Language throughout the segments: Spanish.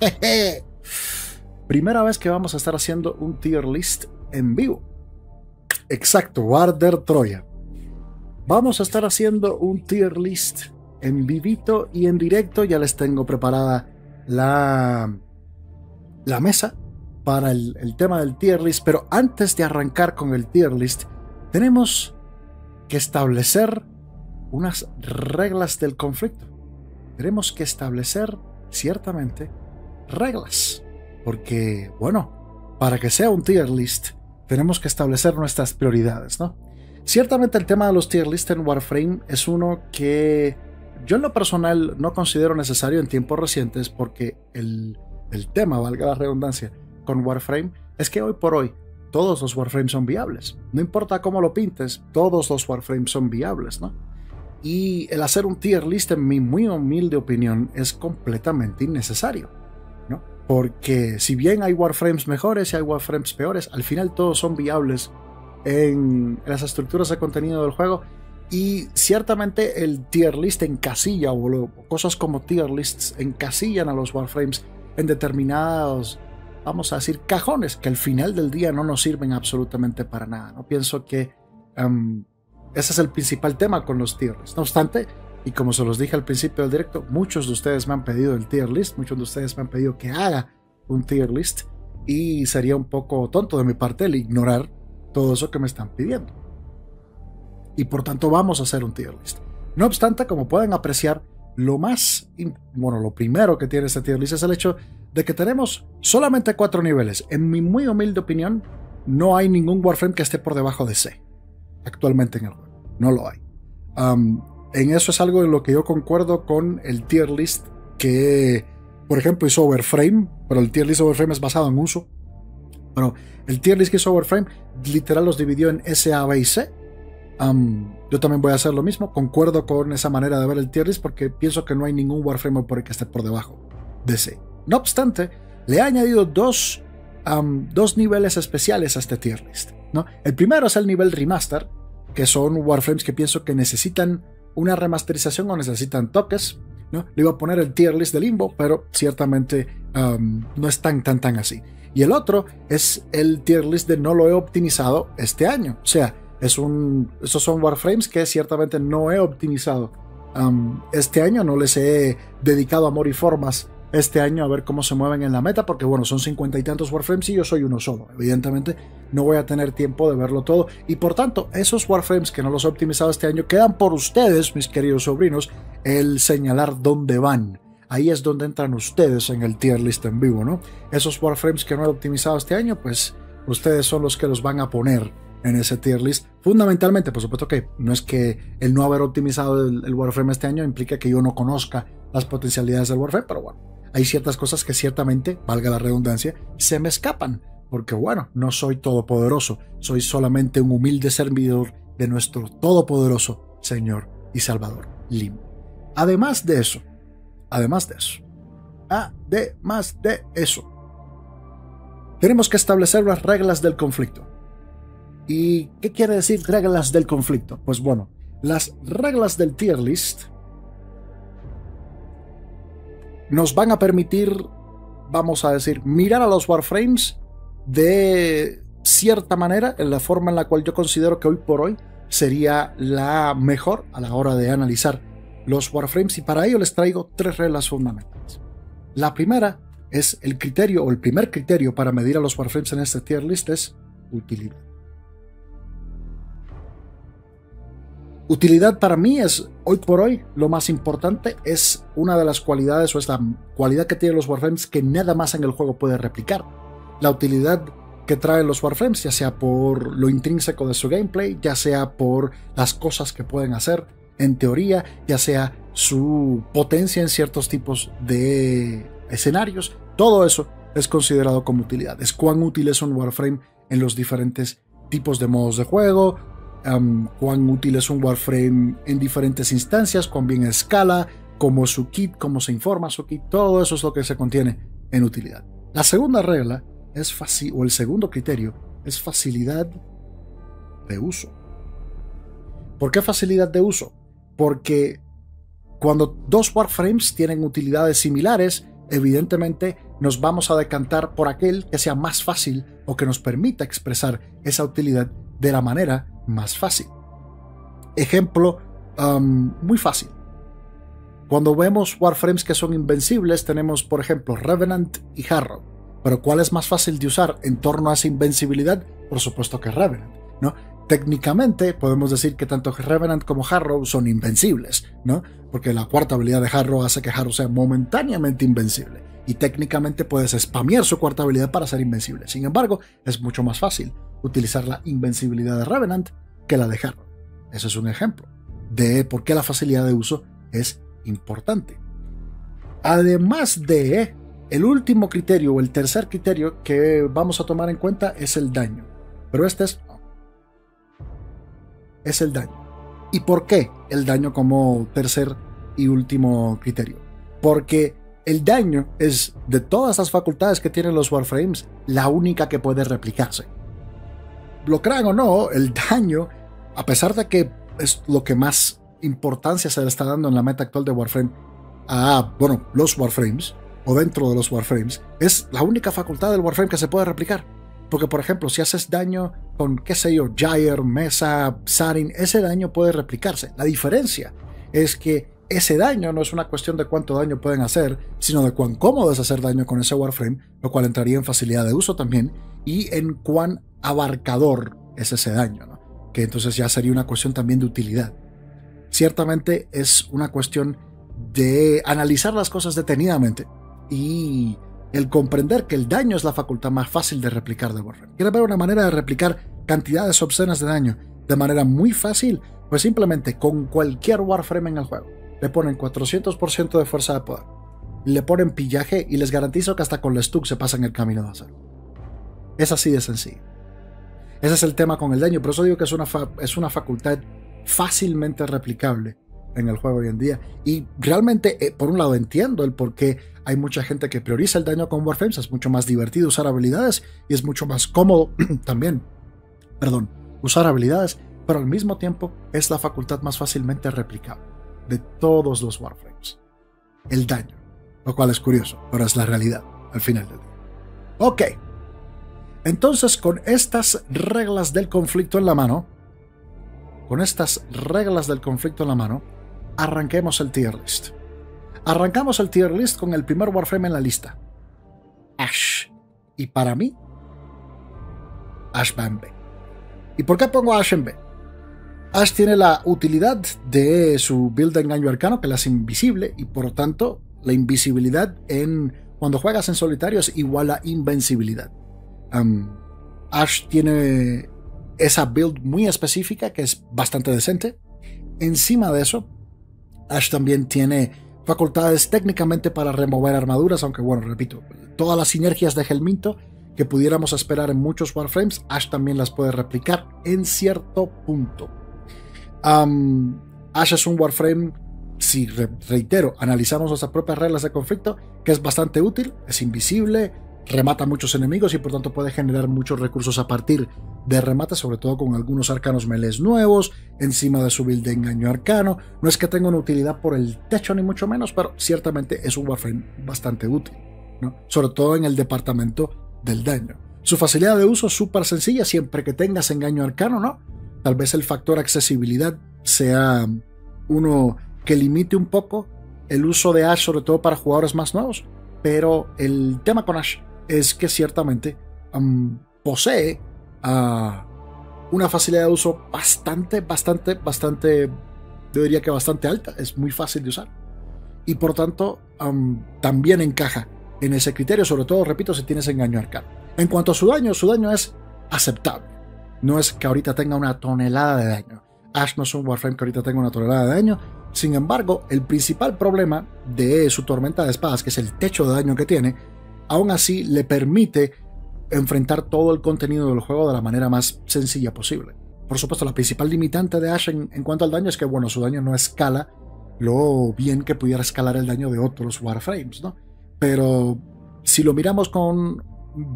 Jeje. Primera vez que vamos a estar haciendo un tier list en vivo. Exacto, Warder Troya. Vamos a estar haciendo un tier list en vivito y en directo. Ya les tengo preparada la mesa para el tema del tier list. Pero antes de arrancar con el tier list, tenemos que establecer unas reglas del conflicto. Tenemos que establecer, ciertamente, reglas. Porque, bueno, para que sea un tier list, tenemos que establecer nuestras prioridades, ¿no? Ciertamente el tema de los tier lists en Warframe es uno que yo en lo personal no considero necesario en tiempos recientes, porque el tema, valga la redundancia, con Warframe es que hoy por hoy todos los Warframes son viables. No importa cómo lo pintes, todos los Warframes son viables, ¿no? Y el hacer un tier list, en mi muy humilde opinión, es completamente innecesario, ¿no? Porque si bien hay Warframes mejores y hay Warframes peores, al final todos son viables en las estructuras de contenido del juego. Y ciertamente el tier list encasilla, o cosas como tier lists encasillan a los Warframes en determinados, vamos a decir, cajones que al final del día no nos sirven absolutamente para nada, ¿no? Pienso que ese es el principal tema con los tier lists. No obstante, y como se los dije al principio del directo, muchos de ustedes me han pedido el tier list, muchos de ustedes me han pedido que haga un tier list, y sería un poco tonto de mi parte el ignorar todo eso que me están pidiendo. Y por tanto vamos a hacer un tier list. No obstante, como pueden apreciar, lo primero que tiene este tier list es el hecho de que tenemos solamente 4 niveles. En mi muy humilde opinión, no hay ningún Warframe que esté por debajo de C actualmente en el juego. No lo hay. En eso es algo en lo que yo concuerdo con el tier list que, por ejemplo, hizo Overframe, pero el tier list Overframe es basado en uso. Pero el tier list que hizo Warframe literal los dividió en S, A, B y C. Yo también voy a hacer lo mismo. Concuerdo con esa manera de ver el tier list, porque pienso que no hay ningún Warframe por el que esté por debajo de C. No obstante, le he añadido dos niveles especiales a este tier list, ¿no? El primero es el nivel remaster, que son Warframes que pienso que necesitan una remasterización o necesitan toques, ¿no? Le iba a poner el tier list de Limbo, pero ciertamente no es tan así. Y el otro es el tier list de no lo he optimizado este año. O sea, esos son Warframes que ciertamente no he optimizado este año. No les he dedicado amor y formas este año a ver cómo se mueven en la meta. Porque bueno, son 50 y tantos Warframes y yo soy uno solo. Evidentemente no voy a tener tiempo de verlo todo. Y por tanto, esos Warframes que no los he optimizado este año, quedan por ustedes, mis queridos sobrinos, el señalar dónde van. Ahí es donde entran ustedes en el tier list en vivo, ¿no? Esos Warframes que no he optimizado este año, pues ustedes son los que los van a poner en ese tier list. Fundamentalmente, por supuesto que no es que el no haber optimizado el Warframe este año implica que yo no conozca las potencialidades del Warframe, pero bueno, hay ciertas cosas que ciertamente, valga la redundancia, se me escapan, porque bueno, no soy todopoderoso, soy solamente un humilde servidor de nuestro todopoderoso Señor y Salvador, Limbo. Además de eso, tenemos que establecer las reglas del conflicto. ¿Y qué quiere decir reglas del conflicto? Pues bueno, las reglas del tier list nos van a permitir, vamos a decir, mirar a los Warframes de cierta manera, en la forma en la cual yo considero que hoy por hoy sería la mejor a la hora de analizar los Warframes, y para ello les traigo 3 reglas fundamentales. La primera es el criterio, o el primer criterio para medir a los Warframes en este tier list es utilidad. Utilidad para mí es, hoy por hoy, lo más importante, es una de las cualidades, o es la cualidad que tienen los Warframes que nada más en el juego puede replicar. La utilidad que traen los Warframes, ya sea por lo intrínseco de su gameplay, ya sea por las cosas que pueden hacer, en teoría, ya sea su potencia en ciertos tipos de escenarios, todo eso es considerado como utilidad. Es cuán útil es un Warframe en los diferentes tipos de modos de juego, cuán útil es un Warframe en diferentes instancias, cuán bien escala, cómo su kit, cómo se informa su kit, todo eso es lo que se contiene en utilidad. La segunda regla es el segundo criterio es facilidad de uso. ¿Por qué facilidad de uso? Porque cuando dos Warframes tienen utilidades similares, evidentemente nos vamos a decantar por aquel que sea más fácil o que nos permita expresar esa utilidad de la manera más fácil. Ejemplo muy fácil. Cuando vemos Warframes que son invencibles, tenemos por ejemplo Revenant y Harrow. Pero ¿cuál es más fácil de usar en torno a esa invencibilidad? Por supuesto que Revenant, ¿no? Técnicamente podemos decir que tanto Revenant como Harrow son invencibles, ¿no? Porque la cuarta habilidad de Harrow hace que Harrow sea momentáneamente invencible. Y técnicamente puedes spamear su cuarta habilidad para ser invencible. Sin embargo, es mucho más fácil utilizar la invencibilidad de Revenant que la de Harrow. Ese es un ejemplo de por qué la facilidad de uso es importante. Además de, el último criterio o el tercer criterio que vamos a tomar en cuenta es el daño. Pero este es el daño. ¿Y por qué el daño como tercer y último criterio? Porque el daño es, de todas las facultades que tienen los Warframes, la única que puede replicarse. Lo crean o no, el daño, a pesar de que es lo que más importancia se le está dando en la meta actual de Warframe a, bueno, los Warframes, o dentro de los Warframes, es la única facultad del Warframe que se puede replicar. Porque, por ejemplo, si haces daño con, qué sé yo, Jair, Mesa, Sarin, ese daño puede replicarse. La diferencia es que ese daño no es una cuestión de cuánto daño pueden hacer, sino de cuán cómodo es hacer daño con ese Warframe, lo cual entraría en facilidad de uso también, y en cuán abarcador es ese daño, ¿no? Que entonces ya sería una cuestión también de utilidad. Ciertamente es una cuestión de analizar las cosas detenidamente y el comprender que el daño es la facultad más fácil de replicar de Warframe. ¿Quieres ver una manera de replicar cantidades obscenas de daño de manera muy fácil? Pues simplemente con cualquier Warframe en el juego. Le ponen 400% de fuerza de poder, le ponen pillaje y les garantizo que hasta con la Stug se pasan el camino de hacerlo. Es así de sencillo. Ese es el tema con el daño, por eso digo que es una facultad fácilmente replicable en el juego hoy en día. Y realmente, por un lado entiendo el por qué hay mucha gente que prioriza el daño con Warframes. Es mucho más divertido usar habilidades y es mucho más cómodo también, perdón, usar habilidades, pero al mismo tiempo es la facultad más fácilmente replicable de todos los Warframes, el daño, lo cual es curioso, pero es la realidad al final del día. Ok, entonces con estas reglas del conflicto en la mano, arranquemos el tier list. Arrancamos el tier list con el primer Warframe en la lista, Ashe. Y para mí, Ashe va en B. ¿Y por qué pongo a Ashe en B? Ashe tiene la utilidad de su build de engaño arcano, que la hace invisible, y por lo tanto, la invisibilidad cuando juegas en solitario es igual a invencibilidad. Ashe tiene esa build muy específica que es bastante decente. Encima de eso, Ashe también tiene facultades técnicamente para remover armaduras, aunque bueno, repito, todas las sinergias de Helminto que pudiéramos esperar en muchos Warframes, Ashe también las puede replicar en cierto punto. Ashe es un Warframe, si reitero, analizamos nuestras propias reglas de conflicto, que es bastante útil, es invisible, remata muchos enemigos y por tanto puede generar muchos recursos a partir de remate, sobre todo con algunos arcanos melees nuevos, encima de su build de engaño arcano. No es que tenga una utilidad por el techo ni mucho menos, pero ciertamente es un Warframe bastante útil, ¿no? Sobre todo en el departamento del daño. Su facilidad de uso es súper sencilla, siempre que tengas engaño arcano, ¿no? Tal vez el factor accesibilidad sea uno que limite un poco el uso de Ashe, sobre todo para jugadores más nuevos, pero el tema con Ashe es que ciertamente posee una facilidad de uso bastante, yo diría que bastante alta. Es muy fácil de usar y por tanto también encaja en ese criterio, sobre todo, repito, si tienes engaño arcano. En cuanto a su daño es aceptable. No es que ahorita tenga una tonelada de daño. Ashe no es un Warframe que ahorita tenga una tonelada de daño. Sin embargo, el principal problema de su tormenta de espadas, que es el techo de daño que tiene, aún así le permite enfrentar todo el contenido del juego de la manera más sencilla posible. Por supuesto, la principal limitante de Ashe en cuanto al daño es que, bueno, su daño no escala lo bien que pudiera escalar el daño de otros Warframes, ¿no? Pero si lo miramos con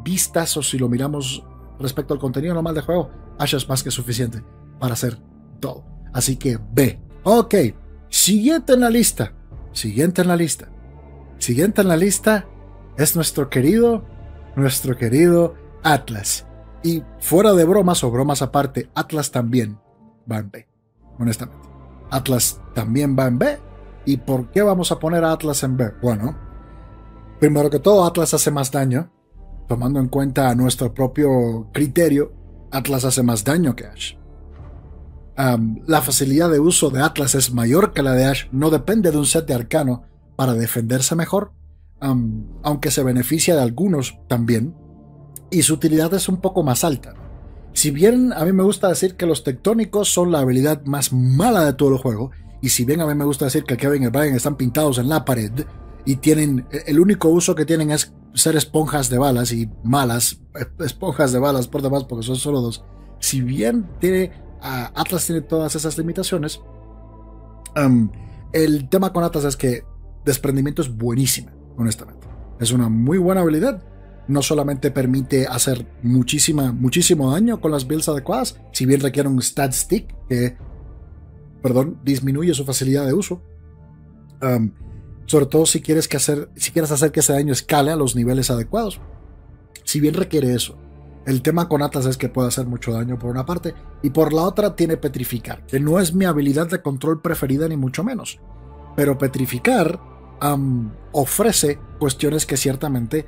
vistas o si lo miramos respecto al contenido normal de juego, Ashe es más que suficiente para hacer todo. Así que B. Ok, siguiente en la lista. es nuestro querido Atlas. Y fuera de bromas o bromas aparte, Atlas también va en B, honestamente. Atlas también va en B. ¿Y por qué vamos a poner a Atlas en B? Bueno, primero que todo, Atlas hace más daño. Tomando en cuenta nuestro propio criterio, Atlas hace más daño que Ashe. La facilidad de uso de Atlas es mayor que la de Ashe. No depende de un set de arcano para defenderse mejor, aunque se beneficia de algunos también, y su utilidad es un poco más alta. Si bien a mí me gusta decir que los tectónicos son la habilidad más mala de todo el juego, y si bien a mí me gusta decir que Kevin y Brian están pintados en la pared y tienen el único uso que tienen es ser esponjas de balas y malas esponjas de balas por demás, porque son solo dos. Si bien Atlas tiene todas esas limitaciones, el tema con Atlas es que desprendimiento es buenísima, honestamente. Es una muy buena habilidad. No solamente permite hacer muchísimo daño con las builds adecuadas, si bien requiere un stat stick que, disminuye su facilidad de uso. Sobre todo si quieres hacer que ese daño escale a los niveles adecuados. Si bien requiere eso, el tema con Atlas es que puede hacer mucho daño por una parte, y por la otra tiene Petrificar, que no es mi habilidad de control preferida ni mucho menos. Pero Petrificar ofrece cuestiones que ciertamente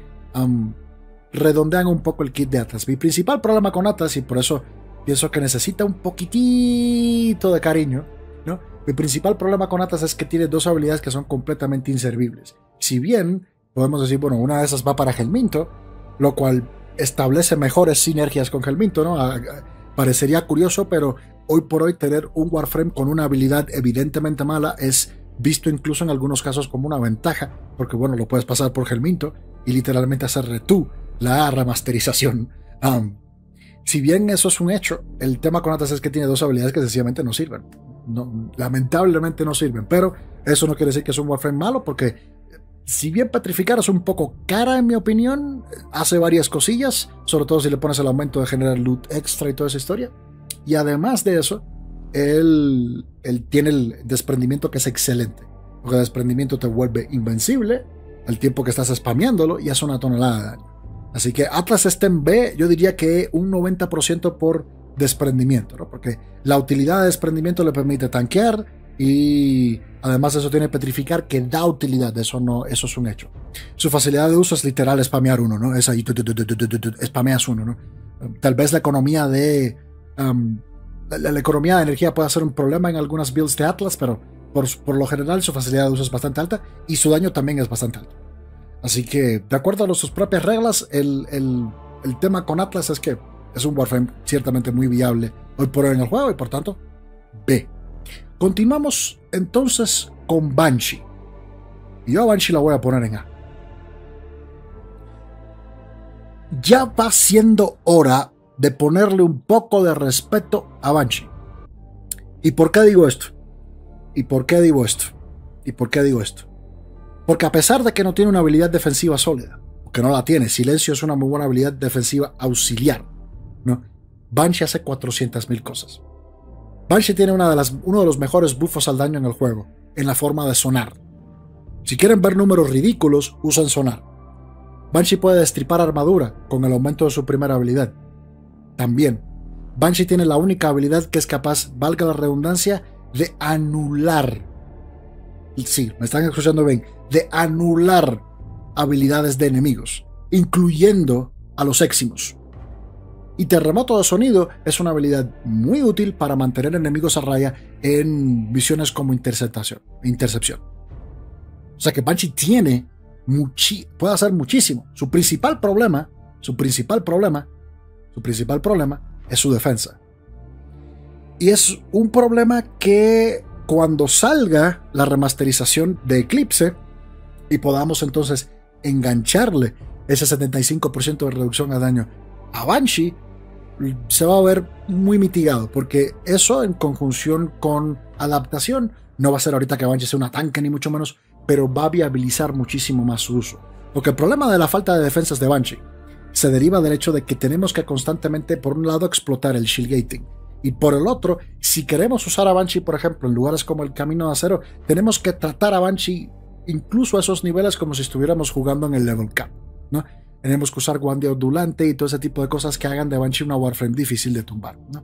redondean un poco el kit de Atlas. Mi principal problema con Atlas, y por eso pienso que necesita un poquitito de cariño, ¿no? Mi principal problema con Atlas es que tiene dos habilidades que son completamente inservibles. Si bien podemos decir, bueno, una de esas va para Helminto, lo cual establece mejores sinergias con Helminto, ¿no? Parecería curioso, pero hoy por hoy tener un Warframe con una habilidad evidentemente mala es visto incluso en algunos casos como una ventaja, porque bueno, lo puedes pasar por Helminto y literalmente hacerle tú la remasterización. Si bien eso es un hecho, el tema con Atlas es que tiene dos habilidades que sencillamente no sirven. No, lamentablemente no sirven, pero eso no quiere decir que es un Warframe malo, porque si bien Petrificar es un poco cara en mi opinión, hace varias cosillas, sobre todo si le pones el aumento de generar loot extra y toda esa historia, y además de eso él tiene el desprendimiento, que es excelente, porque el desprendimiento te vuelve invencible al tiempo que estás spameándolo y hace una tonelada de daño. Así que Atlas está en B, yo diría que un 90% por desprendimiento, ¿no? Porque la utilidad de desprendimiento le permite tanquear, y además eso tiene Petrificar, que da utilidad, eso es un hecho. Su facilidad de uso es literal spamear uno, ¿no? Es ahí, spameas uno, ¿no? Tal vez la economía de energía pueda ser un problema en algunas builds de Atlas, pero por lo general su facilidad de uso es bastante alta y su daño también es bastante alto. Así que, de acuerdo a sus propias reglas, el tema con Atlas es que es un Warframe ciertamente muy viable hoy por hoy en el juego, y por tanto B. Continuamos entonces con Banshee. Yo a Banshee la voy a poner en A. Ya va siendo hora de ponerle un poco de respeto a Banshee. ¿Y por qué digo esto? Porque a pesar de que no tiene una habilidad defensiva sólida, porque no la tiene, Silencio es una muy buena habilidad defensiva auxiliar, ¿no? Banshee hace 400.000 cosas. Banshee tiene uno de los mejores buffos al daño en el juego, en la forma de sonar. Si quieren ver números ridículos, usan sonar. Banshee puede destripar armadura con el aumento de su primera habilidad. También, Banshee tiene la única habilidad que es capaz, valga la redundancia, de anular. Sí, me están escuchando bien. De anular habilidades de enemigos, incluyendo a los Eximos. Y Terremoto de Sonido es una habilidad muy útil para mantener enemigos a raya en misiones como intercepción. O sea que Banshee puede hacer muchísimo. Su principal problema es su defensa. Y es un problema que, cuando salga la remasterización de Eclipse y podamos entonces engancharle ese 75% de reducción a daño a Banshee, se va a ver muy mitigado, porque eso en conjunción con adaptación no va a ser ahorita que Banshee sea una tanque ni mucho menos, pero va a viabilizar muchísimo más su uso. Porque el problema de la falta de defensas de Banshee se deriva del hecho de que tenemos que constantemente, por un lado, explotar el shield gating, y por el otro, si queremos usar a Banshee, por ejemplo, en lugares como el Camino de Acero, tenemos que tratar a Banshee incluso a esos niveles como si estuviéramos jugando en el level cap, ¿no? Tenemos que usar guardia ondulante y todo ese tipo de cosas que hagan de Banshee una Warframe difícil de tumbar, ¿no?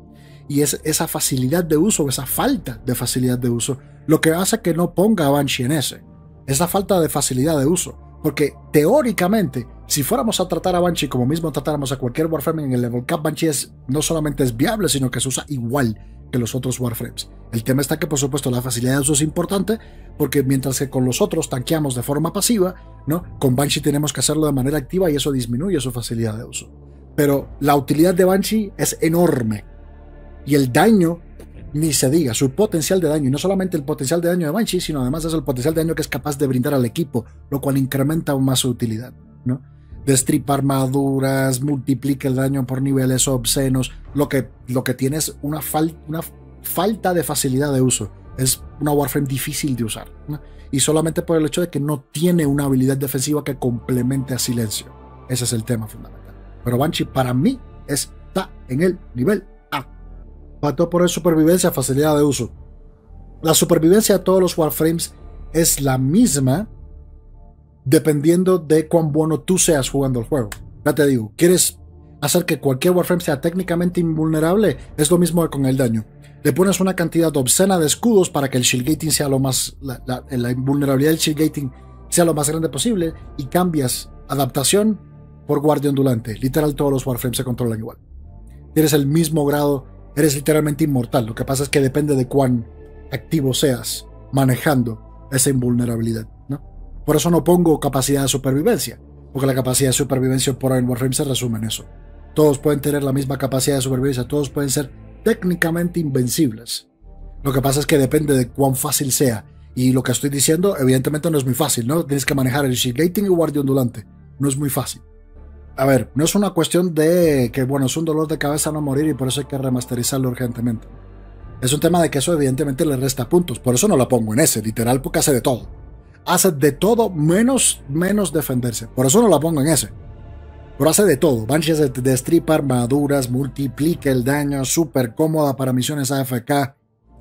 Y es esa facilidad de uso, esa falta de facilidad de uso, lo que hace que no ponga a Banshee en ese. Esa falta de facilidad de uso. Porque teóricamente, si fuéramos a tratar a Banshee como mismo tratáramos a cualquier Warframe en el level cap, Banshee no solamente es viable, sino que se usa igual que los otros Warframes. El tema está que, por supuesto, la facilidad de uso es importante, porque mientras que con los otros tanqueamos de forma pasiva, ¿no? Con Banshee tenemos que hacerlo de manera activa y eso disminuye su facilidad de uso. Pero la utilidad de Banshee es enorme. Y el daño, ni se diga, su potencial de daño, y no solamente el potencial de daño de Banshee, sino además es el potencial de daño que es capaz de brindar al equipo, lo cual incrementa aún más su utilidad, ¿no? Destripa armaduras, multiplica el daño por niveles obscenos, lo que tiene es una falta de facilidad de uso, es una Warframe difícil de usar, ¿no? Y solamente por el hecho de que no tiene una habilidad defensiva que complemente a Silencio, ese es el tema fundamental. Pero Banshee para mí está en el nivel. Faltó poner supervivencia, facilidad de uso. La supervivencia de todos los Warframes es la misma dependiendo de cuán bueno tú seas jugando el juego. Ya te digo, ¿quieres hacer que cualquier Warframe sea técnicamente invulnerable? Es lo mismo que con el daño. Le pones una cantidad obscena de escudos para que el shield gating sea lo más... la invulnerabilidad del shield gating sea lo más grande posible y cambias adaptación por guardia ondulante. Literal, todos los Warframes se controlan igual. Tienes el mismo grado... Eres literalmente inmortal. Lo que pasa es que depende de cuán activo seas manejando esa invulnerabilidad, ¿no? Por eso no pongo capacidad de supervivencia, porque la capacidad de supervivencia por en Warframe se resume en eso. Todos pueden tener la misma capacidad de supervivencia, todos pueden ser técnicamente invencibles. Lo que pasa es que depende de cuán fácil sea. Y lo que estoy diciendo, evidentemente, no es muy fácil, ¿no? Tienes que manejar el shield gating y guardia ondulante. No es muy fácil. A ver, no es una cuestión de que, bueno, es un dolor de cabeza no morir y por eso hay que remasterizarlo urgentemente. Es un tema de que eso evidentemente le resta puntos. Por eso no la pongo en ese, literal, porque hace de todo. Hace de todo menos defenderse. Por eso no la pongo en ese. Pero hace de todo. Banshee destripa armaduras, multiplica el daño, súper cómoda para misiones AFK.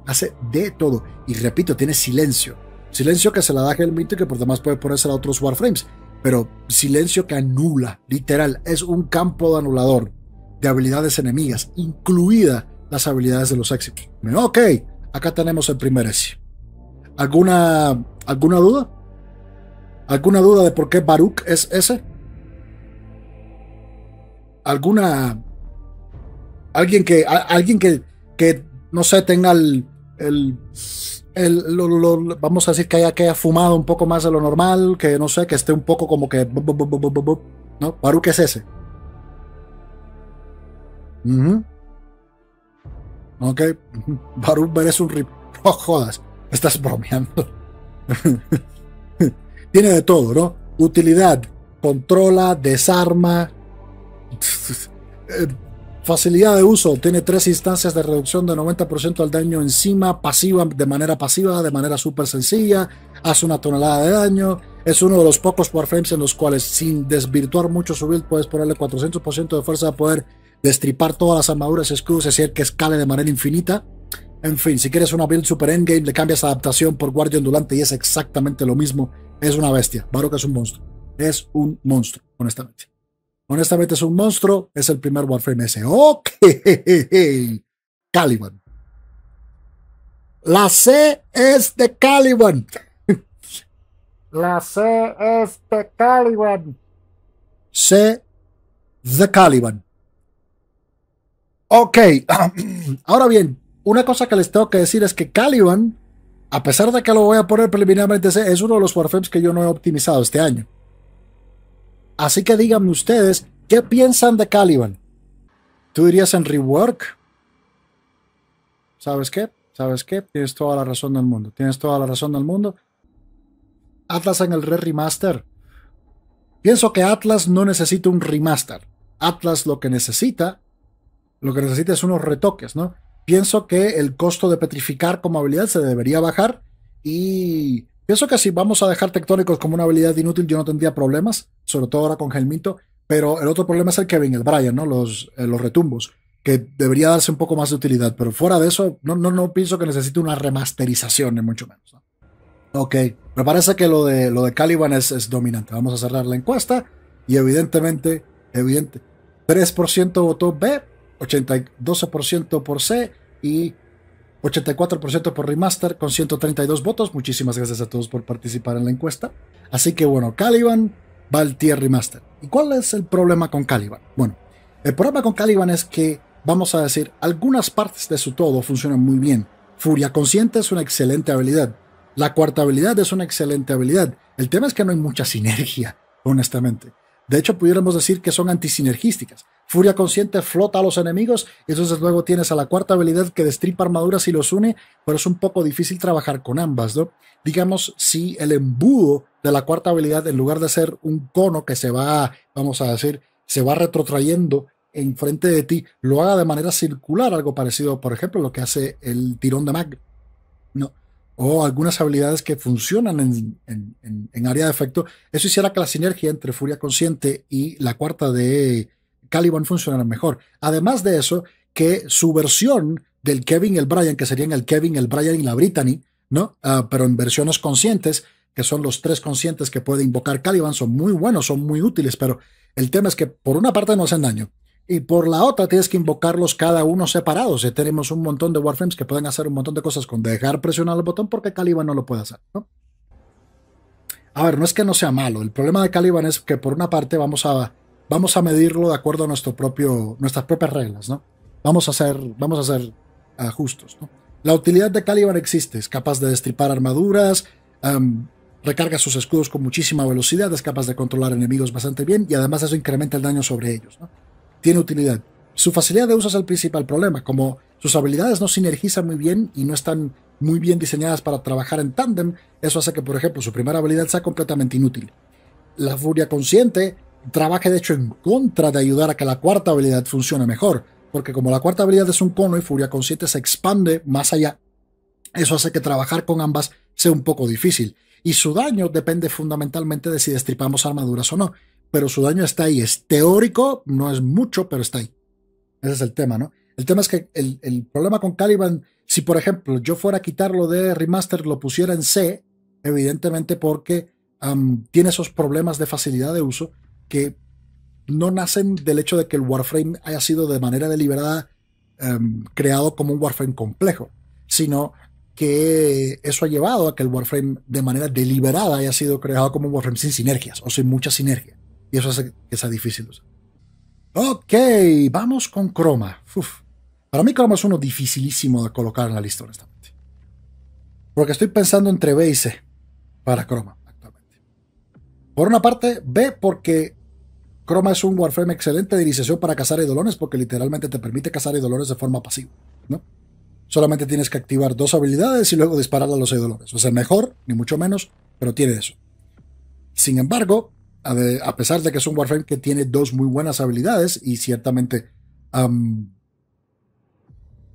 Hace de todo. Y repito, tiene Silencio. Silencio que se la da Helmito y que por demás puede ponerse a otros Warframes. Pero Silencio que anula, literal, es un campo de anulador de habilidades enemigas, incluidas las habilidades de los éxitos. Ok, acá tenemos el primer S. ¿Alguna duda? ¿Alguna duda de por qué Baruch es S? Alguien que no sé, tenga vamos a decir que haya fumado un poco más de lo normal, que no sé, que esté un poco como que ¿no? Baruch es ese. Ok, Baruch merece un rip. No jodas, estás bromeando. Tiene de todo, ¿no? Utilidad, controla, desarma, facilidad de uso, tiene 3 instancias de reducción de 90% al daño encima, pasiva, de manera súper sencilla, hace una tonelada de daño, es uno de los pocos Warframes en los cuales sin desvirtuar mucho su build puedes ponerle 400% de fuerza de poder, destripar todas las armaduras y escudos, es decir, que escale de manera infinita. En fin, si quieres una build super endgame, le cambias adaptación por guardia ondulante y es exactamente lo mismo. Es una bestia, Baruch es un monstruo. Es un monstruo, honestamente. Honestamente es un monstruo, es el primer Warframe ese. Ok, Caliban. La C es de Caliban. La C es de Caliban. C de Caliban. Ok, ahora bien, una cosa que les tengo que decir es que Caliban, a pesar de que lo voy a poner preliminarmente C, es uno de los Warframes que yo no he optimizado este año. Así que díganme ustedes, ¿qué piensan de Caliban? ¿Tú dirías en rework? ¿Sabes qué? Tienes toda la razón del mundo. Atlas en el remaster. Pienso que Atlas no necesita un remaster. Atlas lo que necesita es unos retoques, ¿no? Pienso que el costo de petrificar como habilidad se debería bajar y... Pienso que si vamos a dejar tectónicos como una habilidad inútil, yo no tendría problemas, sobre todo ahora con Helminto, pero el otro problema es el Kevin, el Brian, ¿no? Los retumbos, que debería darse un poco más de utilidad, pero fuera de eso, no pienso que necesite una remasterización, ni mucho menos, ¿no? Ok, me parece que lo de Caliban es dominante. Vamos a cerrar la encuesta y evidentemente, 3% votó B, 82% por C y 84% por Remaster con 132 votos. Muchísimas gracias a todos por participar en la encuesta. Así que bueno, Caliban va al tier Remaster. ¿Y cuál es el problema con Caliban? Bueno, el problema con Caliban es que, vamos a decir, algunas partes de su todo funcionan muy bien. Furia Consciente es una excelente habilidad. La cuarta habilidad es una excelente habilidad. El tema es que no hay mucha sinergia, honestamente. De hecho, pudiéramos decir que son antisinergísticas. Furia Consciente flota a los enemigos, y entonces luego tienes a la cuarta habilidad que destripa armaduras y los une, pero es un poco difícil trabajar con ambas, ¿no? Digamos, si el embudo de la cuarta habilidad, en lugar de ser un cono que se va, vamos a decir, se va retrotrayendo enfrente de ti, lo haga de manera circular, algo parecido, por ejemplo, lo que hace el tirón de mag, ¿no? O algunas habilidades que funcionan en área de efecto. Eso hiciera que la sinergia entre Furia Consciente y la cuarta de Caliban funcionara mejor. Además de eso, que su versión del Kevin el Brian, que serían el Kevin el Brian y la Brittany, ¿no? Pero en versiones conscientes, que son los tres conscientes que puede invocar Caliban, son muy buenos, son muy útiles, pero el tema es que por una parte no hacen daño, y por la otra tienes que invocarlos cada uno separados. Ya tenemos un montón de Warframes que pueden hacer un montón de cosas con dejar presionar el botón, porque Caliban no lo puede hacer, ¿no? A ver, no es que no sea malo. El problema de Caliban es que por una parte vamos a medirlo de acuerdo a nuestras propias reglas, ¿no? Vamos a ser justos, ¿no? La utilidad de Caliban existe. Es capaz de destripar armaduras, recarga sus escudos con muchísima velocidad, es capaz de controlar enemigos bastante bien, y además eso incrementa el daño sobre ellos, ¿no? Tiene utilidad. Su facilidad de uso es el principal problema. Como sus habilidades no sinergizan muy bien y no están muy bien diseñadas para trabajar en tándem, eso hace que, por ejemplo, su primera habilidad sea completamente inútil. La Furia Consciente trabaja, de hecho, en contra de ayudar a que la cuarta habilidad funcione mejor, porque como la cuarta habilidad es un cono y Furia Consciente se expande más allá, eso hace que trabajar con ambas sea un poco difícil. Y su daño depende fundamentalmente de si destripamos armaduras o no. Pero su daño está ahí, es teórico, no es mucho, pero está ahí. Ese es el tema, ¿no? El tema es que el problema con Caliban, si por ejemplo yo fuera a quitarlo de Remaster, lo pusiera en C, evidentemente, porque tiene esos problemas de facilidad de uso que no nacen del hecho de que el Warframe haya sido de manera deliberada creado como un Warframe complejo, sino que eso ha llevado a que el Warframe de manera deliberada haya sido creado como un Warframe sin sinergias o sin mucha sinergia. Y eso hace que sea difícil usar. Ok, vamos con Chroma. Uf. Para mí Chroma es uno dificilísimo de colocar en la lista, honestamente. Porque estoy pensando entre B y C para Chroma actualmente. Por una parte, B, porque Chroma es un Warframe excelente de iniciación para cazar eidolones, porque literalmente te permite cazar eidolones de forma pasiva, ¿no? Solamente tienes que activar dos habilidades y luego disparar a los eidolones. O sea, mejor, ni mucho menos, pero tiene eso. Sin embargo, a pesar de que es un Warframe que tiene dos muy buenas habilidades y ciertamente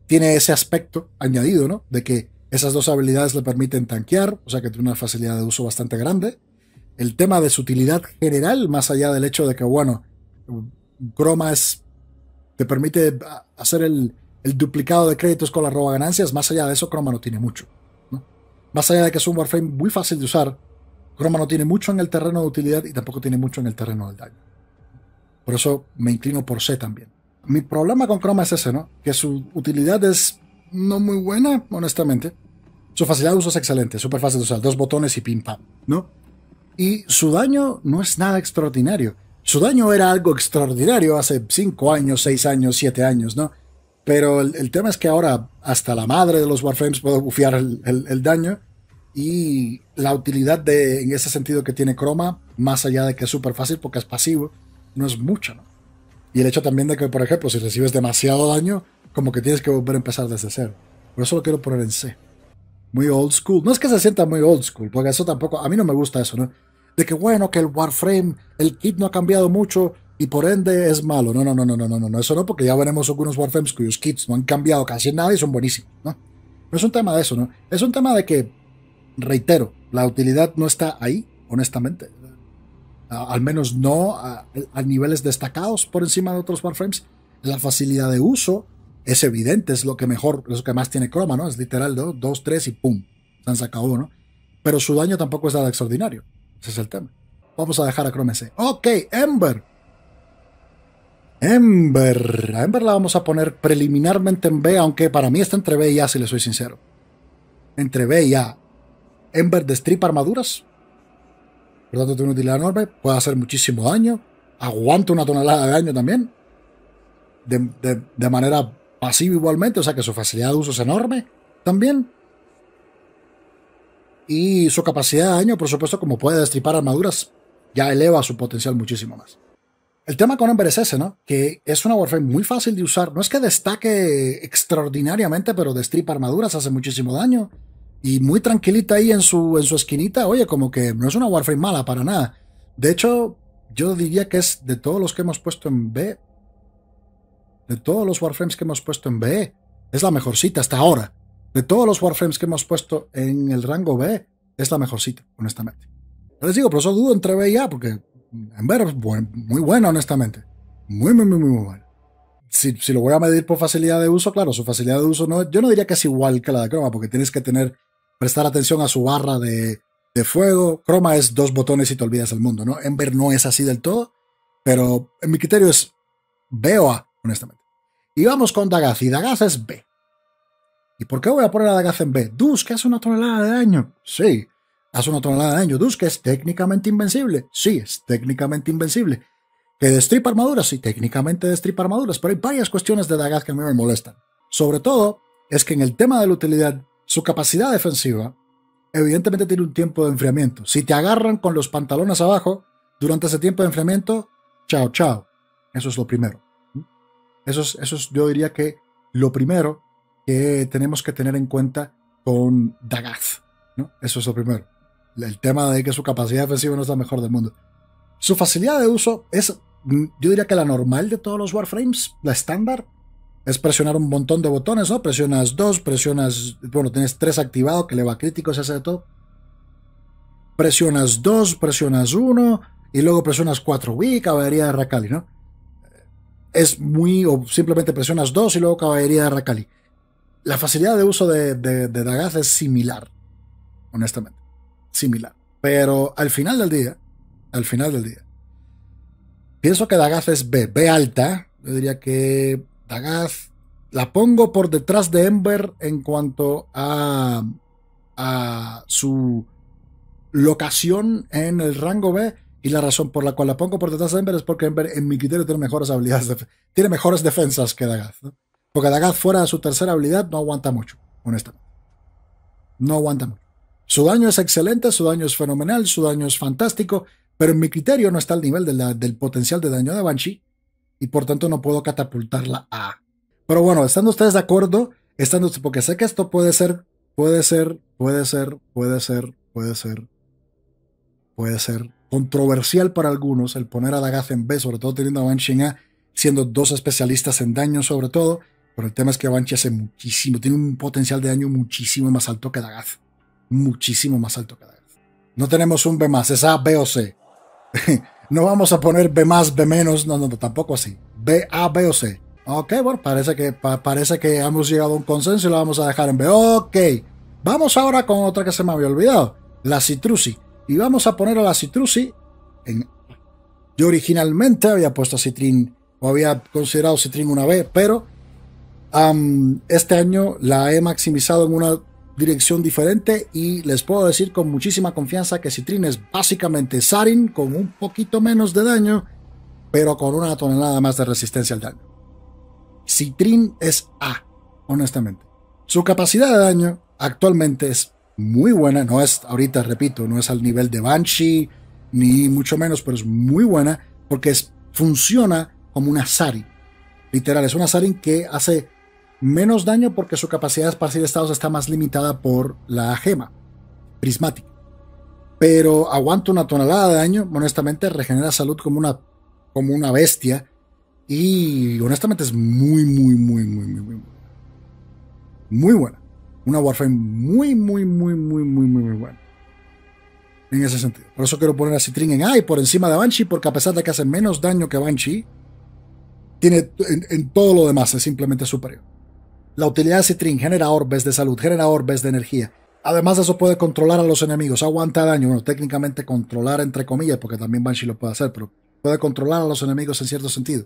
tiene ese aspecto añadido, ¿no? De que esas dos habilidades le permiten tanquear, o sea que tiene una facilidad de uso bastante grande. El tema de su utilidad general, más allá del hecho de que, bueno, Chroma te permite hacer el duplicado de créditos con la roba ganancias, más allá de eso Chroma no tiene mucho, ¿no? Más allá de que es un Warframe muy fácil de usar, Chroma no tiene mucho en el terreno de utilidad y tampoco tiene mucho en el terreno del daño. Por eso me inclino por C también. Mi problema con Chroma es ese, ¿no? Que su utilidad es no muy buena, honestamente. Su facilidad de uso es excelente, súper fácil de usar, dos botones y pim pam, ¿no? Y su daño no es nada extraordinario. Su daño era algo extraordinario hace 5 años, 6 años, 7 años, ¿no? Pero el tema es que ahora hasta la madre de los Warframes puede bufear el daño. Y la utilidad en ese sentido que tiene Chroma, más allá de que es súper fácil porque es pasivo, no es mucha, ¿no? Y el hecho también de que, por ejemplo, si recibes demasiado daño, como que tienes que volver a empezar desde cero. Por eso lo quiero poner en C. Muy old school. No es que se sienta muy old school, porque eso tampoco, a mí no me gusta eso, ¿no? De que bueno, que el Warframe, el kit no ha cambiado mucho y por ende es malo. No, no, no, no, no, no, no, eso no, porque ya veremos algunos Warframes cuyos kits no han cambiado casi nada y son buenísimos, ¿no? No es un tema de eso, ¿no? Es un tema de que, reitero, la utilidad no está ahí, honestamente. Al menos no a niveles destacados por encima de otros Warframes. La facilidad de uso es evidente, es lo que más tiene Chroma, ¿no? Es literal, ¿no? 2, 3 y pum, se han sacado, ¿no? pero su daño tampoco es nada extraordinario. Ese es el tema. Vamos a dejar a Chrome C. Ok, Ember. Ember. A Ember la vamos a poner preliminarmente en B, aunque para mí está entre B y A, si le soy sincero. Entre B y A. Ember destripa armaduras. Por tanto, tiene una utilidad enorme. Puede hacer muchísimo daño. Aguanta una tonelada de daño también. De manera pasiva igualmente. O sea que su facilidad de uso es enorme también. Y su capacidad de daño, por supuesto, como puede destripar armaduras, ya eleva su potencial muchísimo más. El tema con Ember es ese, ¿no? Que es una Warframe muy fácil de usar. No es que destaque extraordinariamente, pero destripa armaduras, hace muchísimo daño. Y muy tranquilita ahí en su esquinita. Oye, como que no es una Warframe mala para nada. De hecho, yo diría que es de todos los que hemos puesto en B. De todos los Warframes que hemos puesto en B, es la mejorcita hasta ahora. De todos los Warframes que hemos puesto en el rango B, es la mejorcita, honestamente. Yo les digo, por eso dudo entre B y A, porque Ember es muy buena, honestamente. Muy buena. Si lo voy a medir por facilidad de uso, claro, su facilidad de uso no, yo no diría que es igual que la de Chroma, porque tienes que prestar atención a su barra de fuego. Chroma es dos botones y te olvidas el mundo, ¿no? Ember no es así del todo, pero en mi criterio es B o A, honestamente. Y vamos con Dagaz, y Dagaz es B. ¿Y por qué voy a poner a Dagaz en B? Dusk hace una tonelada de daño. Sí, hace una tonelada de daño. Dusk es técnicamente invencible. Sí, es técnicamente invencible. ¿Que destripa armaduras? Sí, técnicamente destripa armaduras. Pero hay varias cuestiones de Dagaz que a mí me molestan. Sobre todo, es que en el tema de la utilidad, su capacidad defensiva, evidentemente tiene un tiempo de enfriamiento. Si te agarran con los pantalones abajo, durante ese tiempo de enfriamiento, chao, chao. Eso es lo primero. Eso es, yo diría que lo primero que tenemos que tener en cuenta con Dagaz, ¿no? Eso es lo primero. El tema de que su capacidad defensiva no es la mejor del mundo. Su facilidad de uso es, yo diría que la normal de todos los Warframes, la estándar, es presionar un montón de botones, ¿no? Presionas dos, bueno, tienes tres activados, que le va crítico, se hace de todo. Presionas dos, presionas uno, y luego presionas 4W, caballería de Rakali, ¿no? Es muy, o simplemente presionas dos y luego caballería de Rakali. La facilidad de uso de Dagaz es similar, honestamente, similar. Pero al final del día, pienso que Dagaz es B alta. Yo diría que Dagaz la pongo por detrás de Ember en cuanto a su locación en el rango B, y la razón por la cual la pongo por detrás de Ember es porque Ember, en mi criterio, tiene mejores habilidades, tiene mejores defensas que Dagaz, ¿no? Porque Dagaz fuera de su tercera habilidad no aguanta mucho, honestamente. No aguanta mucho. Su daño es excelente, su daño es fenomenal, su daño es fantástico, pero en mi criterio no está al nivel del potencial de daño de Banshee, y por tanto no puedo catapultarla a. Pero bueno, ¿están ustedes de acuerdo? Porque sé que esto puede ser controversial para algunos, el poner a Dagaz en B, sobre todo teniendo a Banshee en A, siendo dos especialistas en daño sobre todo. Pero el tema es que Banshee hace muchísimo, tiene un potencial de daño muchísimo más alto que Dagaz. Muchísimo más alto que Dagaz. No tenemos un B más, es A, B o C. No vamos a poner B más, B menos, no, tampoco así. B, A, B o C. Ok, bueno, parece que hemos llegado a un consenso y la vamos a dejar en B. Ok, vamos ahora con otra que se me había olvidado, la Citrusi. Y vamos a poner a la Citrusi en A. Yo originalmente había puesto a Citrin, o había considerado Citrin una B, pero este año la he maximizado en una dirección diferente y les puedo decir con muchísima confianza que Citrin es básicamente Sarin con un poquito menos de daño, pero con una tonelada más de resistencia al daño. Citrin es A, honestamente. Su capacidad de daño actualmente es muy buena, no es ahorita, repito, no es al nivel de Banshee, ni mucho menos, pero es muy buena porque funciona como una Sarin. Literal, es una Sarin que hace menos daño porque su capacidad de esparcir estados está más limitada por la gema prismática. Pero aguanta una tonelada de daño, honestamente, regenera salud como una bestia. Y honestamente es muy buena. Una Warframe muy buena. En ese sentido. Por eso quiero poner a Citrin en A y por encima de Banshee, porque a pesar de que hace menos daño que Banshee, tiene en todo lo demás, es simplemente superior. La utilidad de Citrin genera orbes de salud, genera orbes de energía, Además de eso puede controlar a los enemigos, aguanta daño, bueno, técnicamente controlar entre comillas, porque también Banshee lo puede hacer, pero puede controlar a los enemigos en cierto sentido.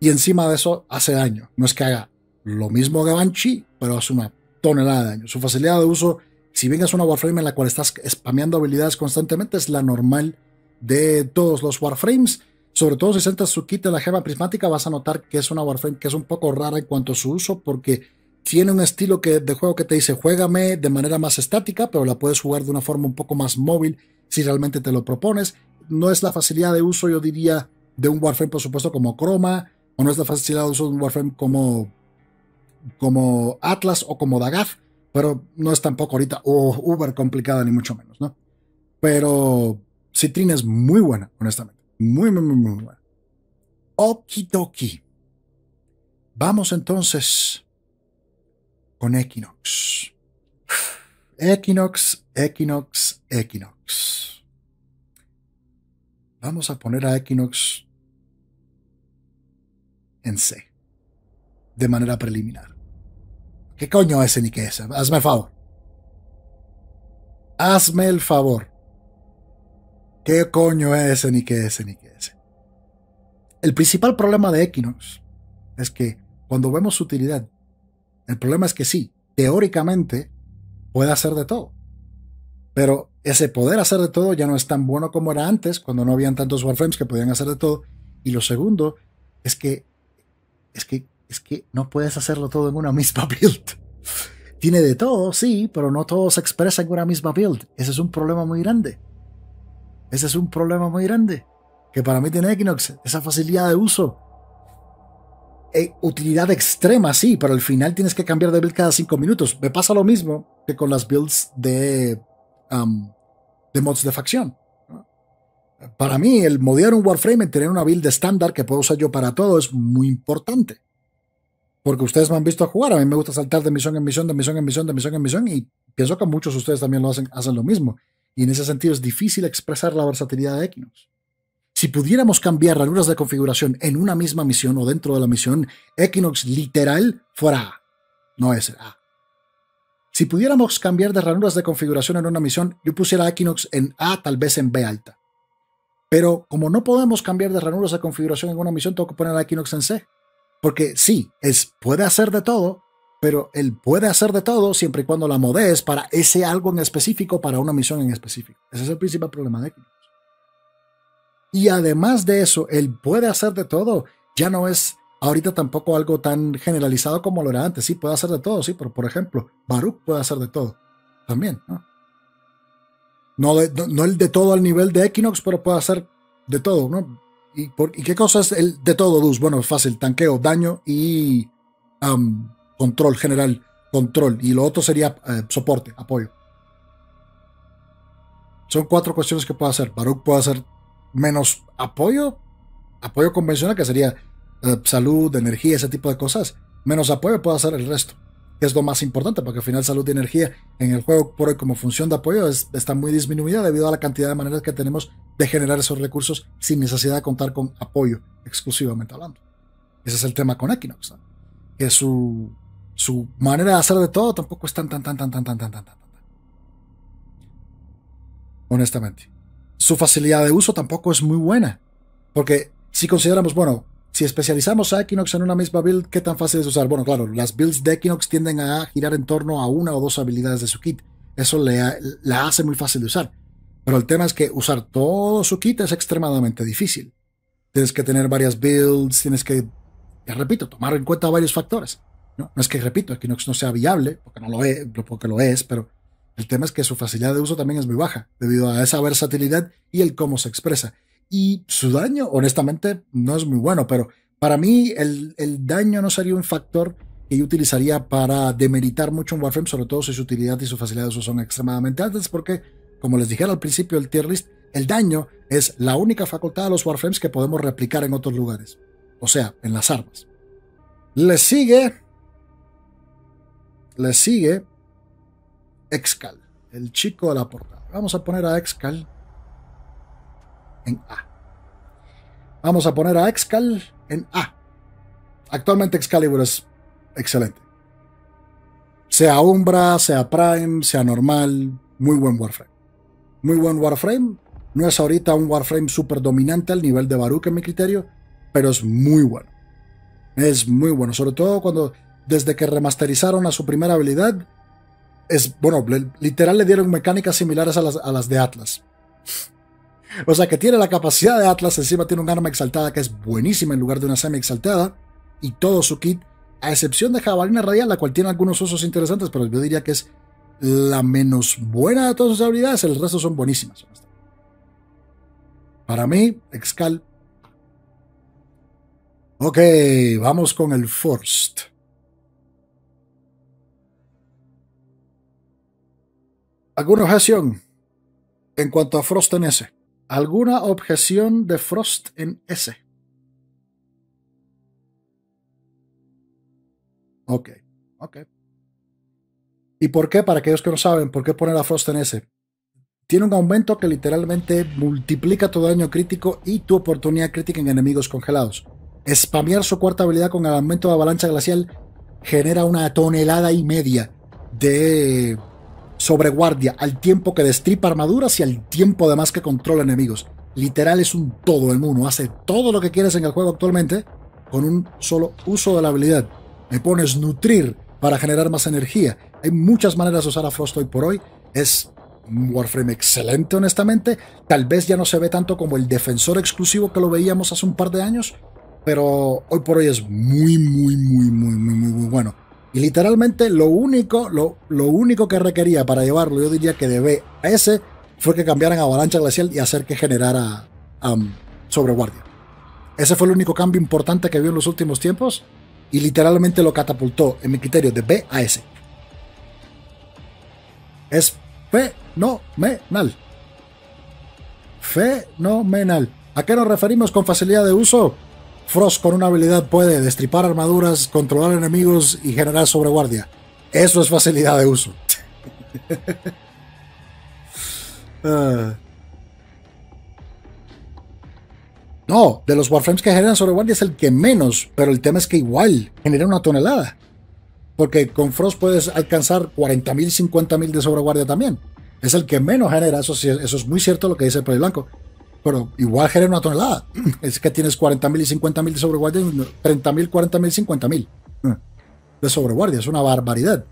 Y encima de eso hace daño, no es que haga lo mismo que Banshee, pero hace una tonelada de daño. Su facilidad de uso, si bien es una Warframe en la cual estás spameando habilidades constantemente, es la normal de todos los Warframes. Sobre todo si sentas su kit de la gema prismática, vas a notar que es una Warframe que es un poco rara en cuanto a su uso, porque tiene un estilo de juego que te dice juégame de manera más estática, pero la puedes jugar de una forma un poco más móvil si realmente te lo propones. No es la facilidad de uso, yo diría, de un Warframe, por supuesto, como Chroma, o no es la facilidad de uso de un Warframe como Atlas o como Dagaz, pero no es tampoco ahorita uber complicada, ni mucho menos, ¿no? Pero Citrine es muy buena, honestamente. Muy, muy, muy, muy buena. Okidoki. Vamos entonces con Equinox. Equinox, Equinox, Equinox. Vamos a poner a Equinox en C, de manera preliminar. ¿Qué coño es ni qué es? Hazme el favor. Hazme el favor. ¿Qué coño es ni qué es ni qué es? El principal problema de Equinox es que cuando vemos su utilidad, el problema es que sí, teóricamente puede hacer de todo, pero ese poder hacer de todo ya no es tan bueno como era antes, cuando no habían tantos Warframes que podían hacer de todo. Y lo segundo es que no puedes hacerlo todo en una misma build. Tiene de todo, sí, pero no todo se expresa en una misma build. Ese es un problema muy grande. Ese es un problema muy grande que para mí tiene Equinox, esa facilidad de uso. Utilidad extrema, sí, pero al final tienes que cambiar de build cada 5 minutos. Me pasa lo mismo que con las builds de mods de facción. Para mí, el modear un Warframe, tener una build estándar que puedo usar yo para todo, es muy importante. Porque ustedes me han visto jugar, a mí me gusta saltar de misión en misión, de misión en misión, de misión en misión, y pienso que muchos de ustedes también lo hacen lo mismo. Y en ese sentido es difícil expresar la versatilidad de Equinox. Si pudiéramos cambiar las reglas de configuración en una misma misión o dentro de la misión, Equinox literal fuera A, no es A. Si pudiéramos cambiar de ranuras de configuración en una misión, yo pusiera Equinox en A, tal vez en B alta. Pero como no podemos cambiar de ranuras de configuración en una misión, tengo que poner a Equinox en C. Porque sí, puede hacer de todo, pero él puede hacer de todo siempre y cuando la modees para ese algo en específico, para una misión en específico. Ese es el principal problema de Equinox. Y además de eso, él puede hacer de todo. Ya no es ahorita tampoco algo tan generalizado como lo era antes. Sí, puede hacer de todo, sí, pero por ejemplo, Baruch puede hacer de todo también, ¿no? No el de todo al nivel de Equinox, pero puede hacer de todo, ¿no? ¿Y qué cosa es el de todo, Duz? Bueno, es fácil, tanqueo, daño y control general, control. Y lo otro sería soporte, apoyo. Son 4 cuestiones que puede hacer. Baruch puede hacer menos apoyo convencional, que sería salud, energía, ese tipo de cosas. Menos apoyo puede hacer el resto, que es lo más importante, porque al final salud y energía en el juego por hoy como función de apoyo está muy disminuida debido a la cantidad de maneras que tenemos de generar esos recursos sin necesidad de contar con apoyo, exclusivamente hablando. Ese es el tema con Equinox, ¿no? Que su manera de hacer de todo tampoco es tan. Honestamente. Su facilidad de uso tampoco es muy buena, porque si consideramos, bueno, si especializamos a Equinox en una misma build, ¿qué tan fácil es usar? Bueno, claro, las builds de Equinox tienden a girar en torno a una o dos habilidades de su kit. Eso la hace muy fácil de usar, pero el tema es que usar todo su kit es extremadamente difícil. Tienes que tener varias builds, tienes que, ya repito, tomar en cuenta varios factores, ¿no? No es que, repito, Equinox no sea viable, porque no lo es, porque lo es, pero el tema es que su facilidad de uso también es muy baja, debido a esa versatilidad y el cómo se expresa. Y su daño, honestamente, no es muy bueno, pero para mí el daño no sería un factor que yo utilizaría para demeritar mucho un Warframe, sobre todo si su utilidad y su facilidad de uso son extremadamente altas, porque, como les dije al principio del tier list, el daño es la única facultad de los Warframes que podemos replicar en otros lugares, o sea, en las armas. Le sigue Excal, el chico de la portada. Vamos a poner a Excal en A. Vamos a poner a Excal en A. Actualmente Excalibur es excelente. sea Umbra, sea Prime, sea normal, muy buen Warframe. Muy buen Warframe. No es ahorita un Warframe súper dominante al nivel de Baruch en mi criterio, pero es muy bueno. Es muy bueno, sobre todo cuando desde que remasterizaron a su primera habilidad, es bueno, literal le dieron mecánicas similares a las de Atlas. O sea que tiene la capacidad de Atlas, encima tiene un arma exaltada que es buenísima en lugar de una semi exaltada, y todo su kit, a excepción de Jabalina Radial, la cual tiene algunos usos interesantes, pero yo diría que es la menos buena de todas sus habilidades, el resto son buenísimas. Para mí, Excal. Ok, vamos con el Forst. ¿Alguna objeción en cuanto a Frost en S? ¿Alguna objeción de Frost en S? Ok, ok. ¿Y por qué? Para aquellos que no saben, ¿por qué poner a Frost en S? Tiene un aumento que literalmente multiplica tu daño crítico y tu oportunidad crítica en enemigos congelados. Spamear su cuarta habilidad con el aumento de avalancha glacial genera 1,5 toneladas de sobreguardia al tiempo que destripa armaduras y al tiempo además que controla enemigos. Literal es un todo en uno, hace todo lo que quieres en el juego actualmente con un solo uso de la habilidad. Me pones nutrir para generar más energía. Hay muchas maneras de usar a Frost hoy por hoy. Es un Warframe excelente, honestamente. Tal vez ya no se ve tanto como el defensor exclusivo que lo veíamos hace un par de años, pero hoy por hoy es muy bueno. Y literalmente lo único que requería para llevarlo, yo diría que de B a S, fue que cambiaran a avalancha glacial y hacer que generara sobreguardia. Ese fue el único cambio importante que vio en los últimos tiempos y literalmente lo catapultó, en mi criterio, de B a S. Es fenomenal. Fenomenal. ¿A qué nos referimos con facilidad de uso? Frost con una habilidad puede destripar armaduras, controlar enemigos y generar sobreguardia. Eso es facilidad de uso. No, de los Warframes que generan sobreguardia es el que menos, pero el tema es que igual genera 1 tonelada. Porque con Frost puedes alcanzar 40,000, 50,000 de sobreguardia también. Es el que menos genera, eso es muy cierto lo que dice el Play Blanco. Pero igual genera 1 tonelada. Es que tienes 40,000 y 50,000 de sobreguardia, 30,000, 40,000, 50,000 de sobreguardia. Es una barbaridad.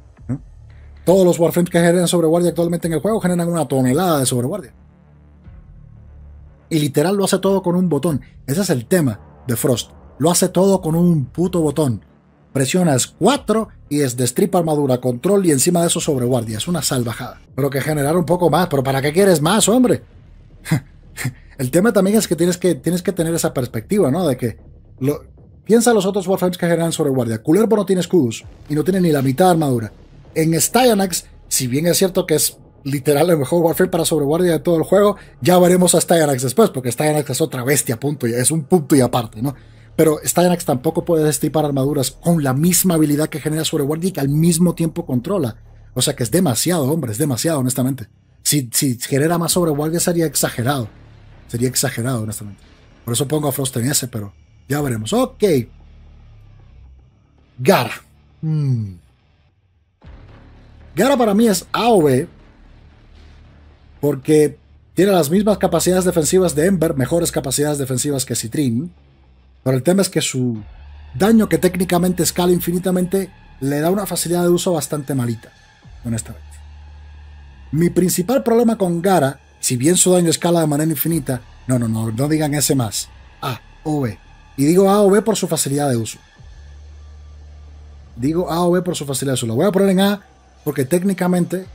Todos los Warframes que generan sobreguardia actualmente en el juego generan 1 tonelada de sobreguardia. Y literal lo hace todo con un botón. Ese es el tema de Frost. Lo hace todo con un puto botón. Presionas 4 y es destripa armadura, control y encima de eso sobreguardia. Es una salvajada. Pero que generar un poco más. ¿Pero para qué quieres más, hombre? El tema también es que tienes que tener esa perspectiva, ¿no? De que piensa los otros Warframes que generan sobreguardia. Kullervo no tiene escudos y no tiene ni la mitad de armadura. En Styanax, si bien es cierto que es literal el mejor Warframe para sobreguardia de todo el juego, ya veremos a Styanax después, porque Styanax es otra bestia, punto, es un punto y aparte, ¿no? Pero Styanax tampoco puede destripar armaduras con la misma habilidad que genera sobreguardia y que al mismo tiempo controla. O sea que es demasiado, hombre, es demasiado, honestamente. Si genera más sobreguardia sería exagerado. Sería exagerado, honestamente. Por eso pongo a Frost en ese, pero ya veremos. Ok. Gara. Gara para mí es AOV. Porque tiene las mismas capacidades defensivas de Ember, mejores capacidades defensivas que Citrin. Pero el tema es que su daño, que técnicamente escala infinitamente, le da una facilidad de uso bastante malita, honestamente. Mi principal problema con Gara, si bien su daño escala de manera infinita, no digan ese más. A o B. Y digo A o B por su facilidad de uso. Digo A o B por su facilidad de uso. Lo voy a poner en A porque técnicamente.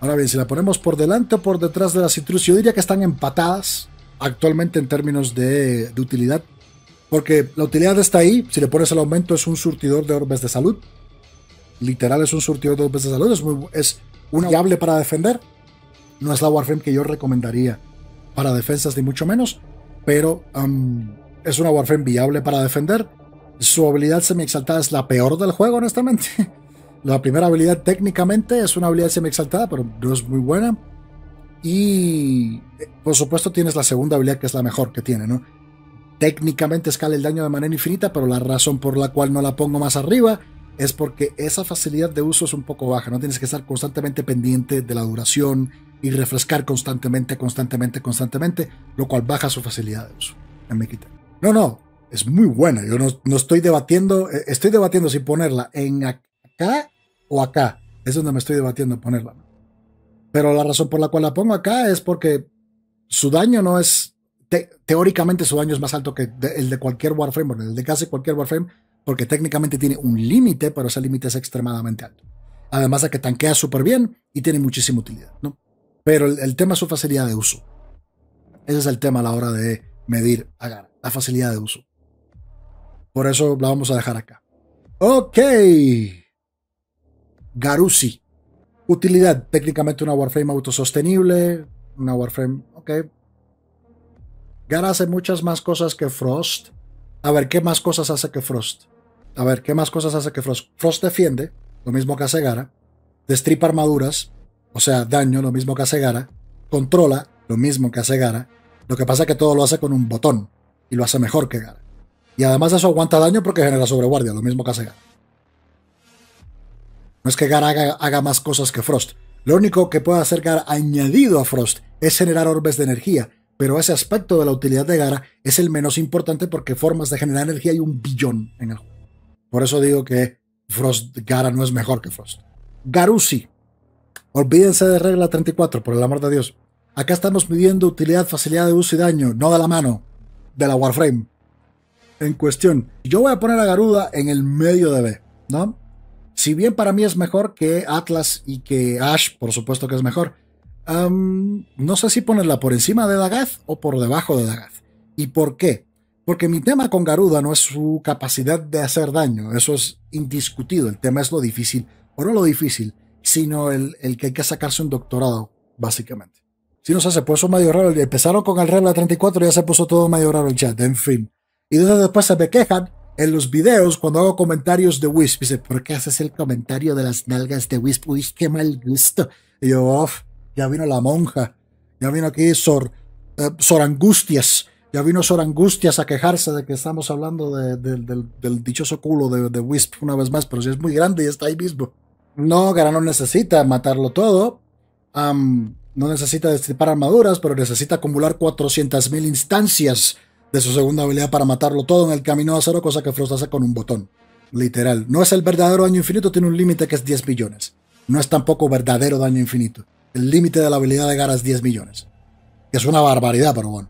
Ahora bien, si la ponemos por delante o por detrás de la Citrus, yo diría que están empatadas actualmente en términos de utilidad. Porque la utilidad está ahí. Si le pones el aumento, es un surtidor de orbes de salud. Literal, es un surtidor de orbes de salud. Es una viable para defender. No es la Warframe que yo recomendaría para defensas ni mucho menos, pero es una Warframe viable para defender. Su habilidad semi-exaltada es la peor del juego, honestamente. La primera habilidad técnicamente es una habilidad semi-exaltada, pero no es muy buena. Y por supuesto tienes la segunda habilidad, que es la mejor que tiene, ¿no? Técnicamente escala el daño de manera infinita, pero la razón por la cual no la pongo más arriba es porque esa facilidad de uso es un poco baja, no tienes que estar constantemente pendiente de la duración y refrescar constantemente, lo cual baja su facilidad de uso. No, no, es muy buena, yo no estoy debatiendo, estoy debatiendo si ponerla en acá o acá, es donde me estoy debatiendo ponerla. Pero la razón por la cual la pongo acá es porque su daño no es, teóricamente su daño es más alto que el de cualquier Warframe, bueno, el de casi cualquier Warframe, porque técnicamente tiene un límite, pero ese límite es extremadamente alto. Además de que tanquea súper bien y tiene muchísima utilidad, ¿no? Pero el tema es su facilidad de uso. Ese es el tema a la hora de medir Agara, la facilidad de uso. Por eso la vamos a dejar acá. Ok. Garusi. Utilidad. Técnicamente una Warframe autosostenible. Una Warframe... Ok. Gara hace muchas más cosas que Frost. A ver, ¿qué más cosas hace que Frost? Frost defiende, lo mismo que hace Gara. Destripa armaduras, o sea, daño, lo mismo que hace Gara. Controla, lo mismo que hace Gara. Lo que pasa es que todo lo hace con un botón, y lo hace mejor que Gara. Y además eso aguanta daño porque genera sobreguardia, lo mismo que hace Gara. No es que Gara haga más cosas que Frost. Lo único que puede hacer Gara añadido a Frost es generar orbes de energía. Pero ese aspecto de la utilidad de Gara es el menos importante porque formas de generar energía hay un billón en el juego. Por eso digo que Gara no es mejor que Frost. Garusi. Olvídense de regla 34, por el amor de Dios. Acá estamos midiendo utilidad, facilidad de uso y daño, no de la mano, de la Warframe en cuestión. Yo voy a poner a Garuda en el medio de B, ¿no? Si bien para mí es mejor que Atlas y que Ashe, por supuesto que es mejor. No sé si ponerla por encima de Dagath o por debajo de Dagath. ¿Y por qué? Porque mi tema con Garuda no es su capacidad de hacer daño, eso es indiscutido. El tema es lo difícil, o no lo difícil, sino el que hay que sacarse un doctorado, básicamente. Si no sé, se puso medio raro. Empezaron con el regla 34 y ya se puso todo medio raro el chat, en fin. Y entonces después se me quejan en los videos cuando hago comentarios de Wisp. Dice, ¿por qué haces el comentario de las nalgas de Wisp? Uy, qué mal gusto. Y yo, uff. Ya vino la monja, ya vino aquí Sorangustias, ya vino Sorangustias a quejarse de que estamos hablando del dichoso culo de Wisp una vez más, pero si es muy grande y está ahí mismo. No, Gara no necesita matarlo todo, no necesita destripar armaduras, pero necesita acumular 400.000 instancias de su segunda habilidad para matarlo todo en el camino a cero, cosa que Frost hace con un botón, literal. No es el verdadero daño infinito, tiene un límite que es 10 millones, no es tampoco verdadero daño infinito. El límite de la habilidad de Gara es 10 millones. Que es una barbaridad, pero bueno.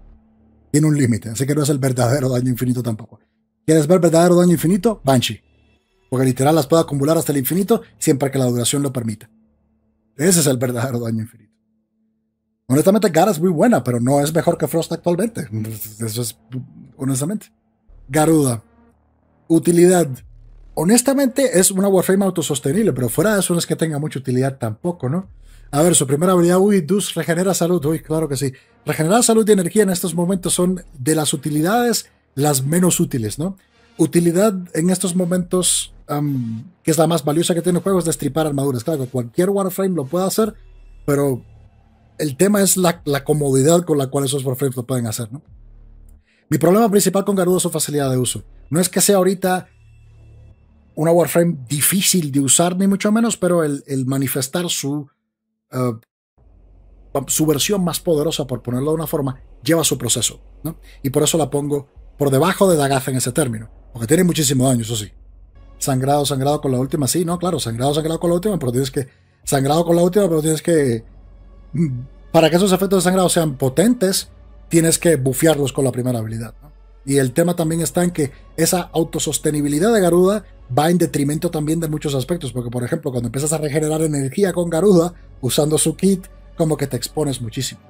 Tiene un límite, así que no es el verdadero daño infinito tampoco. ¿Quieres ver verdadero daño infinito? Banshee. Porque literal las puede acumular hasta el infinito siempre que la duración lo permita. Ese es el verdadero daño infinito. Honestamente, Gara es muy buena, pero no es mejor que Frost actualmente. Eso es, honestamente. Garuda. Utilidad. Honestamente, es una Warframe autosostenible, pero fuera de eso no es que tenga mucha utilidad tampoco, ¿no? A ver, su primera habilidad, uy, Dus, regenera salud. Uy, claro que sí. Regenerar salud y energía en estos momentos son de las utilidades las menos útiles, ¿no? Utilidad en estos momentos, que es la más valiosa que tiene el juego, es destripar armaduras. Claro que cualquier Warframe lo puede hacer, pero el tema es la comodidad con la cual esos Warframes lo pueden hacer, ¿no? Mi problema principal con Garuda es su facilidad de uso. No es que sea ahorita una Warframe difícil de usar, ni mucho menos, pero el manifestar su versión más poderosa, por ponerlo de una forma, lleva su proceso, ¿no? Y por eso la pongo por debajo de Dagath en ese término, porque tiene muchísimo daño, eso sí. Sangrado con la última, sí, no, claro, sangrado con la última, pero tienes que... Para que esos efectos de sangrado sean potentes, tienes que bufearlos con la primera habilidad, ¿no? Y el tema también está en que esa autosostenibilidad de Garuda va en detrimento también de muchos aspectos, porque por ejemplo cuando empiezas a regenerar energía con Garuda usando su kit, como que te expones muchísimo.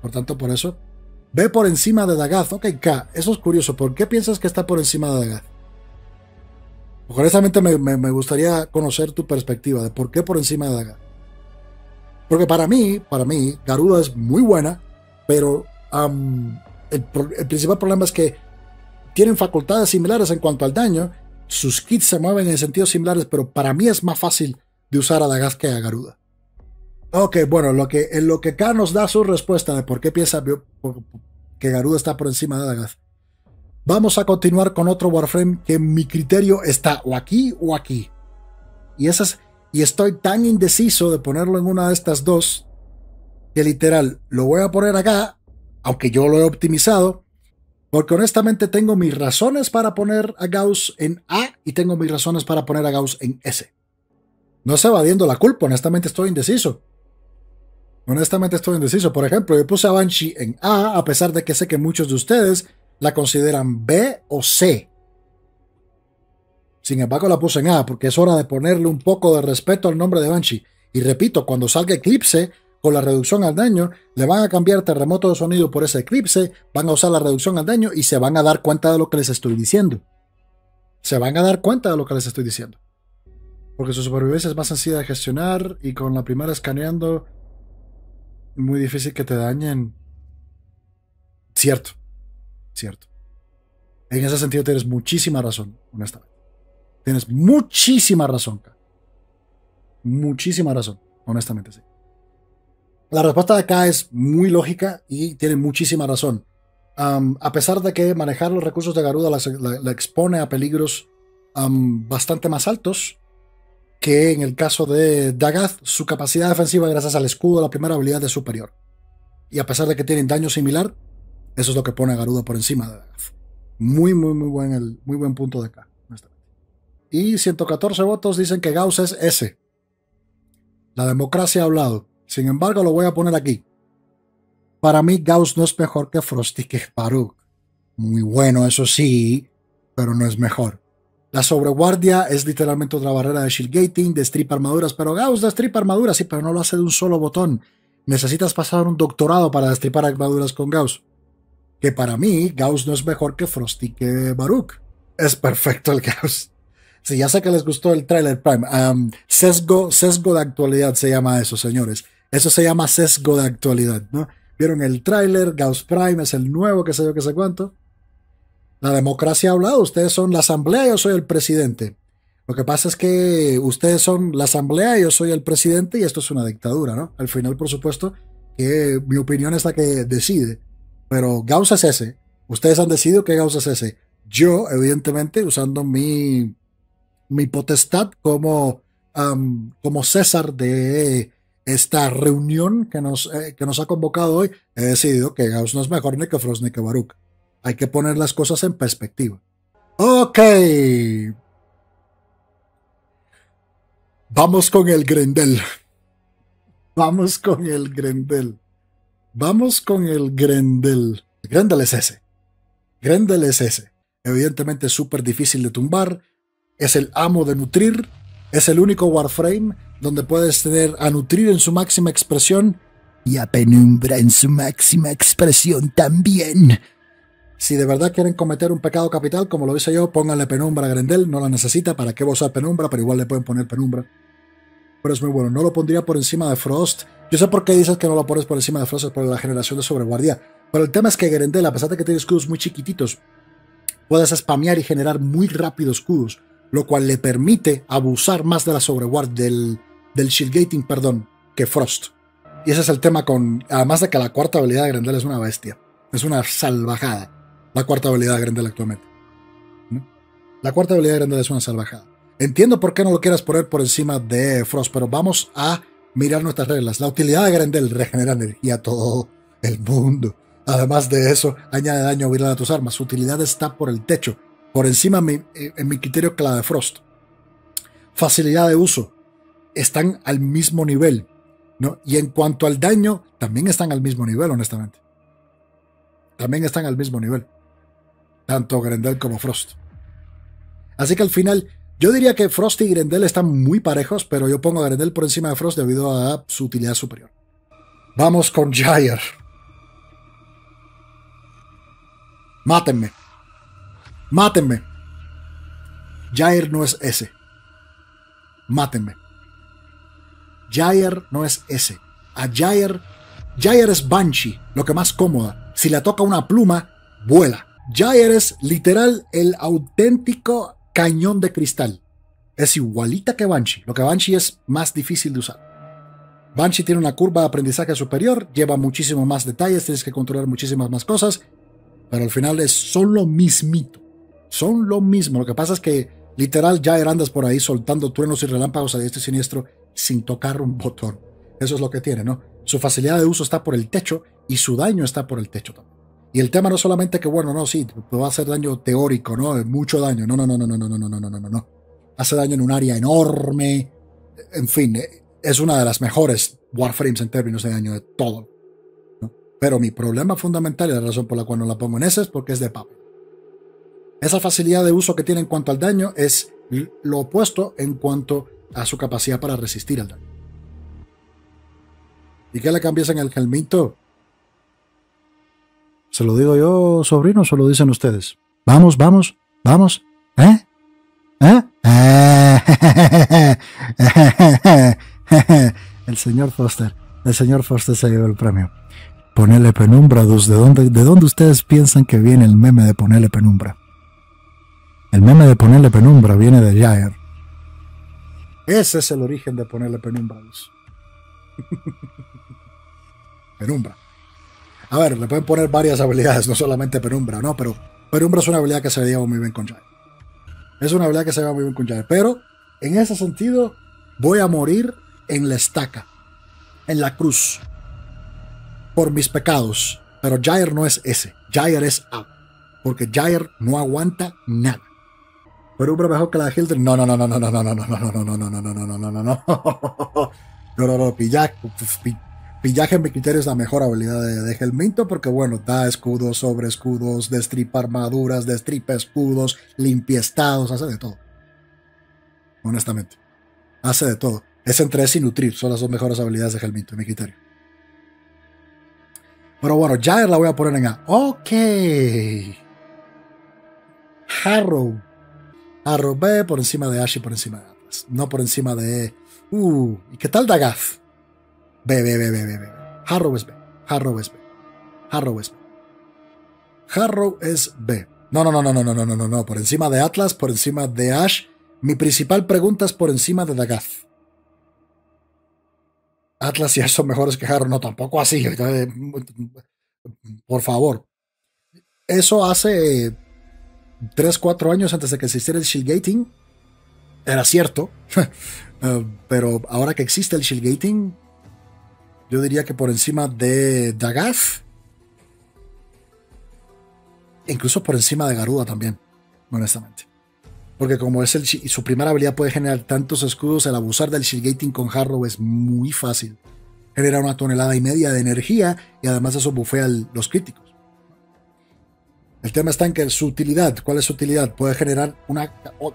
Por tanto, por eso ve por encima de Dagath. Ok, K, eso es curioso. ¿Por qué piensas que está por encima de Dagath? Porque honestamente me gustaría conocer tu perspectiva de por qué por encima de Dagath. Porque para mí Garuda es muy buena, pero el principal problema es que tienen facultades similares en cuanto al daño, sus kits se mueven en sentidos similares, pero para mí es más fácil de usar a Dagath que a Garuda. Ok, bueno, en lo que K nos da su respuesta de por qué piensa que Garuda está por encima de Dagath, vamos a continuar con otro Warframe que en mi criterio está o aquí o aquí. Y estoy tan indeciso de ponerlo en una de estas dos, que literal lo voy a poner acá, aunque yo lo he optimizado, porque honestamente tengo mis razones para poner a Gauss en A y tengo mis razones para poner a Gauss en S. No estoy evadiendo la culpa, honestamente estoy indeciso. Por ejemplo, yo puse a Banshee en A, a pesar de que sé que muchos de ustedes la consideran B o C. Sin embargo, la puse en A, porque es hora de ponerle un poco de respeto al nombre de Banshee. Y repito, cuando salga Eclipse, con la reducción al daño, le van a cambiar terremoto de sonido por ese Eclipse, van a usar la reducción al daño y se van a dar cuenta de lo que les estoy diciendo. Porque su supervivencia es más sencilla de gestionar y con la primera escaneando... muy difícil que te dañen. Cierto. En ese sentido tienes muchísima razón, honestamente. Tienes muchísima razón, K. Honestamente, sí. La respuesta de K es muy lógica y tiene muchísima razón. A pesar de que manejar los recursos de Garuda la expone a peligros bastante más altos que en el caso de Dagath, su capacidad defensiva gracias al escudo, la primera habilidad es superior. Y a pesar de que tienen daño similar, eso es lo que pone a Garuda por encima de Dagath. Muy buen punto de acá. Y 114 votos dicen que Gauss es S. La democracia ha hablado. Sin embargo, lo voy a poner aquí. Para mí, Gauss no es mejor que Frosty Baruch. Muy bueno, eso sí, pero no es mejor. La sobreguardia es literalmente otra barrera de shield gating, destripa armaduras, pero Gauss destripa armaduras, sí, pero no lo hace de un solo botón. Necesitas pasar un doctorado para destripar armaduras con Gauss. Que para mí, Gauss no es mejor que Frosty Baruch. Es perfecto el Gauss. Sí, ya sé que les gustó el trailer Prime. Sesgo de actualidad se llama eso, señores. Eso se llama sesgo de actualidad, ¿no? Vieron el trailer, Gauss Prime es el nuevo, qué sé yo, qué sé cuánto. La democracia ha hablado, ustedes son la asamblea, yo soy el presidente. Lo que pasa es que ustedes son la asamblea, yo soy el presidente y esto es una dictadura, ¿no? Al final, por supuesto, que mi opinión es la que decide. Pero Gauss es ese. Ustedes han decidido que Gauss es ese. Yo, evidentemente, usando mi potestad como César de esta reunión que nos ha convocado hoy, he decidido que Gauss no es mejor ni que Frost ni que Baruch. Hay que poner las cosas en perspectiva. Ok. Vamos con el Grendel. Grendel es ese. Evidentemente es súper difícil de tumbar. Es el amo de nutrir. Es el único Warframe donde puedes tener a nutrir en su máxima expresión y a penumbra en su máxima expresión también. Si de verdad quieren cometer un pecado capital, como lo hice yo, pónganle penumbra a Grendel. No la necesita, ¿para qué usar penumbra? Pero igual le pueden poner penumbra. Pero es muy bueno. No lo pondría por encima de Frost. Yo sé por qué dices que no lo pones por encima de Frost, es por la generación de sobreguardia. Pero el tema es que Grendel, a pesar de que tiene escudos muy chiquititos, puedes spamear y generar muy rápido escudos, lo cual le permite abusar más de la sobreguardia, del shield gating, perdón, que Frost. Y ese es el tema con... Además de que la cuarta habilidad de Grendel es una bestia. Es una salvajada. La cuarta habilidad de Grendel actualmente. ¿No? La cuarta habilidad de Grendel es una salvajada. Entiendo por qué no lo quieras poner por encima de Frost, pero vamos a mirar nuestras reglas. La utilidad de Grendel regenera energía a todo el mundo. Además de eso, añade daño viral a tus armas. Su utilidad está por el techo. Por encima, en mi criterio, que la de Frost. Facilidad de uso. Están al mismo nivel, ¿no? Y en cuanto al daño, también están al mismo nivel, honestamente. Tanto Grendel como Frost. Así que al final, yo diría que Frost y Grendel están muy parejos, pero yo pongo a Grendel por encima de Frost debido a su utilidad superior. Vamos con Jair. Mátenme. Jair no es ese. A Jair es Banshee, lo que más cómoda. Si la toca una pluma, vuela. Jair es literal el auténtico cañón de cristal. Es igualita que Banshee, lo que Banshee es más difícil de usar. Banshee tiene una curva de aprendizaje superior, lleva muchísimo más detalles, tienes que controlar muchísimas más cosas, pero al final son lo mismo. Lo que pasa es que Literal, Jair andas por ahí soltando truenos y relámpagos a diestra y siniestro sin tocar un botón. Eso es lo que tiene, ¿no? Su facilidad de uso está por el techo y su daño está por el techo también. Y el tema no es solamente que, bueno, no, sí, va a hacer daño teórico, ¿no? Mucho daño. No. Hace daño en un área enorme. En fin, es una de las mejores Warframes en términos de daño de todo, ¿no? Pero mi problema fundamental y la razón por la cual no la pongo en ese es porque es de papel. Esa facilidad de uso que tiene en cuanto al daño es lo opuesto en cuanto a su capacidad para resistir al daño. ¿Y qué le cambias en el gelmito? ¿Se lo digo yo, sobrinos, o lo dicen ustedes? Vamos. El señor Foster se llevó el premio. Ponele penumbra, dus. ¿De dónde ustedes piensan que viene el meme de ponerle penumbra? El meme de ponerle penumbra viene de Jair. Ese es el origen de ponerle penumbra, dus. Penumbra. A ver, le pueden poner varias habilidades, no solamente penumbra, ¿no? Pero penumbra es una habilidad que se lleva muy bien con Jair. Pero en ese sentido voy a morir en la estaca, en la cruz, por mis pecados. Pero Jair no es ese. Jair es A, porque Jair no aguanta nada. Penumbra mejor que la de Hilden. No. Pillaje en mi criterio es la mejor habilidad de Gelminto, porque bueno, da escudos, sobre escudos, destripa armaduras, destripa escudos, limpia estados, hace de todo. Honestamente, hace de todo. Es entre ese y nutrir, son las dos mejores habilidades de Gelminto en mi criterio. Pero bueno, Jair la voy a poner en A. Ok. Harrow. Harrow B por encima de Ash y por encima de Atlas. No por encima de E. ¿Y qué tal Dagath? B. Harrow es B. No. Por encima de Atlas, por encima de Ash. Mi principal pregunta es por encima de Dagath. Atlas y Ash son mejores que Harrow. No, tampoco así. Por favor. Eso hace 3, 4 años antes de que existiera el Shieldgating. Era cierto. Pero ahora que existe el Shieldgating, yo diría que por encima de Dagath, incluso por encima de Garuda también, honestamente, porque como es el, su primera habilidad puede generar tantos escudos, el abusar del Shieldgating con Harrow es muy fácil. Genera 1,5 toneladas de energía y además eso bufea los críticos. El tema está en que su utilidad, ¿cuál es su utilidad? Puede generar una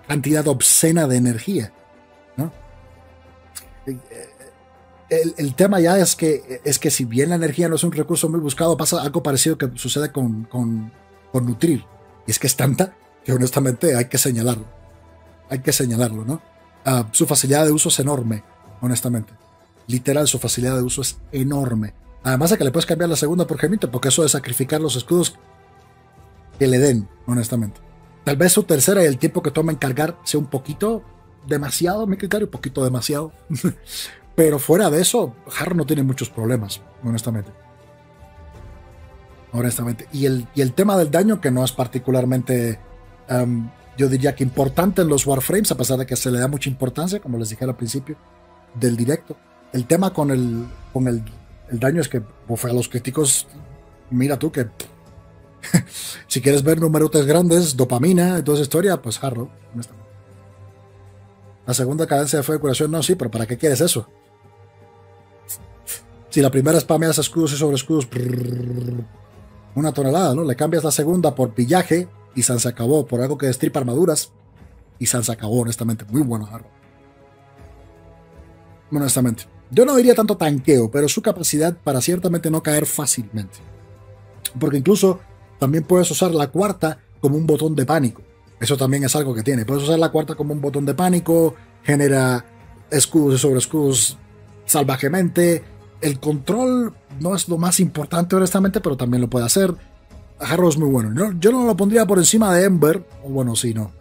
cantidad obscena de energía, ¿no? El tema ya es que si bien la energía no es un recurso muy buscado, pasa algo parecido que sucede con nutrir. Y es que es tanta que honestamente hay que señalarlo. ¿No? Su facilidad de uso es enorme, honestamente. Literal, su facilidad de uso es enorme. Además de que le puedes cambiar la segunda por gemito, porque eso de sacrificar los escudos que le den, honestamente. Tal vez su tercera y el tiempo que toma en cargar sea un poquito demasiado, a mi criterio, un poquito demasiado. Pero fuera de eso, Harrow no tiene muchos problemas, honestamente. Y el tema del daño, que no es particularmente, yo diría que importante en los Warframes, a pesar de que se le da mucha importancia, como les dije al principio del directo. El tema con el daño es que bofea a los críticos. Mira tú que si quieres ver numerotes grandes, dopamina y toda esa historia, pues Harrow, honestamente. La segunda cadencia de fuego de curación, no, sí, pero ¿para qué quieres eso? Si la primera spameas escudos y sobre escudos, 1 tonelada, ¿no? Le cambias la segunda por pillaje y se acabó, por algo que destripa armaduras y se acabó, honestamente. Muy bueno, Harrow. Honestamente. Yo no diría tanto tanqueo, pero su capacidad para ciertamente no caer fácilmente. Porque incluso también puedes usar la cuarta como un botón de pánico. Eso también es algo que tiene. Puedes usar la cuarta como un botón de pánico, genera escudos y sobre escudos salvajemente. El control no es lo más importante, honestamente, pero también lo puede hacer. Harrow es muy bueno. Yo no lo pondría por encima de Ember. O bueno, sí, no.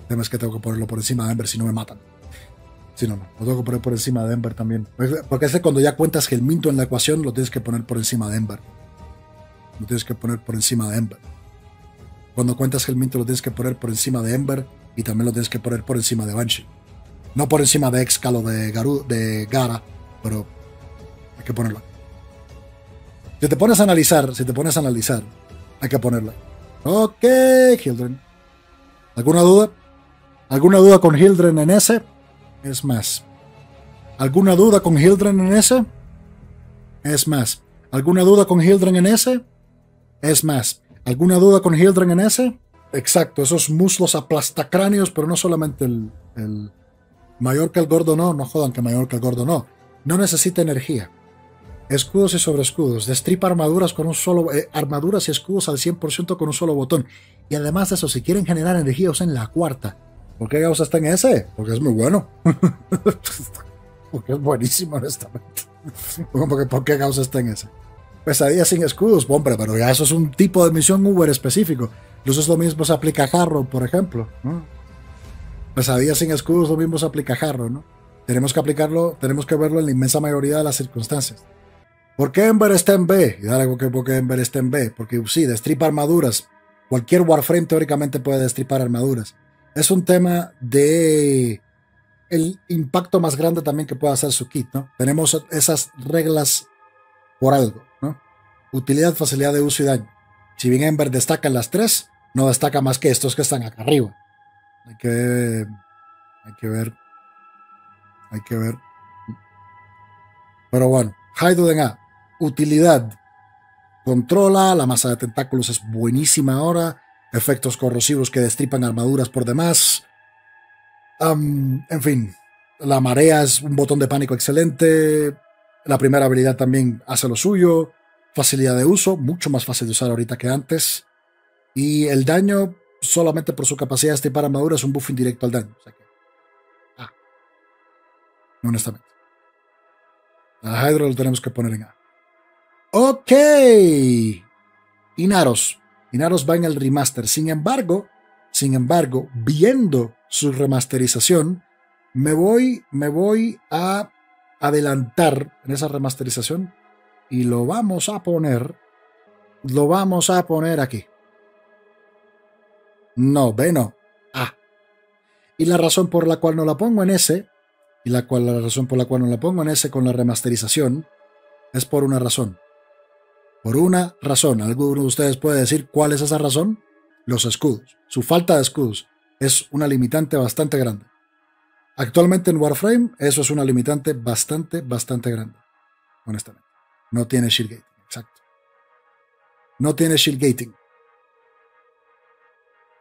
El tema es que tengo que ponerlo por encima de Ember si no me matan. Si no, no. Lo tengo que poner por encima de Ember también. Porque es que cuando ya cuentas Gelminto en la ecuación, lo tienes que poner por encima de Ember. Cuando cuentas Gelminto, lo tienes que poner por encima de Ember. y también lo tienes que poner por encima de Banshee. No por encima de Excal o de Gara, pero hay que ponerla. Si te pones a analizar, hay que ponerla. Ok, Hildren. ¿Alguna duda? ¿Alguna duda con Hildren en ese? Es más. ¿Alguna duda con Hildren en ese? Es más. ¿Alguna duda con Hildren en ese? Es más. ¿Alguna duda con Hildren en ese? Exacto, esos muslos aplastacráneos, pero no solamente el Mallorca el Gordo no. No jodan que Mallorca el Gordo no. No necesita energía. Escudos y sobreescudos. Destripa armaduras con un solo... armaduras y escudos al 100% con un solo botón. Y además de eso, si quieren generar energía, usen la cuarta. ¿Por qué Gauss está en ese? Porque es muy bueno. Porque es buenísimo, honestamente. ¿Por qué Gauss está en ese? Pesadillas sin escudos. Hombre, pero ya eso es un tipo de misión Uber específico. Entonces lo mismo se aplica a Jarro, por ejemplo, ¿no? Pesadillas sin escudos, lo mismo se aplica a Jarro, ¿no? Tenemos que aplicarlo, tenemos que verlo en la inmensa mayoría de las circunstancias. ¿Por qué Ember está en B? Y dale, ¿por qué Ember está en B? Porque sí, destripa armaduras. Cualquier Warframe teóricamente puede destripar armaduras. Es un tema de el impacto más grande también que puede hacer su kit, ¿no? Tenemos esas reglas por algo, ¿no? Utilidad, facilidad de uso y daño. Si bien Ember destaca en las tres, no destaca más que estos que están acá arriba. Hay que ver. Pero bueno, Hyduden A. Utilidad. Controla, la masa de tentáculos es buenísima ahora. Efectos corrosivos que destripan armaduras por demás. En fin, la marea es un botón de pánico excelente. La primera habilidad también hace lo suyo. Facilidad de uso, mucho más fácil de usar ahorita que antes. Y el daño, solamente por su capacidad de destripar armadura, es un buff indirecto al daño. O sea que... honestamente. A Hydro lo tenemos que poner en A. Ok. Inaros. Inaros va en el remaster. Sin embargo, viendo su remasterización, me voy a adelantar en esa remasterización y lo vamos a poner aquí. No, B no, A. Y la razón por la cual no la pongo en S, con la remasterización, es por una razón. Alguno de ustedes puede decir cuál es esa razón. Los escudos. Su falta de escudos es una limitante bastante grande. Actualmente en Warframe, eso es una limitante bastante grande. Honestamente. No tiene shield gating. Exacto. No tiene shield gating.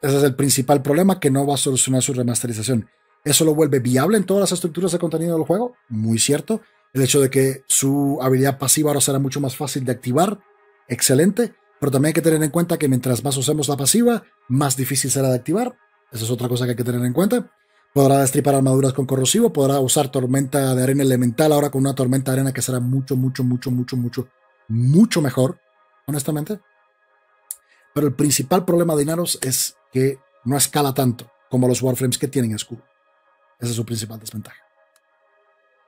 Ese es el principal problema que no va a solucionar su remasterización. Eso lo vuelve viable en todas las estructuras de contenido del juego. Muy cierto. El hecho de que su habilidad pasiva ahora será mucho más fácil de activar. Excelente. Pero también hay que tener en cuenta que mientras más usemos la pasiva, más difícil será de activar. Esa es otra cosa que hay que tener en cuenta. Podrá destripar armaduras con corrosivo. Podrá usar tormenta de arena elemental ahora con una tormenta de arena que será mucho mejor, honestamente. Pero el principal problema de Inaros es que no escala tanto como los Warframes que tienen escudo. Esa es su principal desventaja.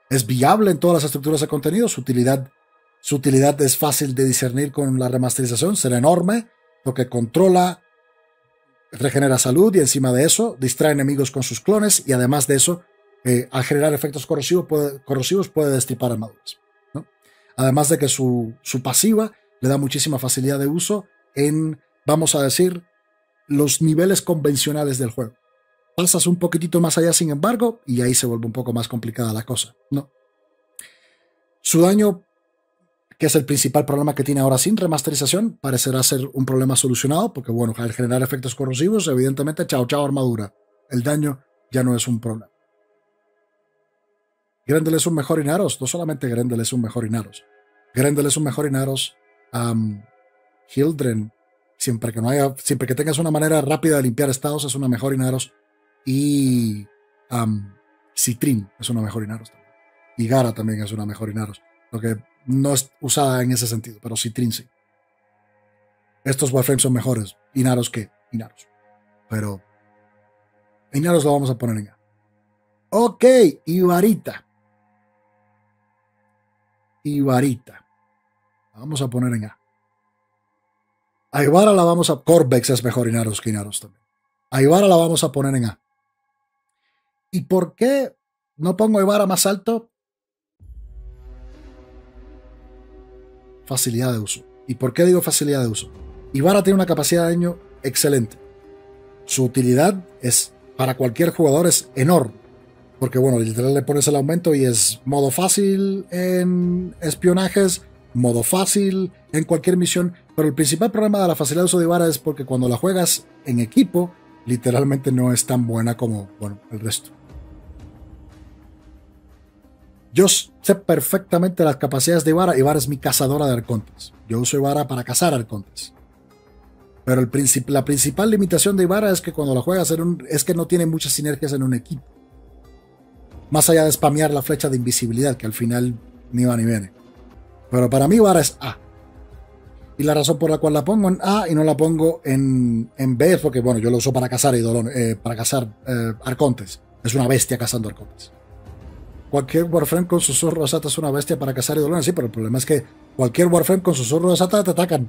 Es viable en todas las estructuras de contenido. Su utilidad es fácil de discernir con la remasterización. Será enorme porque controla, regenera salud y encima de eso distrae enemigos con sus clones, y además de eso, al generar efectos corrosivos puede destripar armaduras, ¿no? Además de que su pasiva le da muchísima facilidad de uso en, vamos a decir, los niveles convencionales del juego. Pasas un poquitito más allá, sin embargo, y ahí se vuelve un poco más complicada la cosa, ¿no? Su daño, que es el principal problema que tiene ahora sin remasterización, parecerá ser un problema solucionado, porque bueno, al generar efectos corrosivos, evidentemente, chao armadura. El daño ya no es un problema. Grendel es un mejor Inaros. No solamente Grendel es un mejor Inaros. Hildren, siempre que tengas una manera rápida de limpiar estados, es una mejor Inaros. Y Citrin es una mejor Inaros también. Y Gara también es una mejor Inaros. Lo que no es usada en ese sentido, pero Citrin sí. Estos Warframes son mejores Inaros que Inaros. Pero Inaros lo vamos a poner en A. Ok, Ibarita. La vamos a poner en A. A Ibara la vamos a... Corvex es mejor Inaros que Inaros también. A Ibara la vamos a poner en A. ¿Y por qué no pongo el vara más alto? Facilidad de uso. ¿Y por qué digo facilidad de uso? Ibarra tiene una capacidad de daño excelente. Su utilidad es, para cualquier jugador, es enorme. Porque bueno, literal le pones el aumento y es modo fácil en espionajes, modo fácil en cualquier misión. Pero el principal problema de la facilidad de uso de Ibarra es porque cuando la juegas en equipo, literalmente no es tan buena como, bueno, el resto. Yo sé perfectamente las capacidades de Ibarra. Ibarra es mi cazadora de arcontes. Yo uso Ibarra para cazar arcontes. Pero la principal limitación de Ibarra es que cuando la juegas es que no tiene muchas sinergias en un equipo. Más allá de spamear la flecha de invisibilidad, que al final ni va ni viene. Pero para mí Ibarra es A. Y la razón por la cual la pongo en A y no la pongo en B es porque, bueno, yo lo uso para cazar, arcontes. Es una bestia cazando arcontes. Cualquier Warframe con susurro de Sata es una bestia para cazar idolones. Sí, pero el problema es que cualquier Warframe con susurro de Sata te atacan.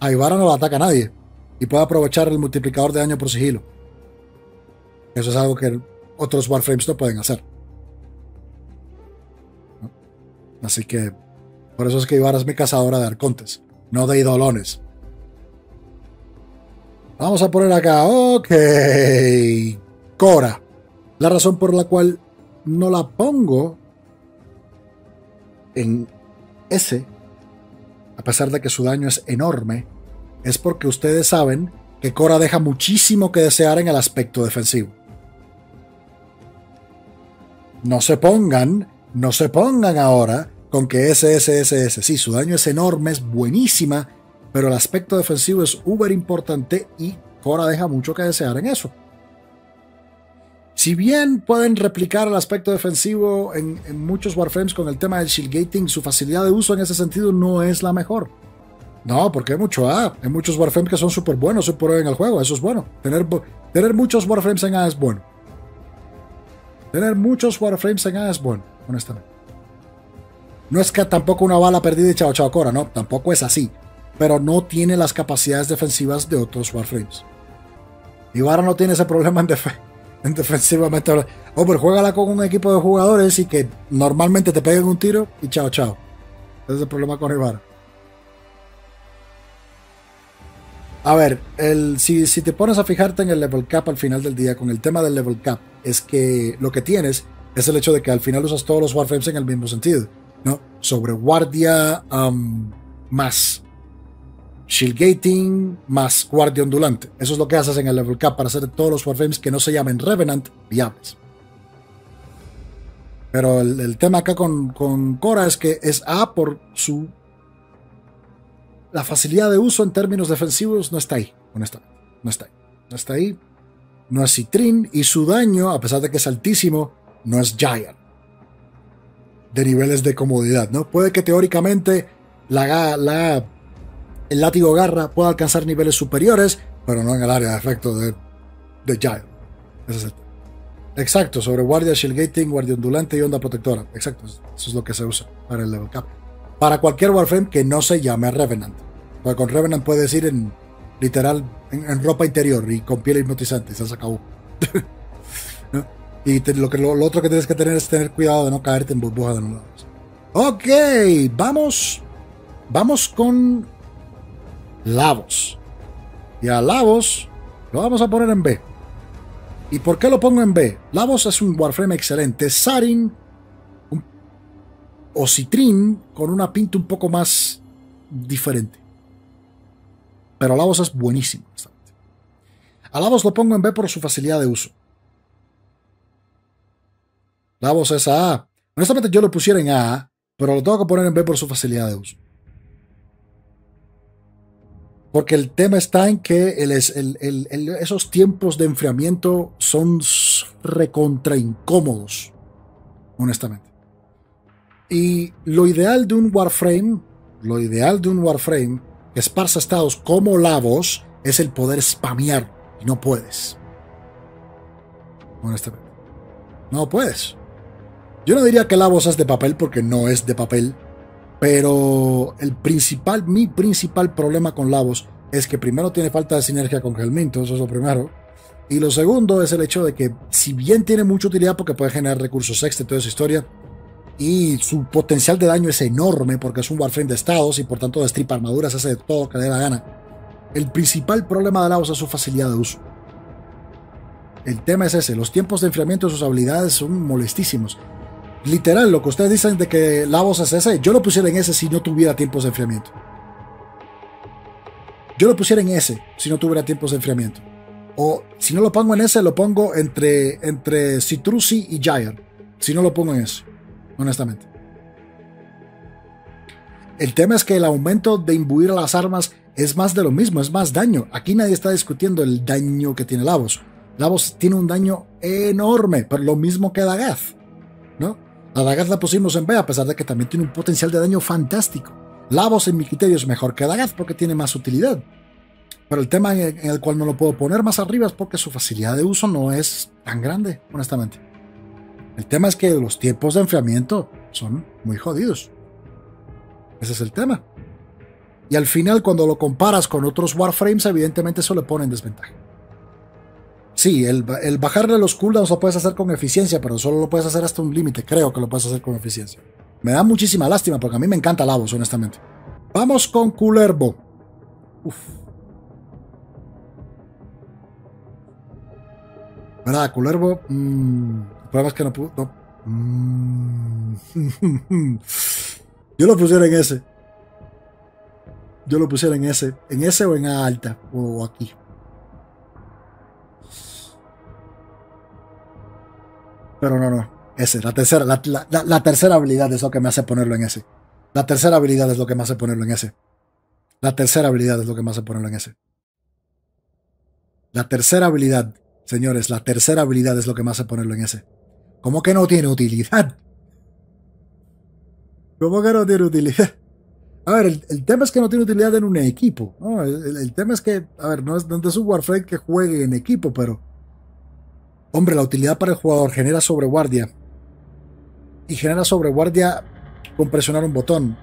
A Ibarra no la ataca a nadie. Y puede aprovechar el multiplicador de daño por sigilo. Eso es algo que otros Warframes no pueden hacer. ¿No? Así que por eso es que Ibarra es mi cazadora de arcontes, no de idolones. Vamos a poner acá. Ok. Cora. La razón por la cual no la pongo en S, a pesar de que su daño es enorme, es porque ustedes saben que Cora deja muchísimo que desear en el aspecto defensivo. No se pongan ahora con que S. Sí, su daño es enorme, es buenísima, pero el aspecto defensivo es uber importante y Cora deja mucho que desear en eso. Si bien pueden replicar el aspecto defensivo en muchos Warframes con el tema del shield gating, su facilidad de uso en ese sentido no es la mejor. No, porque hay mucho A. Hay muchos Warframes que son súper buenos, súper en el juego. Eso es bueno. Tener muchos Warframes en A es bueno. Tener muchos Warframes en A es bueno, honestamente. No es que tampoco una bala perdida y chao chao Cora, no. Tampoco es así. Pero no tiene las capacidades defensivas de otros Warframes. Ibarra no tiene ese problema en defensa. Defensivamente, hombre, juégala con un equipo de jugadores y que normalmente te peguen un tiro y chao, chao. Ese es el problema con Ibarra. A ver, si te pones a fijarte en el level cap al final del día, con el tema del level cap, es que lo que tienes es el hecho de que al final usas todos los Warframes en el mismo sentido, ¿no? Sobreguardia más shield gating más guardia ondulante. Eso es lo que haces en el level cap para hacer todos los Warframes que no se llamen Revenant viables. Pero el tema acá con Cora es que es A por su... La facilidad de uso en términos defensivos no está ahí, honestamente. No está ahí. No es Citrin y su daño, a pesar de que es altísimo, no es Giant. De niveles de comodidad, ¿no? Puede que teóricamente el látigo garra puede alcanzar niveles superiores, pero no en el área de efecto de Gyro. Ese es el tema. Exacto, sobre guardia, shield gating, guardia ondulante y onda protectora. Exacto, eso es lo que se usa para el level cap. Para cualquier Warframe que no se llame Revenant. Porque con Revenant puedes ir en ropa interior y con piel hipnotizante y se acabó. ¿No? Y lo otro que tienes que tener es tener cuidado de no caerte en burbujas de un lado. Ok, vamos con Lavos. Y a Lavos lo vamos a poner en B. ¿Y por qué lo pongo en B? Lavos es un Warframe excelente. Sarin o Citrin con una pinta un poco más diferente. Pero Lavos es buenísimo. A Lavos lo pongo en B por su facilidad de uso. Lavos es A. Honestamente yo lo pusiera en A, pero lo tengo que poner en B por su facilidad de uso. Porque el tema está en que esos tiempos de enfriamiento son recontra incómodos, honestamente. Y lo ideal de un Warframe que esparza estados como Lavos es el poder spamear. Y no puedes. Honestamente. No puedes. Yo no diría que Lavos es de papel porque no es de papel. Pero mi principal problema con Lavos es que primero tiene falta de sinergia con Helminto, eso es lo primero. Y lo segundo es el hecho de que, si bien tiene mucha utilidad porque puede generar recursos extra y toda esa historia, y su potencial de daño es enorme porque es un Warframe de estados y por tanto destripa armaduras, hace de todo que le dé la gana, el principal problema de Laos es su facilidad de uso. El tema es ese, los tiempos de enfriamiento de sus habilidades son molestísimos. Literal, lo que ustedes dicen de que Lavos es ese, yo lo pusiera en ese si no tuviera tiempos de enfriamiento. Yo lo pusiera en ese si no tuviera tiempos de enfriamiento. O si no lo pongo en ese, lo pongo entre Citrusi y Gyre. Si no lo pongo en ese, honestamente. El tema es que el aumento de imbuir a las armas es más de lo mismo, es más daño. Aquí nadie está discutiendo el daño que tiene Lavos. Lavos tiene un daño enorme, pero lo mismo que Dagath, ¿no? A Dagath la pusimos en B, a pesar de que también tiene un potencial de daño fantástico. Lavos, en mi criterio, es mejor que Dagath porque tiene más utilidad. Pero el tema en el cual no lo puedo poner más arriba es porque su facilidad de uso no es tan grande, honestamente. El tema es que los tiempos de enfriamiento son muy jodidos. Ese es el tema. Y al final, cuando lo comparas con otros Warframes, evidentemente eso le pone en desventaja. Sí, el bajarle los cooldowns lo puedes hacer con eficiencia, pero solo lo puedes hacer hasta un límite. Creo que lo puedes hacer con eficiencia. Me da muchísima lástima porque a mí me encanta Lavos, honestamente. Vamos con Kullervo. Uf. ¿Verdad, Kullervo? El problema es que no pudo. No. Yo lo pusiera en ese. Yo lo pusiera en ese. En ese o en A alta. O aquí. Pero no, ese, la tercera habilidad es lo que me hace ponerlo en ese. La tercera habilidad, señores, la tercera habilidad es lo que me hace ponerlo en ese. ¿Cómo que no tiene utilidad? A ver, el tema es que no tiene utilidad en un equipo, ¿no? El tema es que, a ver, no es un Warframe que juegue en equipo, pero... Hombre, la utilidad para el jugador genera sobreguardia. Y genera sobreguardia con presionar un botón.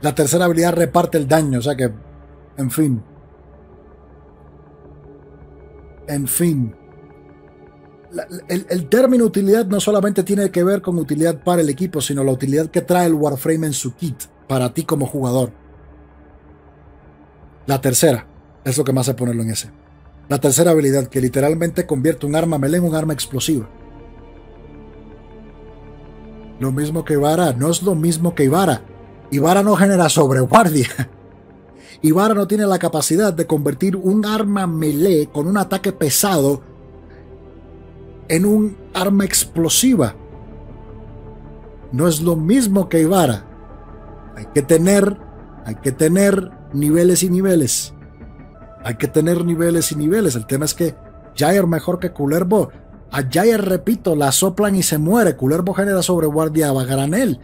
La tercera habilidad reparte el daño, o sea que... En fin. El término utilidad no solamente tiene que ver con utilidad para el equipo, sino la utilidad que trae el Warframe en su kit para ti como jugador. La tercera es lo que más hace ponerlo en ese. La tercera habilidad que literalmente convierte un arma melee en un arma explosiva. Lo mismo que Ivara, no es lo mismo que Ivara. Ivara no genera sobreguardia. Ivara no tiene la capacidad de convertir un arma melee con un ataque pesado en un arma explosiva. No es lo mismo que Ivara. Hay que tener niveles y niveles. El tema es que Gyre mejor que Kullervo. A Gyre, repito, la soplan y se muere. Kullervo genera sobreguardia a granel.